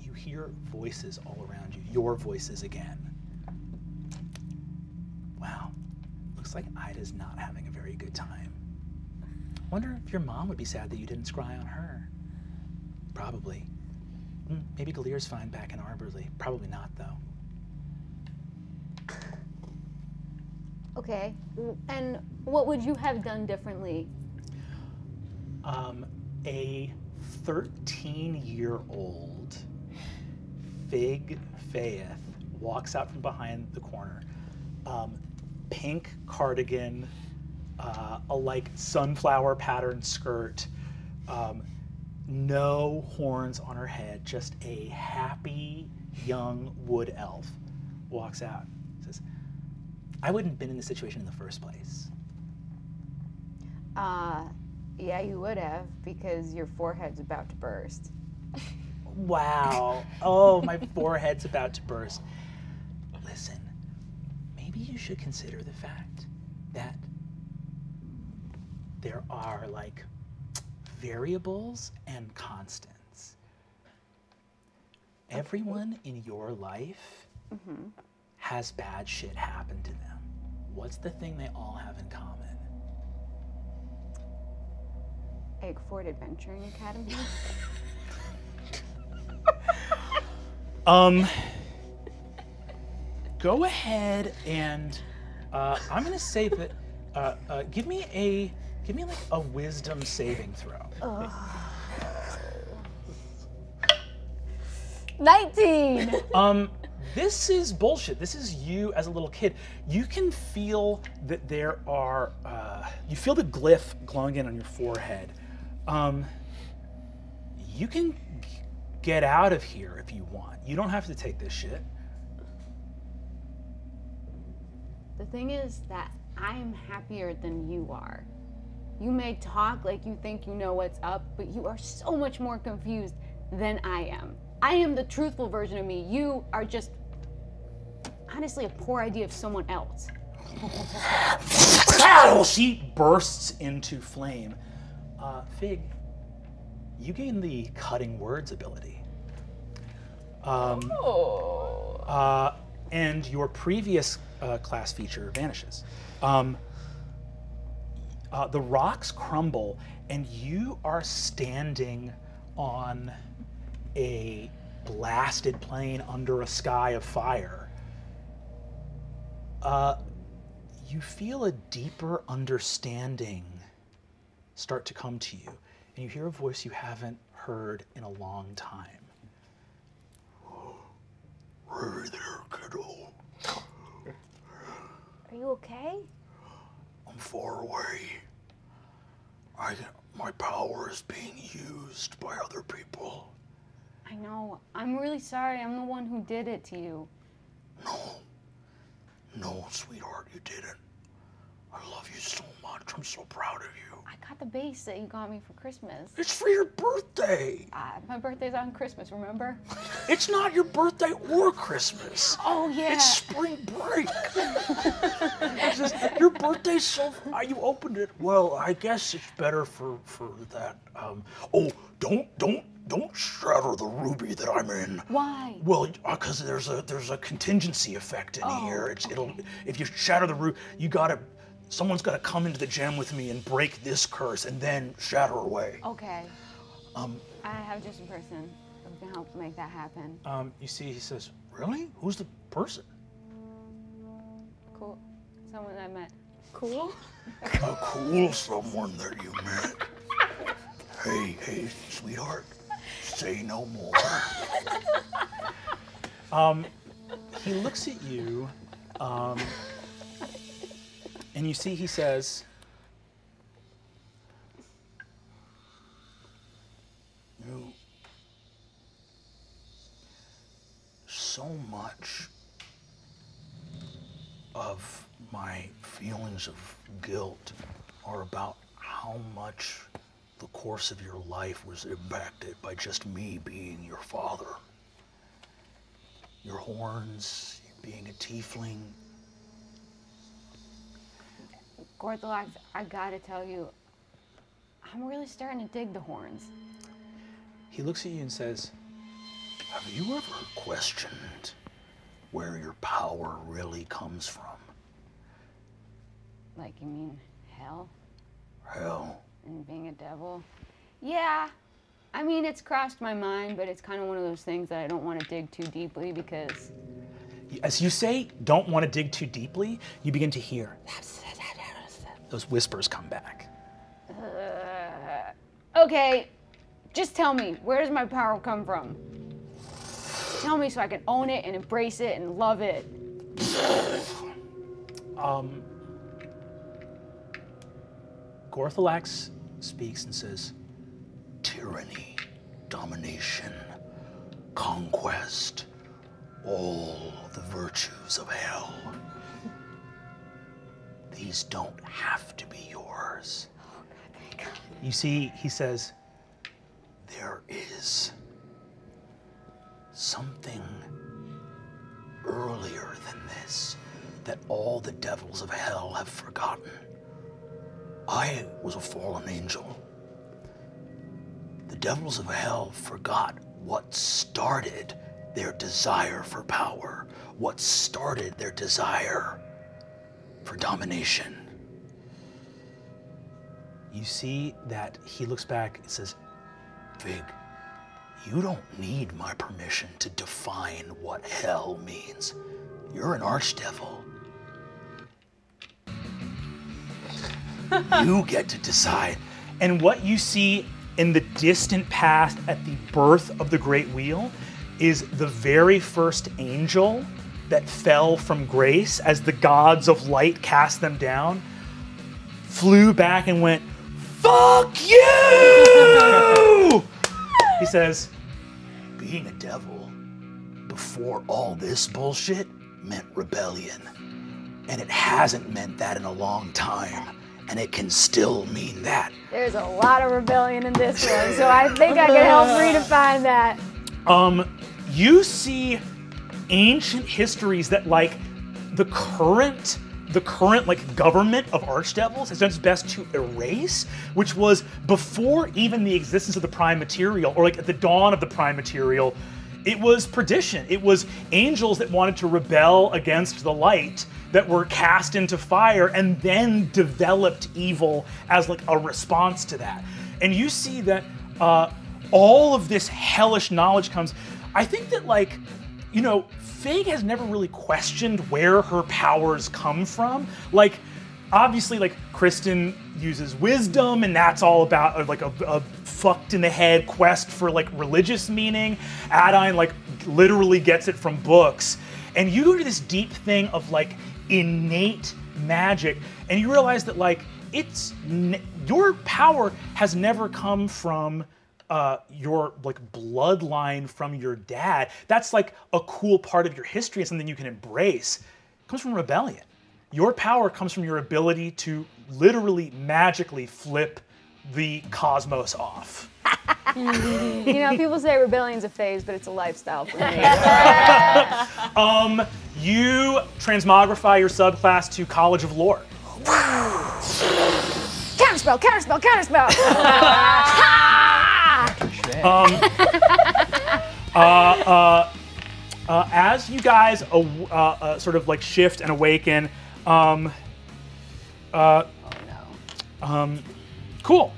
You hear voices all around you, your voices again. Wow, looks like Ida's not having a very good time. Wonder if your mom would be sad that you didn't scry on her. Probably. Maybe Gilear's fine back in Arborly. Probably not, though. Okay. And what would you have done differently? A 13-year-old Fig Faeth walks out from behind the corner. Pink cardigan. A like sunflower pattern skirt, no horns on her head, just a happy young wood elf walks out. Says, "I wouldn't have been in this situation in the first place." Yeah, you would have, because your forehead's about to burst. Wow. Oh, my forehead's about to burst. Listen, maybe you should consider the fact that there are like variables and constants. Everyone in your life has bad shit happen to them. What's the thing they all have in common? Aguefort Adventuring Academy. Go ahead and I'm gonna say that. Give me a. Give me like a wisdom saving throw. 19. This is bullshit. This is you as a little kid. You can feel that there are, you feel the glyph glowing in on your forehead. You can get out of here if you want. You don't have to take this shit. The thing is that I'm happier than you are. You may talk like you think you know what's up, but you are so much more confused than I am. I am the truthful version of me. You are just, honestly, a poor idea of someone else. She bursts into flame. Fig, you gain the cutting words ability. And your previous class feature vanishes. The rocks crumble, and you are standing on a blasted plain under a sky of fire. You feel a deeper understanding start to come to you, and you hear a voice you haven't heard in a long time. Hey there, kiddo. Are you okay? I'm far away. My power is being used by other people. I know. I'm really sorry. I'm the one who did it to you. No. No, sweetheart, you didn't. I love you so much. I'm so proud of you. I got the base that you got me for Christmas. It's for your birthday. My birthday's on Christmas, remember? It's not your birthday or Christmas. Oh, yeah. It's spring break. It's just, your birthday's so... You opened it. Well, I guess it's better for that. Oh, don't shatter the ruby that I'm in. Why? Well, because there's a contingency effect in here. If you shatter the ruby, someone's got to come into the gym with me and break this curse and then shatter away. Okay. I have just a person who can help make that happen. You see, he says, really? Who's the person? Cool. Someone I met. Cool? A cool someone that you met. Hey, sweetheart. Say no more. He looks at you, and you see he says, you so much of my feelings of guilt are about how much the course of your life was impacted by just me being your father. Your horns, being a tiefling. Gorthalax, I gotta tell you, I'm really starting to dig the horns. He looks at you and says, have you ever questioned where your power really comes from? Like, you mean hell? Hell. And being a devil? Yeah. I mean, it's crossed my mind, but it's kind of one of those things that I don't want to dig too deeply because... As you say, don't want to dig too deeply, you begin to hear those whispers come back. Okay, just tell me, where does my power come from? Tell me so I can own it and embrace it and love it. Gorthalax speaks and says, tyranny, domination, conquest, all the virtues of hell. These don't have to be yours. Oh, God, thank God. You see, he says, there is something earlier than this that all the devils of hell have forgotten. I was a fallen angel. The devils of hell forgot what started their desire for power, what started their desire for domination. You see that he looks back and says, Fig, you don't need my permission to define what hell means. You're an archdevil. You get to decide. And what you see in the distant past at the birth of the Great Wheel is the very first angel that fell from grace as the gods of light cast them down, flew back and went, "Fuck you!" He says, "Being a devil before all this bullshit meant rebellion. And it hasn't meant that in a long time. And it can still mean that." There's a lot of rebellion in this one, so I think I can help redefine that. You see ancient histories that, like, the current like government of archdevils has done its best to erase, which was before even the existence of the prime material, or like at the dawn of the prime material. It was perdition. It was angels that wanted to rebel against the light, that were cast into fire and then developed evil as like a response to that. And you see that all of this hellish knowledge comes. I think that, like, you know, Fig has never really questioned where her powers come from. Like, obviously, like, Kristen uses wisdom, and that's all about like a fucked in the head quest for like religious meaning. Adine, like, literally gets it from books. And you go to this deep thing of like innate magic, and you realize that, like, it's your power has never come from your like bloodline from your dad. That's like a cool part of your history and something you can embrace. It comes from rebellion. Your power comes from your ability to literally magically flip the cosmos off. You know, people say rebellion's a phase, but it's a lifestyle for me. You transmogrify your subclass to College of Lore. Counterspell, counterspell, counterspell! As you guys sort of like shift and awaken, cool.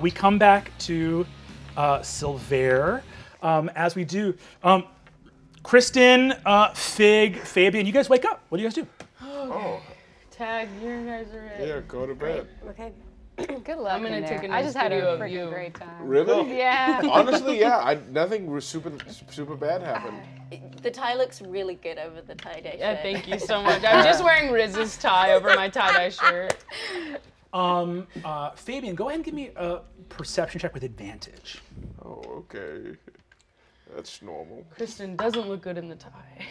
We come back to Silver. As we do, Kristen, Fig, Fabian, you guys wake up. What do you guys do? Oh. Tag, you guys are in. Yeah, go to bed. Okay. Good luck. I'm gonna take a nice video of you. I just had a freaking great time. Really? Yeah. Honestly, yeah. Nothing was super bad happened. The tie looks really good over the tie-dye shirt. Yeah, thank you so much. I'm just wearing Riz's tie over my tie-dye shirt. Fabian, go ahead and give me a perception check with advantage. Oh, okay. That's normal. Kristen doesn't look good in the tie.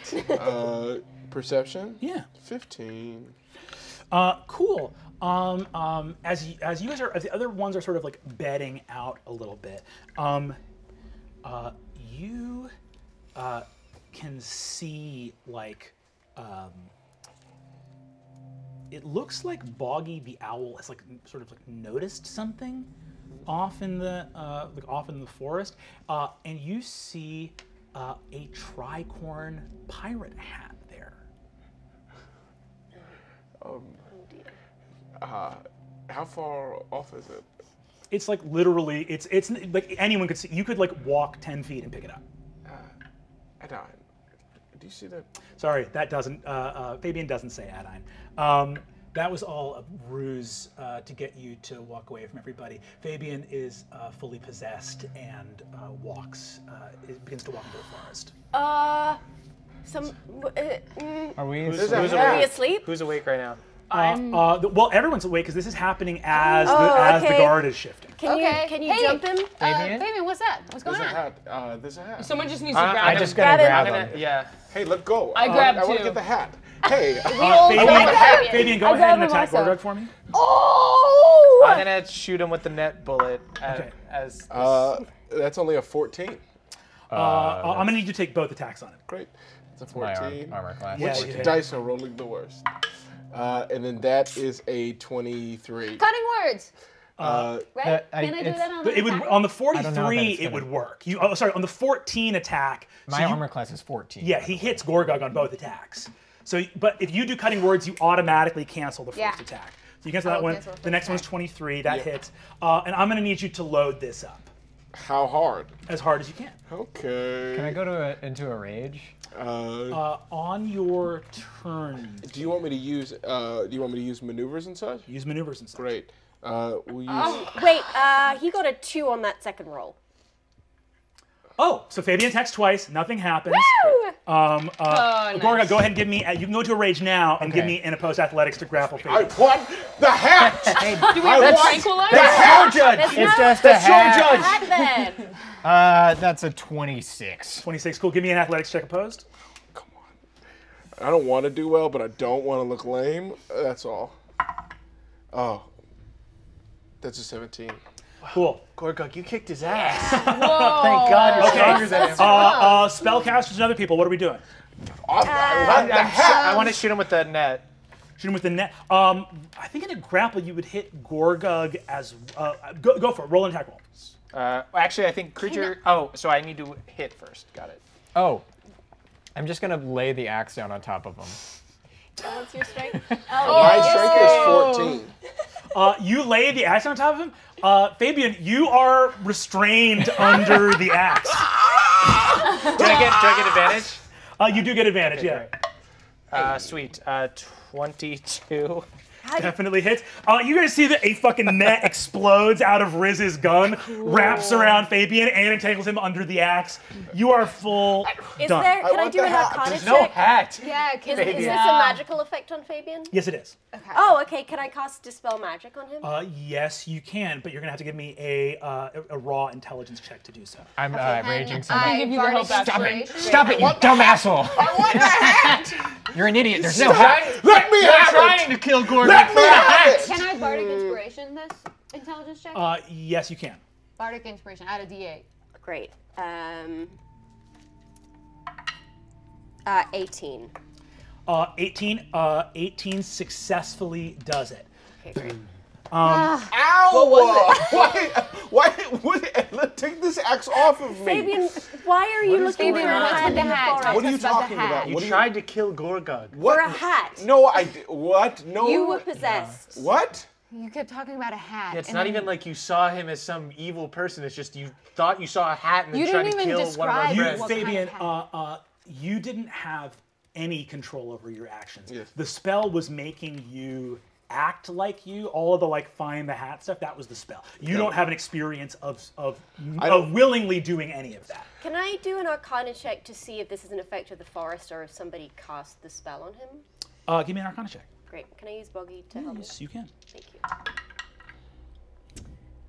Perception? Yeah. 15. Cool. As you guys are, as the other ones are sort of like bedding out a little bit, you can see, like, it looks like Boggy the owl has like sort of like noticed something off in the forest, and you see a tricorn pirate hat there. How far off is it? It's like literally, it's like anyone could see. You could like walk 10 feet and pick it up. Adine, do you see that? Sorry, that doesn't. Fabian doesn't say Adine. That was all a ruse to get you to walk away from everybody. Fabian is fully possessed and walks. Begins to walk into the forest. Are we? Who's asleep? Who's awake right now? Well, everyone's awake because this is happening as the guard is shifting. Can you jump him? Fabian, what's that? What's going on? There's a hat. Someone just needs to grab him. I just gotta grab him. Yeah. Hey, let go. I grabbed you. I want to get the hat. Hey. Fabian, go ahead and attack Gorgug for me. Oh! I'm gonna shoot him with the net bullet. That's only a 14. I'm gonna need you to take both attacks on him. Great. It's a 14. My armor class. Which dice are rolling the worst? And then that is a 23. Cutting words. Right? Can I do that on the attack? On the 43, it would work. On the 14 attack. My armor class is 14. Yeah, he hits Gorgug on both attacks. So, but if you do cutting words, you automatically cancel the first attack. So you cancel that one. The next one's 23. That hits. And I'm going to need you to load this up. How hard? As hard as you can. Okay. Can I go to into a rage? On your turn. Do you want me to use? Do you want me to use maneuvers and such? Use maneuvers and such. Great. We'll use. Wait. He got a 2 on that second roll. Oh, so Fabian attacks twice. Nothing happens. Woo! Nice. Gorgug, go ahead and give me. You can go to a rage now and give me an opposed athletics to grapple. Fabian. I want the hat. Do we have to tranquilize? That's your judge. It's just a hat. That's your judge. That's a 26. 26. Cool. Give me an athletics check opposed. Come on. I don't want to do well, but I don't want to look lame. That's all. Oh, that's a 17. Wow. Cool. Gorgug, you kicked his ass. Whoa. Thank God you're stronger than him. Spellcasters and other people, what are we doing? I want to shoot him with the net. Shoot him with the net. I think in a grapple you would hit Gorgug as... go for it. Roll an attack roll. Actually, I think creature... Oh, so I need to hit first. Got it. Oh. I'm just going to lay the axe down on top of him. What's your strength? My strength is 14. You lay the axe on top of him. Fabian, you are restrained under the axe. Do I get advantage? You do get advantage, okay, yeah. Sweet. 22. Definitely hits. You guys see that a fucking net explodes out of Riz's gun, wraps around Fabian, and entangles him under the axe. You are full done. Can I do an Arcana check? There's no hat. Yeah, is this a magical effect on Fabian? Yes, it is. Okay. Oh, okay. Can I cast Dispel Magic on him? Yes, you can, but you're going to have to give me a raw intelligence check to do so. I'm raging something. Stop it. Stop it, you dumb asshole. I want the hat. You're an idiot. There's no hat. Let me have it. You're trying to kill Gordon. Can I bardic inspiration this intelligence check? Yes, you can. Bardic inspiration, add a d8. Great. 18. 18 successfully does it. Okay, great. Ow! Why take this axe off of me? Fabian, why are you looking for a hat? What are you talking about? You tried to kill Gorgug. What? For a hat. No, what? No. You were possessed. Yeah. What? You kept talking about a hat. It's not even like you saw him as some evil person. It's just you thought you saw a hat and then tried to kill one of our friends. Fabian, you didn't have any control over your actions. Yes. The spell was making you act like you, all of the like find the hat stuff, that was the spell. You don't have an experience of willingly doing any of that. Can I do an Arcana check to see if this is an effect of the forest or if somebody cast the spell on him? Give me an Arcana check. Great. Can I use Boggy to help? Yes, you can. Thank you.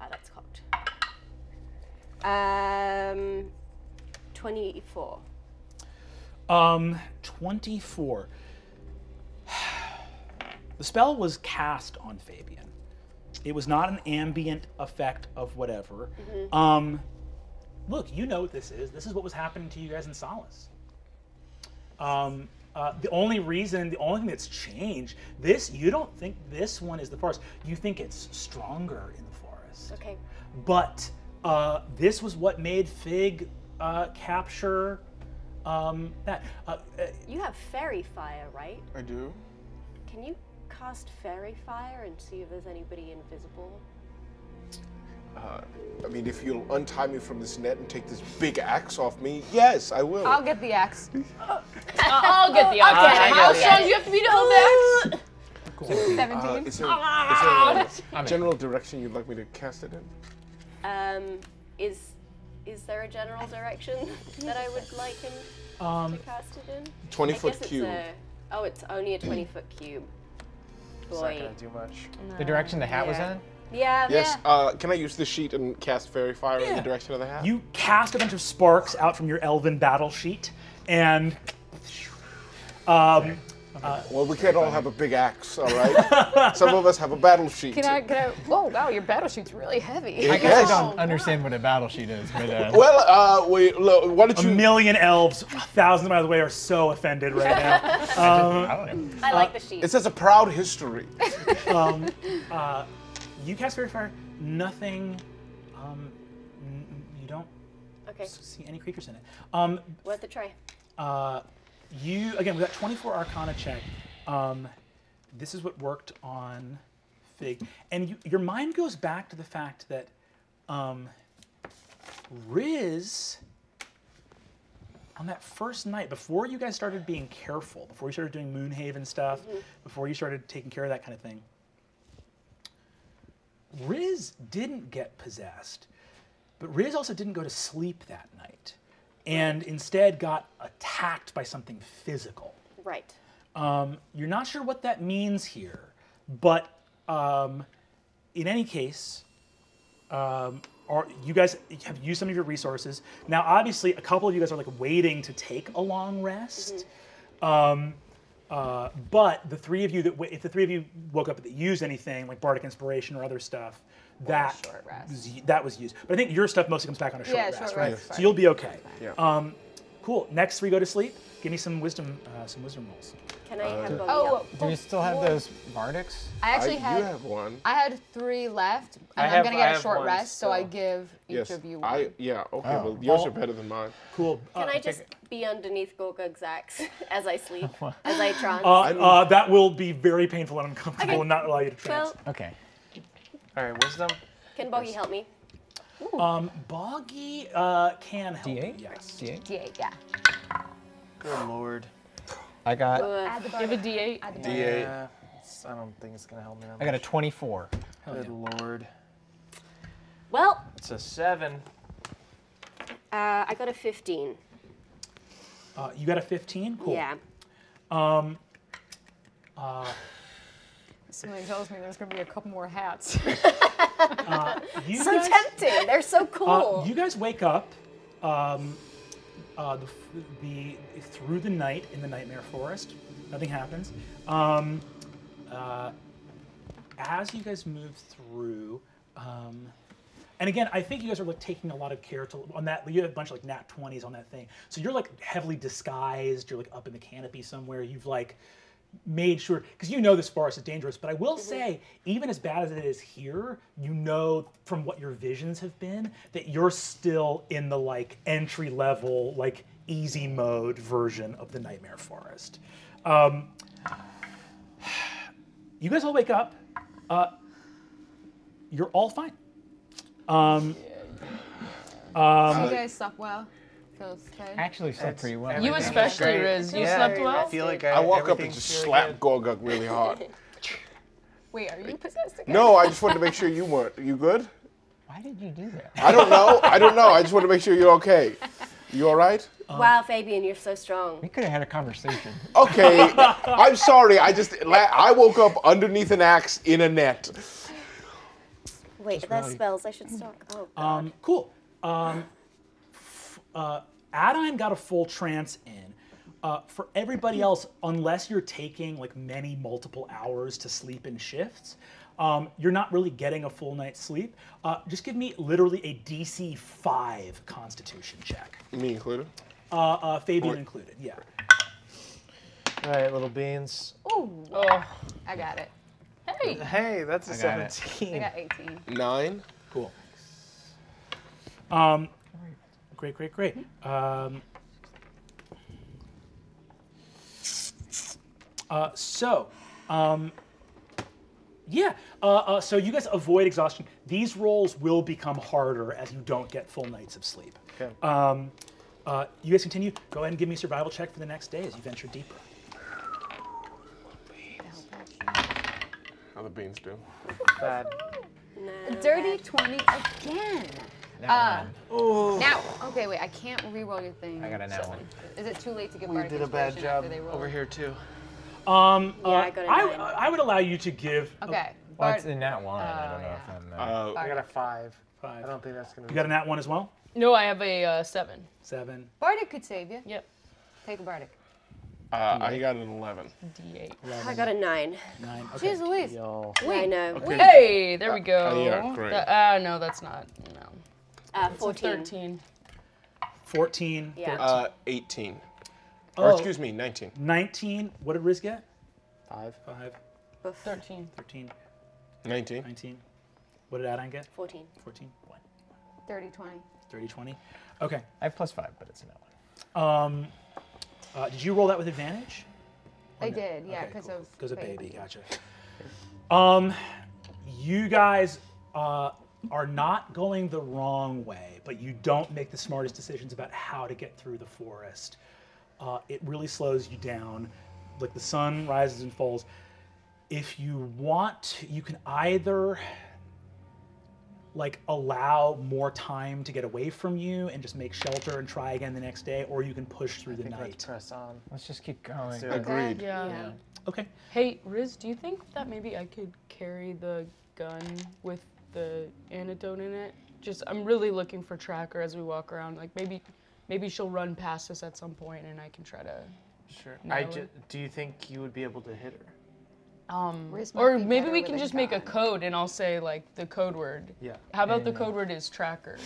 That's cocked. 24. 24. The spell was cast on Fabian. It was not an ambient effect of whatever. Mm-hmm. Look, you know what this is. This is what was happening to you guys in Solace. The only thing that's changed, you don't think this one is the forest. You think it's stronger in the forest. Okay. But this was what made Fig capture that. You have fairy fire, right? I do. Can you cast fairy fire and see if there's anybody invisible? I mean, if you'll untie me from this net and take this big axe off me, yes, I will. I'll get the axe. I'll get the axe. How strong do you have to be to hold the axe? Cool. 17. Is there a general direction you'd like me to cast it in? Is there a general direction that I would like him to cast it in? 20-foot cube. Oh, it's only a 20-foot cube. Boy. It's not gonna do much. No. The direction the hat was in? Yeah. Yes, can I use the sheet and cast fairy fire in the direction of the hat? You cast a bunch of sparks out from your elven battle sheet, and... well, we can't all have a big axe, all right? Some of us have a battle sheet. Oh, wow, your battle sheet's really heavy. I guess I don't understand what a battle sheet is, but... Well, why don't you... A million elves, thousands of miles away, are so offended right now. I don't know. I like the sheet. It says a proud history. You cast Fairy Fire, nothing... you don't see any creatures in it. We'll have to try. You, again, with that 24 Arcana check, this is what worked on Fig. And your mind goes back to the fact that Riz, on that first night, before you guys started being careful, before you started doing Moonhaven stuff, before you started taking care of that kind of thing, Riz didn't get possessed. But Riz also didn't go to sleep that night and instead got attacked by something physical. Right. You're not sure what that means here, but in any case, you guys have used some of your resources. Now, obviously, a couple of you guys are like waiting to take a long rest. Mm-hmm. But the three of you if the three of you woke up and used anything like Bardic Inspiration or other stuff, that was used. But I think your stuff mostly comes back on a short rest, right? Yeah. So you'll be okay. Yeah. Cool. Next three go to sleep. Give me some wisdom rolls. Can I have both? Oh, do you still have those Bardics? I actually have one. I had three left. I'm gonna get a short rest, so I give each of you one. Well, yours are better than mine. Cool. Can I just be underneath Gorgug's axe as I sleep, as I trance? That will be very painful and uncomfortable, and not allow you to trance. Well, okay. All right, wisdom. Can Boggy help me? Boggy can help. D8? Yes. D8, yeah. Good lord. I got. Give a D8. D8. Yeah, I don't think it's gonna help me. I got a 24. Good lord. Well. It's a 7. I got a 15. You got a 15? Cool. Yeah. Something tells me there's gonna be a couple more hats. So tempting. They're so cool. You guys wake up. Through the night in the Nightmare Forest, nothing happens. As you guys move through, and again, I think you guys are like taking a lot of care on that. You have a bunch of like nat 20s on that thing, so you're like heavily disguised. You're like up in the canopy somewhere. You've like made sure, because you know this forest is dangerous. But I will say, even as bad as it is here, you know from what your visions have been that you're still in the like entry level, like easy mode version of the Nightmare Forest. You guys all wake up. You're all fine. You guys slept well. I actually slept pretty well. You especially, Riz. You slept well? I feel like I woke up and just slapped Gorgug really hard. Wait, are you possessed again? No, I just wanted to make sure you weren't. You good? Why did you do that? I don't know. I just wanted to make sure you're okay. You all right? Wow, Fabian, you're so strong. We could have had a conversation. Okay, I'm sorry. I woke up underneath an axe in a net. Wait, that's really... spells. I should stop. Oh, God. Cool. Adine got a full trance in. For everybody else, unless you're taking like multiple hours to sleep in shifts, you're not really getting a full night's sleep. Just give me literally a DC 5 Constitution check. Me included? Fabian included, yeah. All right, little beans. Ooh, I got it. Hey! Hey, that's a 17. I got 18. 9. Cool. Great. So you guys avoid exhaustion. These rolls will become harder as you don't get full nights of sleep. Okay. You guys continue. Go ahead and give me a survival check for the next day as you venture deeper. How the beans do? Bad. No. A dirty 20 again. Now, okay, wait, I can't reroll your thing. I got a now one. Is it too late to give Bardic Inspiration? We did a bad job over here too. I would allow you to give. Okay. What's in that one? I don't know if I'm. I got a 5. I don't think that's gonna. You got a nat 1 as well? No, I have a 7. 7. Bardic could save you. Yep. Take a Bardic. I got an 11. D8. 11. I got a 9. 9. Okay. Jeez Louise. Wait, I know. Okay. Hey, there we go. Yeah, great. No, that's not. No. 14. 13. 14. Yeah. 13. 18. Or excuse me, 19. 19. What did Riz get? 5. 13. 13. 19. 19. What did Adine get? 14. 14. 1. 30, 20. 30, 20. Okay. I have plus 5, but it's not one. Did you roll that with advantage? I did, yeah, because of baby. Gotcha. You guys are not going the wrong way, but you don't make the smartest decisions about how to get through the forest. It really slows you down. Like the sun rises and falls. If you want, you can either like allow more time to get away from you and just make shelter and try again the next day, or you can push through the night. Let's press on. Let's just keep going. Agreed. Yeah. Okay. Hey, Riz, do you think that maybe I could carry the gun with the antidote in it? Just, I'm really looking for Tracker as we walk around. Like maybe she'll run past us at some point, and I can try to. Sure. Do you think you would be able to hit her? Or maybe we can just make a code, and I'll say like the code word. Yeah. How about the code word is Tracker?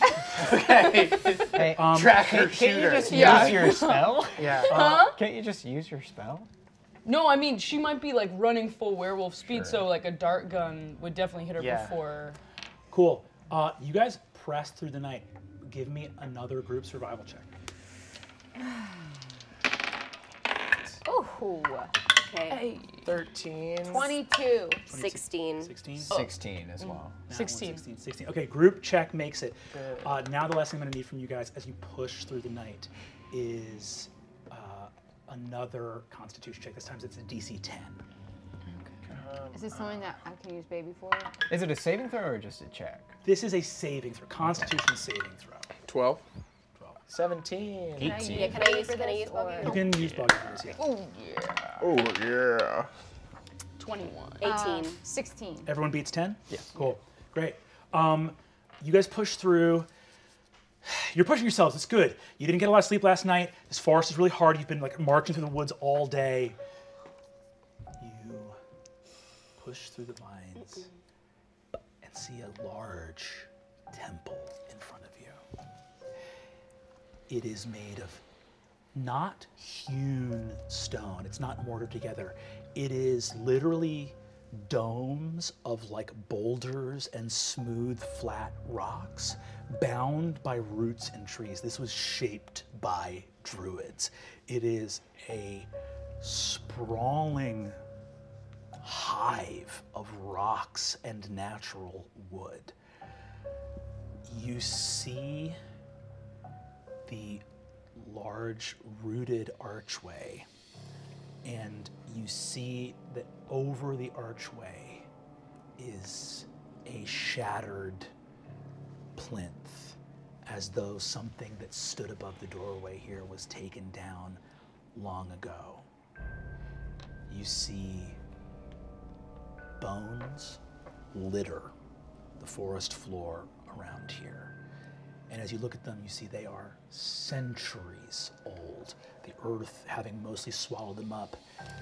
Okay. Hey, Tracker shooter. Can't you just use your spell? Yeah. Can't you just use your spell? No, I mean she might be like running full werewolf speed, so like a dart gun would definitely hit her before. Cool. You guys press through the night. Give me another group survival check. Oh. Okay. 13. 22. 16. 16? 16 as well. 16. Okay, group check makes it. Now the last thing I'm gonna need from you guys as you push through the night is another Constitution check. This time it's a DC 10. Okay. Is this something that I can use baby for? Is it a saving throw or just a check? This is a saving throw, Constitution saving throw. 12. 17. 18. Can I use buggy? You can use buggy for this, yeah. Oh, yeah. Oh, yeah. 21. 18. 16. Everyone beats 10? Yeah. Cool. Great. You guys push through. You're pushing yourselves. It's good. You didn't get a lot of sleep last night. This forest is really hard. You've been like marching through the woods all day. You push through the vines and see a large temple in front of you. It is made of not hewn stone. It's not mortared together. It is literally domes of like boulders and smooth, flat rocks bound by roots and trees. This was shaped by druids. It is a sprawling hive of rocks and natural wood. You see the large rooted archway, and you see that over the archway is a shattered plinth, as though something that stood above the doorway here was taken down long ago. You see bones litter the forest floor around here. And as you look at them, you see they are centuries old. The earth, having mostly swallowed them up,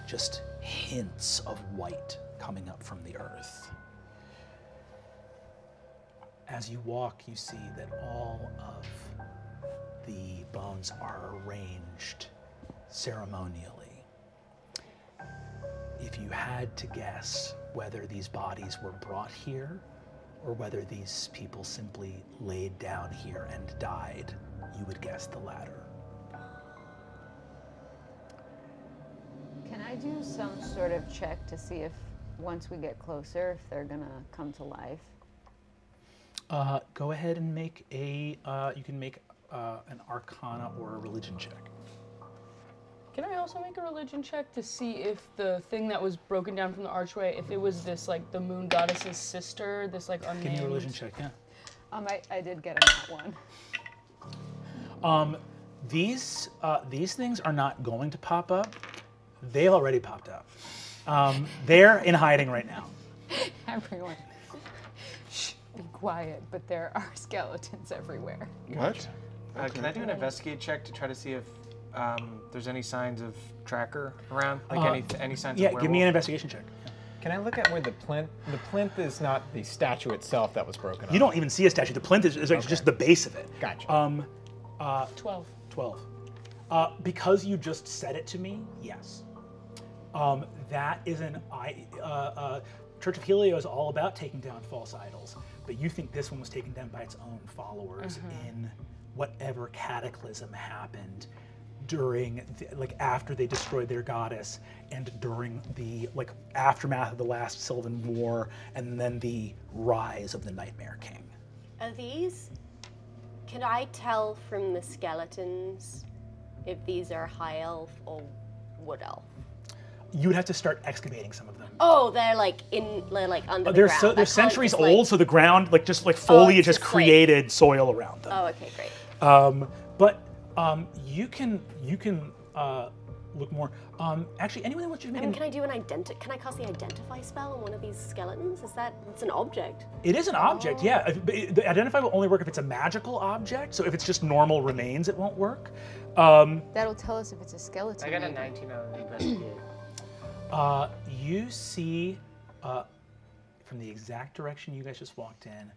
just hints of white coming up from the earth. As you walk, you see that all of the bones are arranged ceremonially. If you had to guess whether these bodies were brought here or whether these people simply laid down here and died, you would guess the latter. Can I do some sort of check to see if, once we get closer, if they're gonna come to life? Go ahead and make a, you can make an Arcana or a religion check. Can I also make a religion check to see if the thing that was broken down from the archway, if it was this, like, the moon goddess's sister, this, like, unnamed... Give me a religion check, yeah. I did get on that one. These things are not going to pop up. They've already popped up. They're in hiding right now. Everyone. Shh, be quiet, but there are skeletons everywhere. What? Can I do an investigate check to try to see if there's any signs of Tracker around? Like any signs of werewolf? Yeah, give me an investigation check. Can I look at where the plinth is not the statue itself that was broken off? You don't even see a statue. The plinth is like just the base of it. Gotcha. 12. 12. Because you just said it to me, yes. That is an... Church of Helio is all about taking down false idols, but you think this one was taken down by its own followers in whatever cataclysm happened during, after they destroyed their goddess, and during the, aftermath of the last Sylvan War, and then the rise of the Nightmare King. Are these, can I tell from the skeletons if these are high elf or wood elf? you would have to start excavating some of them. Oh, they're like in, like under the ground. They're centuries old, like, so the ground, like foliage has created soil around them. Oh, okay, great. But you can look more. Actually, anyone that wants you to make can I do an Can I cast the identify spell on one of these skeletons? Is that, it's an object? It is an object, yeah. The identify will only work if it's a magical object. So if it's just normal remains, it won't work. That'll tell us if it's a skeleton. I got a 19 on investigate. You see, from the exact direction you guys just walked in,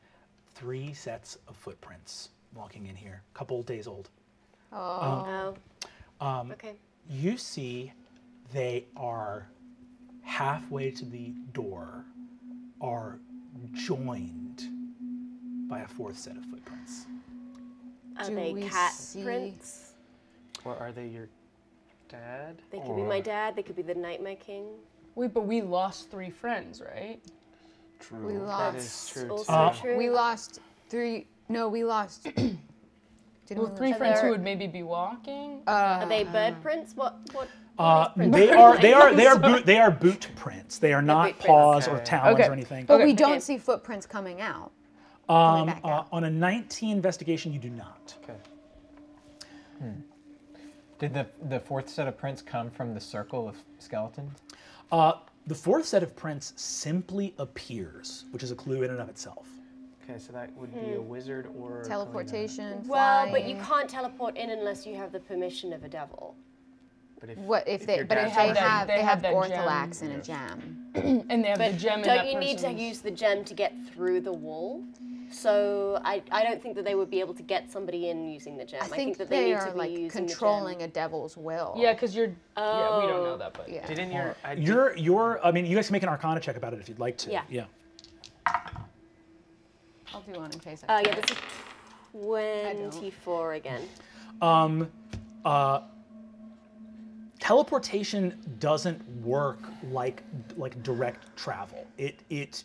3 sets of footprints walking in here, a couple days old. Oh. Okay. You see they are halfway to the door, are joined by a 4th set of footprints. Are they cat prints? Or are they your dad? They could be my dad, they could be the Nightmare King. Wait, but we lost 3 friends, right? True. We lost, that is true. Also true. We lost 3, no, we lost. Well, 3 friends who would maybe be walking. Are they bird prints? What prints? They are boot prints. They are not paws or talons or anything. But we don't see footprints coming out. On a 19 investigation, you do not. Okay. Hmm. Did the 4th set of prints come from the circle of skeletons? The 4th set of prints simply appears, which is a clue in and of itself. Okay, so that would be a wizard or teleportation. Well, but you can't teleport in unless you have the permission of a devil. But if they have Gorthalax in a gem, and they have the gem. Don't you need to use the gem to get through the wall? So I don't think that they would be able to get somebody in using the gem. I think that they need to be like controlling a devil's will. Yeah, because yeah, we don't know that, but yeah. Didn't I mean, you guys can make an Arcana check about it if you'd like to. Yeah. Yeah. I'll do one in case I can. Yeah, this is 24 again. Teleportation doesn't work like direct travel. It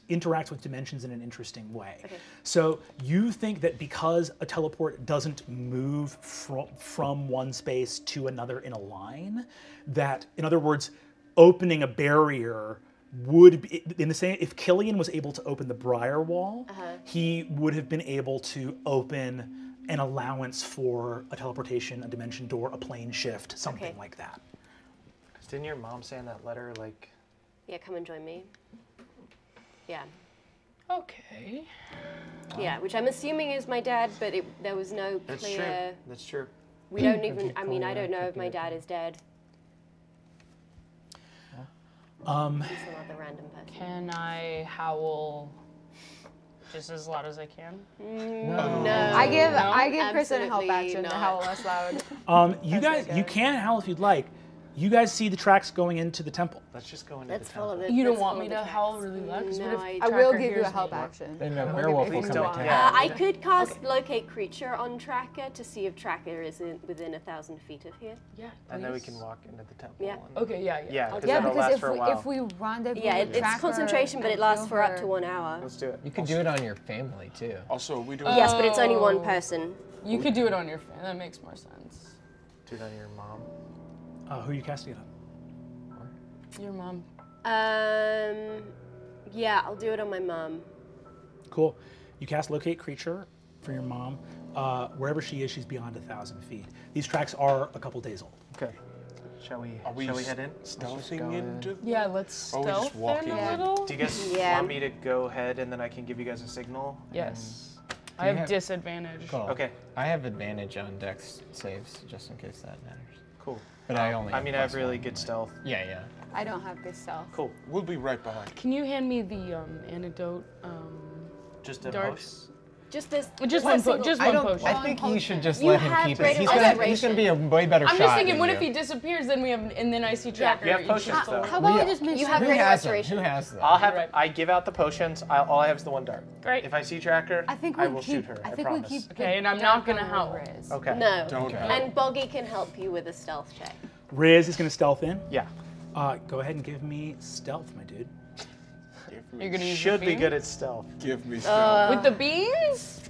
interacts with dimensions in an interesting way. Okay. So you think that because a teleport doesn't move from one space to another in a line, that, in other words, opening a barrier would be, in the same, if Killian was able to open the Briar Wall, he would have been able to open an allowance for a teleportation, a dimension door, a plane shift, something like that. Didn't your mom say in that letter, like... Yeah, come and join me. Yeah. Okay. Yeah, which I'm assuming is my dad, but there was no clear... That's true. That's true. We don't even, I mean, I don't know if my dad is dead. Can I howl just as loud as I can? No. I give Kristen a help action to howl less loud. You guys, you can howl if you'd like. You guys see the tracks going into the temple. Let's just go into the temple. You don't want me to howl really loud? No, I will give you a help action. A werewolf will come and attack. I could cast Locate Creature on Tracker to see if Tracker is within 1,000 feet of here. Yeah. And then we can walk into the temple. Yeah. Okay, yeah. Yeah, because if we rendezvous with Tracker... It's concentration, but it lasts for up to 1 hour. Let's do it. You can do it on your family, too. Also, we do it... Yes, but it's only 1 person. You could do it on your family. That makes more sense. Do it on your mom. Who are you casting it on? Your mom. Yeah, I'll do it on my mom. Cool. You cast Locate Creature for your mom. Wherever she is, she's beyond 1,000 feet. These tracks are a couple days old. Okay. Shall we head in? Stealthing into? Yeah, let's stealth in a little. Do you guys want me to go ahead and then I can give you guys a signal? Yes. I have disadvantage. Cool. Okay. I have advantage on dex saves, just in case that matters. Cool. But I have really good stealth. Yeah, yeah. I don't have good stealth. Cool. We'll be right behind. Can you hand me the antidote? Just a darts? Just one potion. I think you should just let him keep it. He's going to be a way better shot. I'm just thinking, what if he disappears? Then we have, and then I see Tracker. You have potions, though. How about I just mention Great Restoration? Who has them? I give out the potions. All I have is the one dart. Great. If I see Tracker, I will shoot her. I promise. Okay, and I'm not going to help Riz. Okay. No. Don't. And Boggy can help you with a stealth check. Riz is going to stealth in? Yeah. Go ahead and give me stealth, my dude. You should be good at stealth. Give me stealth. With the beans?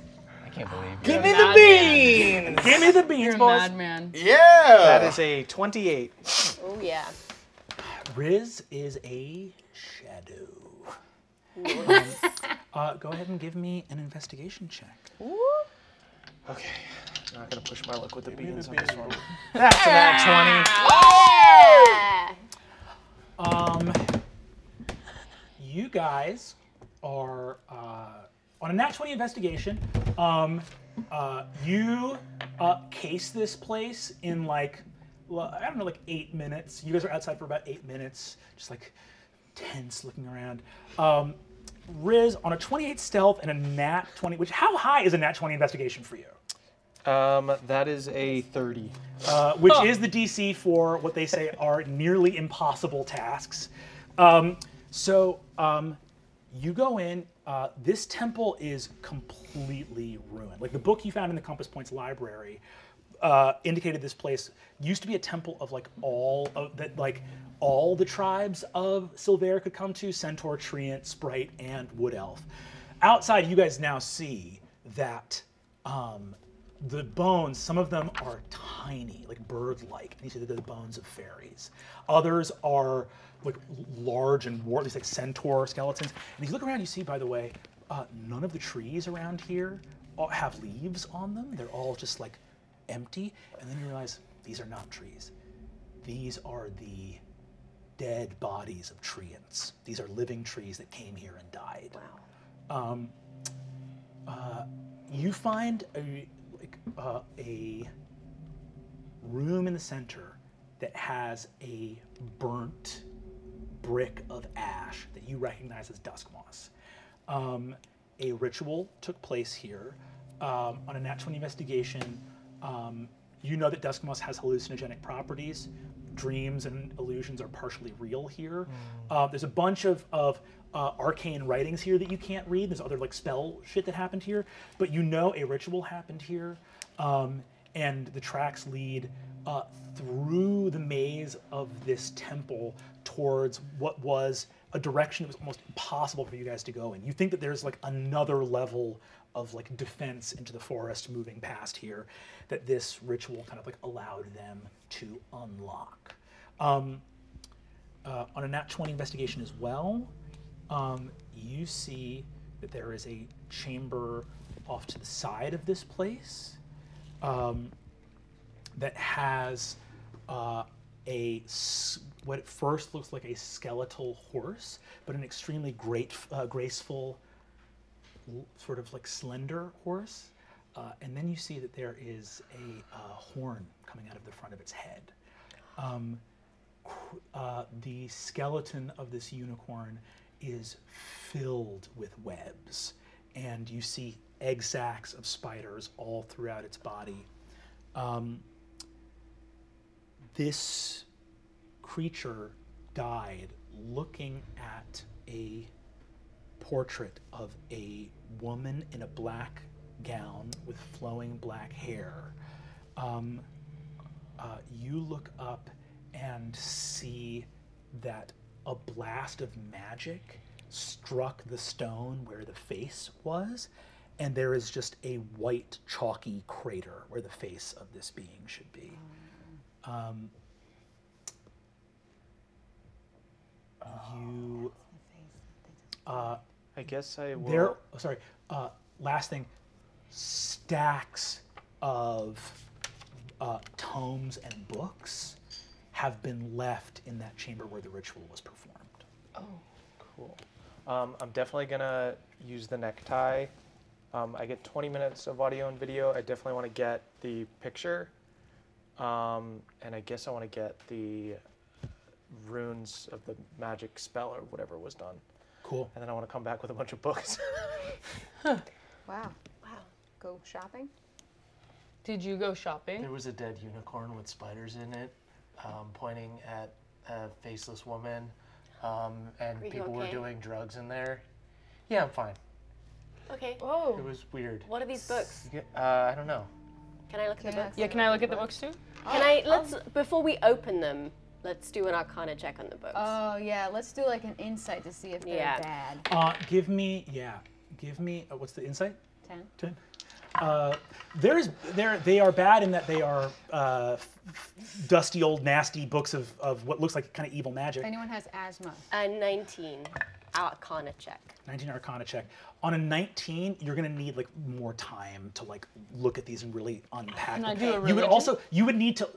I can't believe you. Give me the beans! Give me the beans, boys. You're a madman. Yeah! That is a 28. Oh, yeah. Riz is a shadow. Go ahead and give me an investigation check. Okay. I'm not going to push my luck with the beans on this one. That's an at 20. Yeah! You guys are, on a nat 20 investigation, you case this place in like, I don't know, like 8 minutes. You guys are outside for about 8 minutes, just like tense looking around. Riz, on a 28 stealth and a nat 20, which how high is a nat 20 investigation for you? That is a 30. Which is the DC for what they say are nearly impossible tasks. You go in, this temple is completely ruined. Like the book you found in the Compass Points library indicated this place used to be a temple of like all the tribes of Silvera could come to, Centaur, Treant, Sprite, and Wood Elf. Outside, you guys now see that the bones, some of them are tiny, like bird-like, and you see that they're the bones of fairies. Others are like large and warped, these like centaur skeletons. And if you look around, you see, by the way, none of the trees around here have leaves on them. They're all just like empty. And then you realize these are not trees. These are the dead bodies of treants. These are living trees that came here and died. Wow. You find a room in the center that has a burnt brick of ash that you recognize as dusk moss. A ritual took place here. On a nat 20 investigation, you know that dusk moss has hallucinogenic properties. Dreams and illusions are partially real here. There's a bunch of arcane writings here that you can't read. There's other like spell shit that happened here, but you know a ritual happened here, and the tracks lead through the maze of this temple towards what was a direction that was almost impossible for you guys to go in. You think that there's like another level of like defense into the forest moving past here that this ritual kind of like allowed them to unlock. On a nat 20 investigation as well, you see that there is a chamber off to the side of this place that has what at first looks like a skeletal horse, but an extremely graceful, sort of like slender horse. And then you see that there is a horn coming out of the front of its head. The skeleton of this unicorn is filled with webs, and you see egg sacs of spiders all throughout its body. This creature died looking at a portrait of a woman in a black gown with flowing black hair. You look up and see that a blast of magic struck the stone where the face was, and there is just a white chalky crater where the face of this being should be. I guess I will. Last thing, stacks of tomes and books have been left in that chamber where the ritual was performed. Oh, cool. I'm definitely gonna use the necktie. I get 20 minutes of audio and video. I definitely want to get the picture, and I guess I want to get the runes of the magic spell or whatever was done. Cool. And then I want to come back with a bunch of books. Wow. Go shopping? Did you go shopping? There was a dead unicorn with spiders in it, pointing at a faceless woman, and people were doing drugs in there. Yeah, I'm fine. Okay. Oh. It was weird. What are these books? I don't know. Can I look at the books? Yeah, can I look at the books too? Oh. Can I, before we open them, let's do an Arcana check on the books. Oh yeah, let's do like an insight to see if they're bad. Give me, what's the insight? 10. 10. They are bad in that they are dusty old nasty books of what looks like kind of evil magic. If anyone has asthma. A 19 Arcana check. 19 Arcana check. On a 19, you're gonna need like more time to like look at these and really unpack them. Can I do a religion? You would also, you would need to,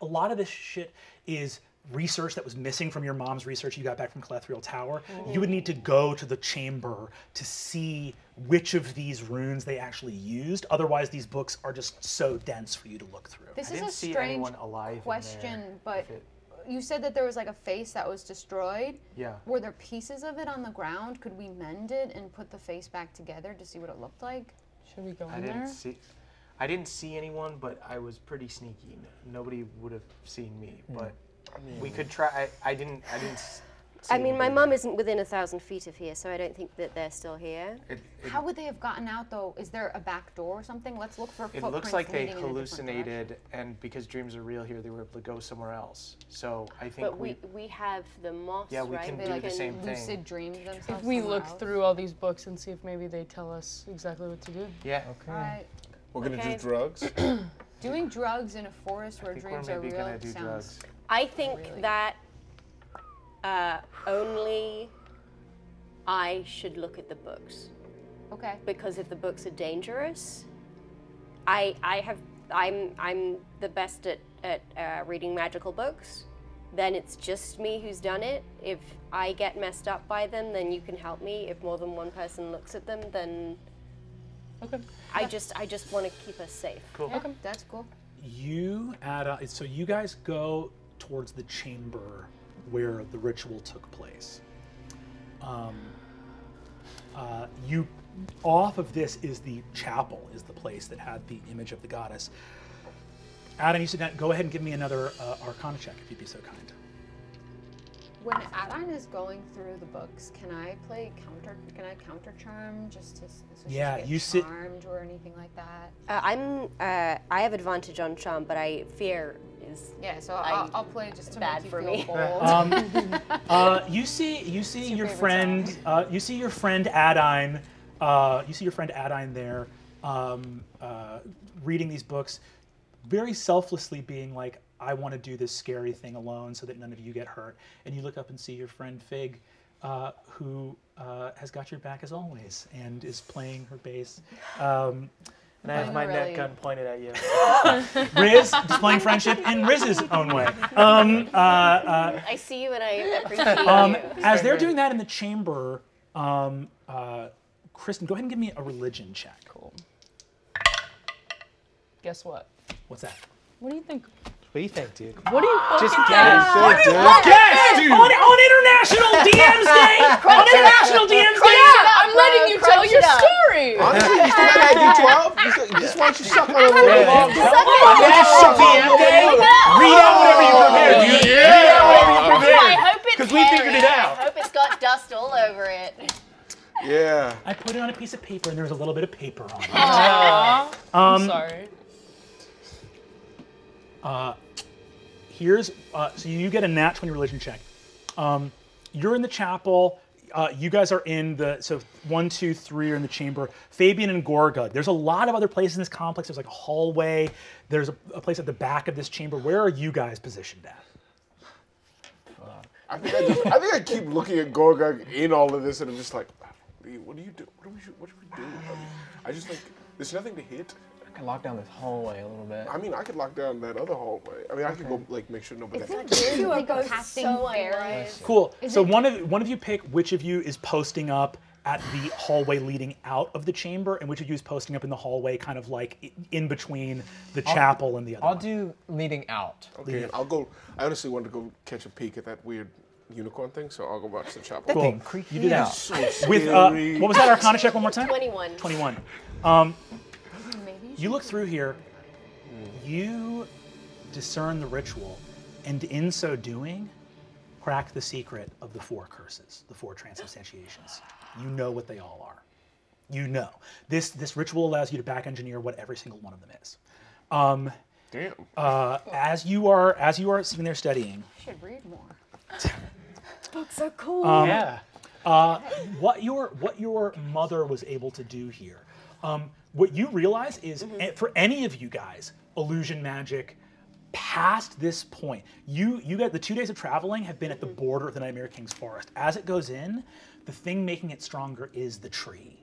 a lot of this shit is research that was missing from your mom's research you got back from Clethriel Tower. Ooh. You would need to go to the chamber to see which of these runes they actually used. Otherwise, these books are just so dense for you to look through. This is a strange question, but you said that there was like a face that was destroyed. Yeah. Were there pieces of it on the ground? Could we mend it and put the face back together to see what it looked like? Should we go in there? I didn't see anyone, but I was pretty sneaky. Nobody would have seen me, but. I mean, we could try. I mean, my mom isn't within 1,000 feet of here, so I don't think that they're still here. How would they have gotten out, though? Is there a back door or something? Let's look for footprints. It looks like they hallucinated, and because dreams are real here, they were able to go somewhere else. So I think. But we have the moss. Yeah, we right? can they do like the same thing. Lucid dreams themselves. If we look through all these books and see if maybe they tell us exactly what to do. Yeah. Okay. We're gonna do drugs. Doing drugs in a forest where dreams are real sounds. Drugs. I think that only I should look at the books. Okay. Because if the books are dangerous, I'm the best at reading magical books. Then it's just me who's done it. If I get messed up by them, then you can help me. If more than one person looks at them, then okay. I just want to keep us safe. Cool. Okay. That's cool. You add up, so you guys go towards the chamber where the ritual took place. Off of this is the chapel, is the place that had the image of the goddess. Adam, you said that, go ahead and give me another Arcana check, if you'd be so kind. When Adam is going through the books, can I counter charm just to get charmed or anything like that? I have advantage on charm, but I fear is I'll play just to bad make you for feel me. Bold. You see your friend Adine there, reading these books, very selflessly being like, I want to do this scary thing alone so that none of you get hurt. And you look up and see your friend Fig, who has got your back as always and is playing her bass. And I have my net gun pointed at you. Riz, displaying friendship in Riz's own way. I see you and I appreciate you. As they're doing that in the chamber, Kristen, go ahead and give me a religion check. Cool. Guess what? What's that? What do you think? What do you think, dude? What do you fucking think? Just guess, dude! On International DMs Day! On International DMs Day! I'm letting you tell your story! Honestly, you still got that D12? You just want you to suck on a little bit. Read out whatever you prepared, dude! Read out whatever you prepared! Because we figured it out. I hope it's got dust all over it. Yeah. I put it on a piece of paper and there was a little bit of paper on it. Aww. I'm sorry. So you get a nat 20 religion check. You're in the chapel. You guys are in the, so 1, 2, 3 are in the chamber. Fabian and Gorgug. There's a lot of other places in this complex. There's like a hallway. There's a place at the back of this chamber. Where are you guys positioned at? I think I keep looking at Gorgug in all of this and I'm just like, what do you do? What do we do? I just like, there's nothing to hit. I can lock down this hallway a little bit. I mean, I could lock down that other hallway. I mean, I could go like make sure nobody. You are casting barriers. Cool. So one of you pick which of you is posting up at the hallway leading out of the chamber, and which of you is posting up in the hallway, kind of like in between the chapel and the other. I'll do leading out. Okay, and I'll go. I honestly wanted to go catch a peek at that weird unicorn thing, so I'll go watch the chapel. Cool. You do that. So with what was that Arcana check one more time? 21. 21. You look through here, you discern the ritual, and in so doing, crack the secret of the 4 curses, the 4 transubstantiations. You know what they all are. You know. This ritual allows you to back engineer what every single one of them is. Damn. As you are sitting there studying. I should read more. This book's so cool. What your mother was able to do here What you realize is, for any of you guys, illusion magic, past this point, you got the 2 days of traveling have been at the border of the Nightmare King's forest. As it goes in, the thing making it stronger is the tree,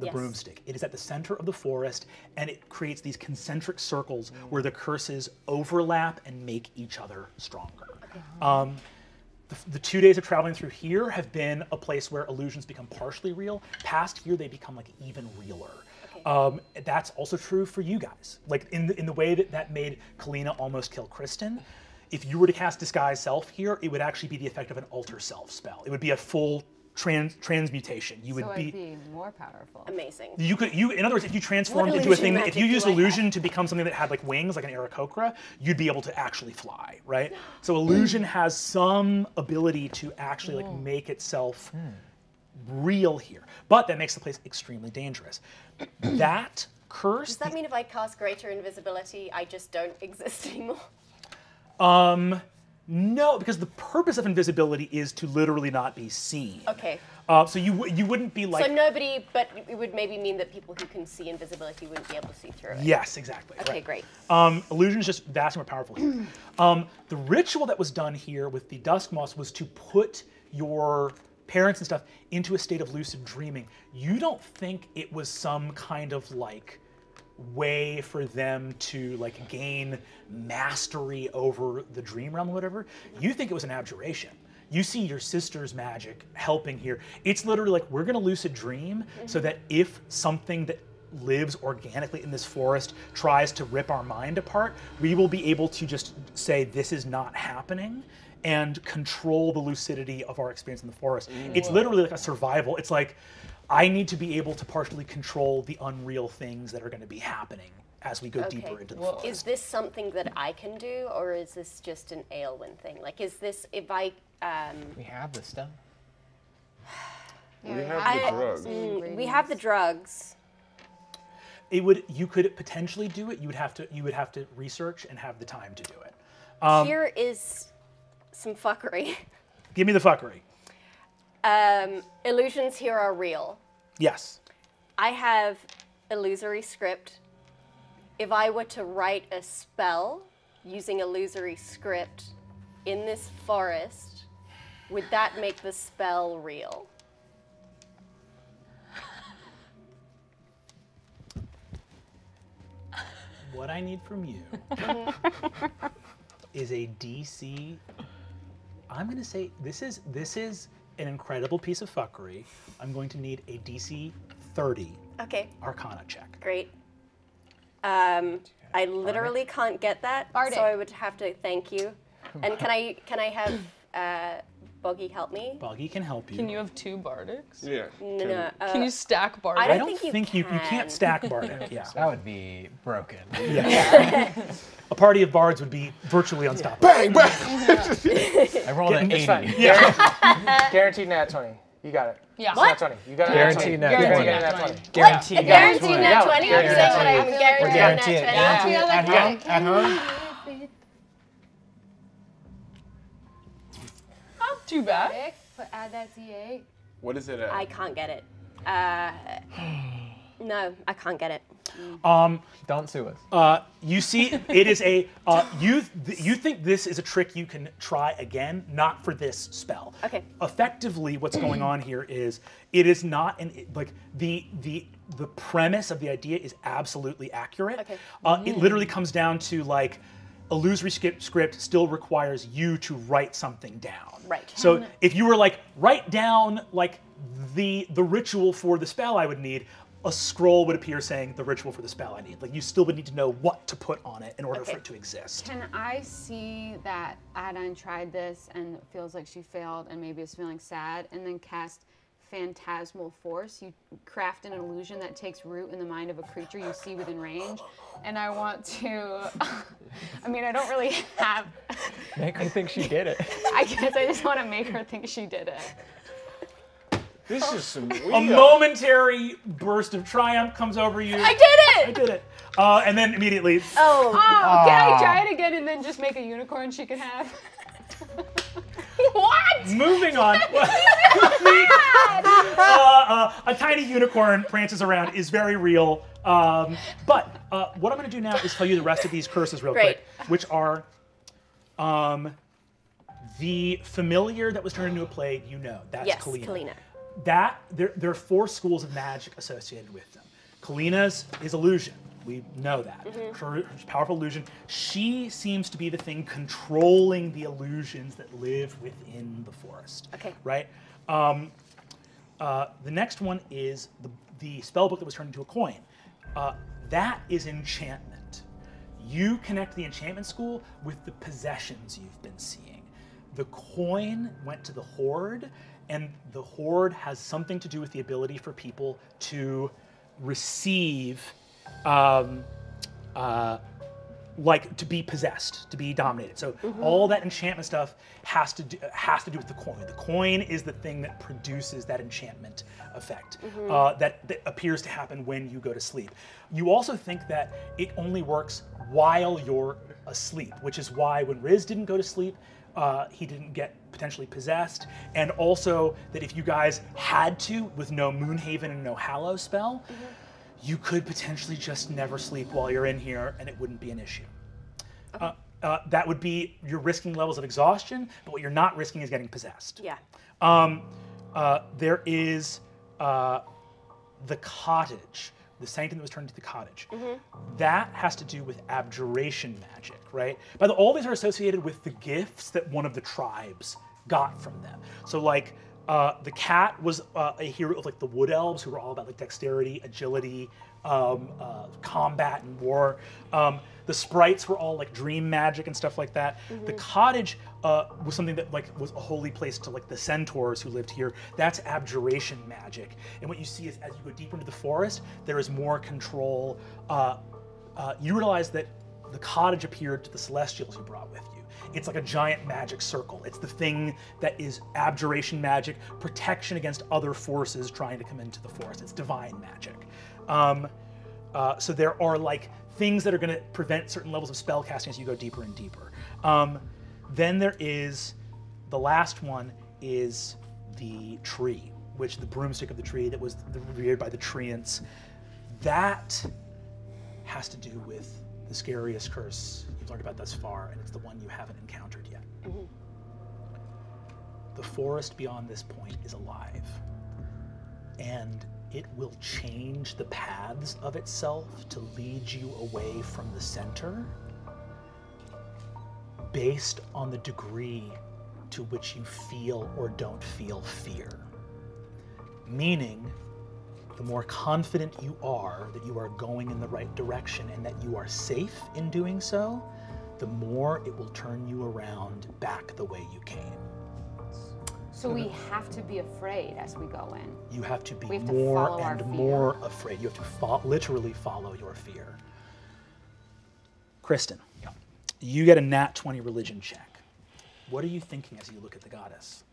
the broomstick. It is at the center of the forest, and it creates these concentric circles where the curses overlap and make each other stronger. The 2 days of traveling through here have been a place where illusions become partially real. Past here, they become like even realer. That's also true for you guys. Like in the way that made Kalina almost kill Kristen, if you were to cast Disguise Self here, it would actually be the effect of an Alter Self spell. It would be a full transmutation. You would be more powerful. Amazing. In other words, if you transformed into a thing, if you used illusion to become something that had like wings, like an Aarakocra, you'd be able to actually fly, right? So illusion has some ability to actually like make itself real here, but that makes the place extremely dangerous. That curse. Does that mean if I cast greater invisibility, I just don't exist anymore? No, because the purpose of invisibility is to literally not be seen. Okay. So you wouldn't be like... So nobody, but it would maybe mean that people who can see invisibility wouldn't be able to see through it. Yes, exactly. Okay, right. Great. Illusion is just vastly more powerful here. The ritual that was done here with the Dusk Moss was to put your parents and stuff into a state of lucid dreaming. You don't think it was some kind of like way for them to like gain mastery over the dream realm or whatever. You think it was an abjuration. You see your sister's magic helping here. It's literally like, we're gonna lucid dream so that if something that lives organically in this forest tries to rip our mind apart, we will be able to just say, this is not happening, and control the lucidity of our experience in the forest. It's literally like a survival. It's like, I need to be able to partially control the unreal things that are gonna be happening as we go deeper into the forest. Is this something that I can do, or is this just an Aelwyn thing? Like, is this, if I... we have the stuff. We have the drugs. We have the drugs. It would, you could potentially do it. You would have to research and have the time to do it. Here is some fuckery. Give me the fuckery. Illusions here are real. Yes. I have illusory script. If I were to write a spell using illusory script in this forest, would that make the spell real? What I need from you is a DC... I'm gonna say this is an incredible piece of fuckery. I'm going to need a DC 30 Arcana check. Great. I literally can't get that, so I would have to thank you. And can I have Boggy help me? Boggy can help you. Can you have two bardics? Yeah. No. Can you stack bardics? I don't think you can. You can't stack bardic. Yeah. That would be broken. Yeah. A party of bards would be virtually unstoppable. Bang, bang! I rolled an 80. Yeah. Guaranteed nat 20. You got it. Yeah. What? Nat 20. You got it. Guaranteed nat 20. Guaranteed nat 20. Nat 20. Guaranteed nat 20. At home. Too bad. But add that D8. What is it at? I can't get it. No, I can't get it. Don't sue us. You see, it is a, you think this is a trick you can try again, not for this spell. Okay. Effectively, what's going on here is, it is not, the premise of the idea is absolutely accurate. Okay. It literally comes down to like, illusory script still requires you to write something down. Right. So if you were like, write down like the ritual for the spell I would need, a scroll would appear saying the ritual for the spell I need. Like you still would need to know what to put on it in order for it to exist. Can I see that Adan tried this and feels like she failed and maybe is feeling sad, and then cast Phantasmal Force? You craft an illusion that takes root in the mind of a creature you see within range. And I want to, I mean, I don't really have. Make her think she did it. I guess I just want to make her think she did it. This is some weird. A momentary burst of triumph comes over you. I did it! I did it. And then immediately. Oh, can I try it again and then just make a unicorn she could have? What? What? Moving on. A tiny unicorn prances around is very real. But what I'm going to do now is tell you the rest of these curses real quick, which are the familiar that was turned into a plague, you know. That's Kalina. Kalina. There are four schools of magic associated with them. Kalina's is illusion. We know that. Her powerful illusion. She seems to be the thing controlling the illusions that live within the forest. Okay. Right? The next one is the spell book that was turned into a coin. That is enchantment. You connect the enchantment school with the possessions you've been seeing. The coin went to the Horde, and the Horde has something to do with the ability for people to receive like to be possessed, to be dominated. So all that enchantment stuff has to do with the coin. The coin is the thing that produces that enchantment effect that appears to happen when you go to sleep. You also think that it only works while you're asleep, which is why when Riz didn't go to sleep, he didn't get potentially possessed, and also that if you guys had to, with no Moonhaven and no Hallow spell, you could potentially just never sleep while you're in here, and it wouldn't be an issue. Okay. That would be, you're risking levels of exhaustion, but what you're not risking is getting possessed. Yeah. There is the cottage, the sanctum that was turned into the cottage. That has to do with abjuration magic, right? By the way, all these are associated with the gifts that one of the tribes got from them. So like, the cat was a hero of like the wood elves, who were all about like dexterity, agility, combat, and war. The sprites were all like dream magic and stuff like that. The cottage was something that like was a holy place to like the centaurs who lived here. That's abjuration magic. And what you see is, as you go deeper into the forest, there is more control. You realize that the cottage appeared to the Celestials you brought with you. It's like a giant magic circle. It's the thing that is abjuration magic, protection against other forces trying to come into the forest. It's divine magic. So there are like things that are gonna prevent certain levels of spell casting as you go deeper and deeper. Then there is, the last one is the tree, which the broomstick of the tree that was reared by the treants. That has to do with the scariest curse you've learned about thus far, and it's the one you haven't encountered yet. The forest beyond this point is alive, and it will change the paths of itself to lead you away from the center based on the degree to which you feel or don't feel fear. Meaning, the more confident you are that you are going in the right direction and that you are safe in doing so, the more it will turn you around back the way you came. So we have to be afraid as we go in. You have to be more and more afraid. You have to literally follow your fear. Kristen, you get a nat 20 religion check. What are you thinking as you look at the goddess?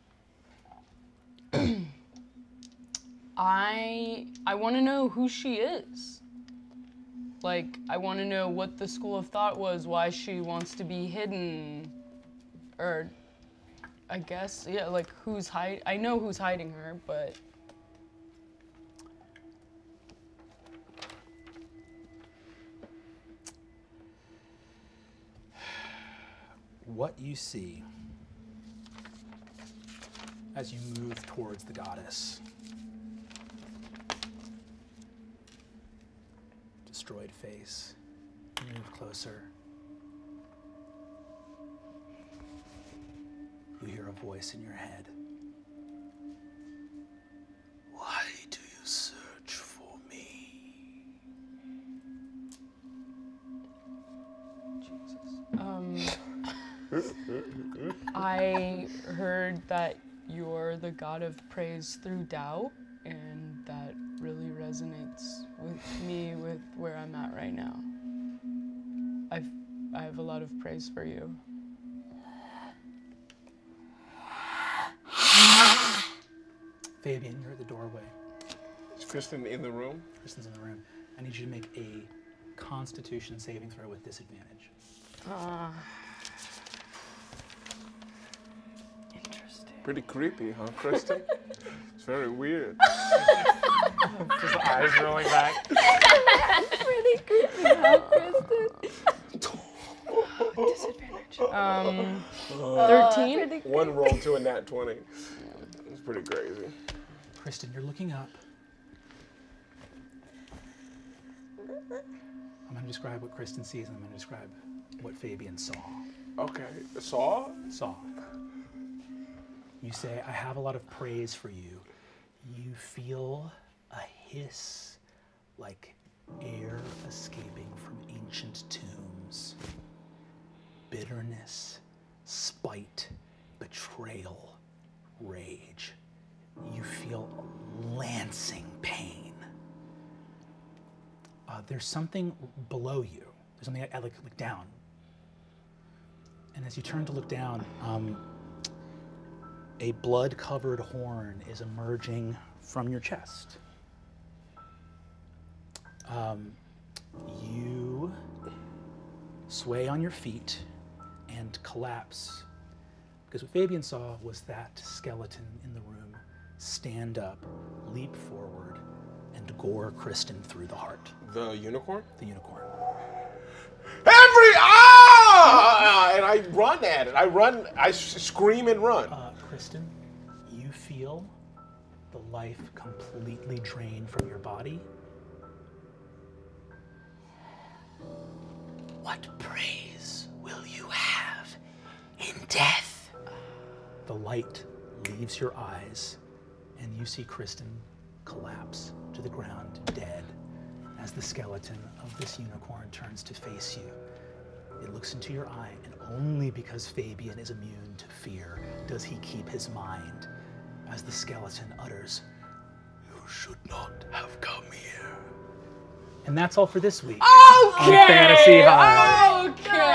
I want to know who she is. Like, I want to know what the school of thought was, why she wants to be hidden, or I guess, yeah, like who's hiding. I know who's hiding her, but. What you see as you move towards the goddess. Destroyed face. Move closer. You hear a voice in your head. Why do you search for me? Jesus. I heard that you're the god of praise through Tao, and that really resonates with me, with where I'm at right now. I have a lot of praise for you. Fabian, you're at the doorway. Is Kristen in the room? Kristen's in the room. I need you to make a Constitution saving throw with disadvantage. Interesting. Pretty creepy, huh, Kristen? It's very weird. Just the eyes rolling back. Pretty creepy, huh, Kristen? Disadvantage. 13? One roll to a nat 20. It's pretty crazy. Kristen, you're looking up. I'm going to describe what Kristen sees, and I'm going to describe what Fabian saw. Okay. Saw? Saw. You say, I have a lot of praise for you. You feel a hiss, like air escaping from ancient tombs. Bitterness, spite, betrayal, rage. You feel lancing pain. There's something below you. There's something I look down. And as you turn to look down, a blood-covered horn is emerging from your chest. You sway on your feet and collapse, because what Fabian saw was that skeleton in the room stand up, leap forward, and gore Kristen through the heart. The unicorn? The unicorn. And I run at it. I scream and run. Kristen, you feel the life completely drained from your body. What praise will you have in death? The light leaves your eyes, and you see Kristen collapse to the ground, dead, as the skeleton of this unicorn turns to face you. It looks into your eye, and only because Fabian is immune to fear does he keep his mind, as the skeleton utters, "You should not have come here." And that's all for this week. Okay! On Fantasy High. Okay!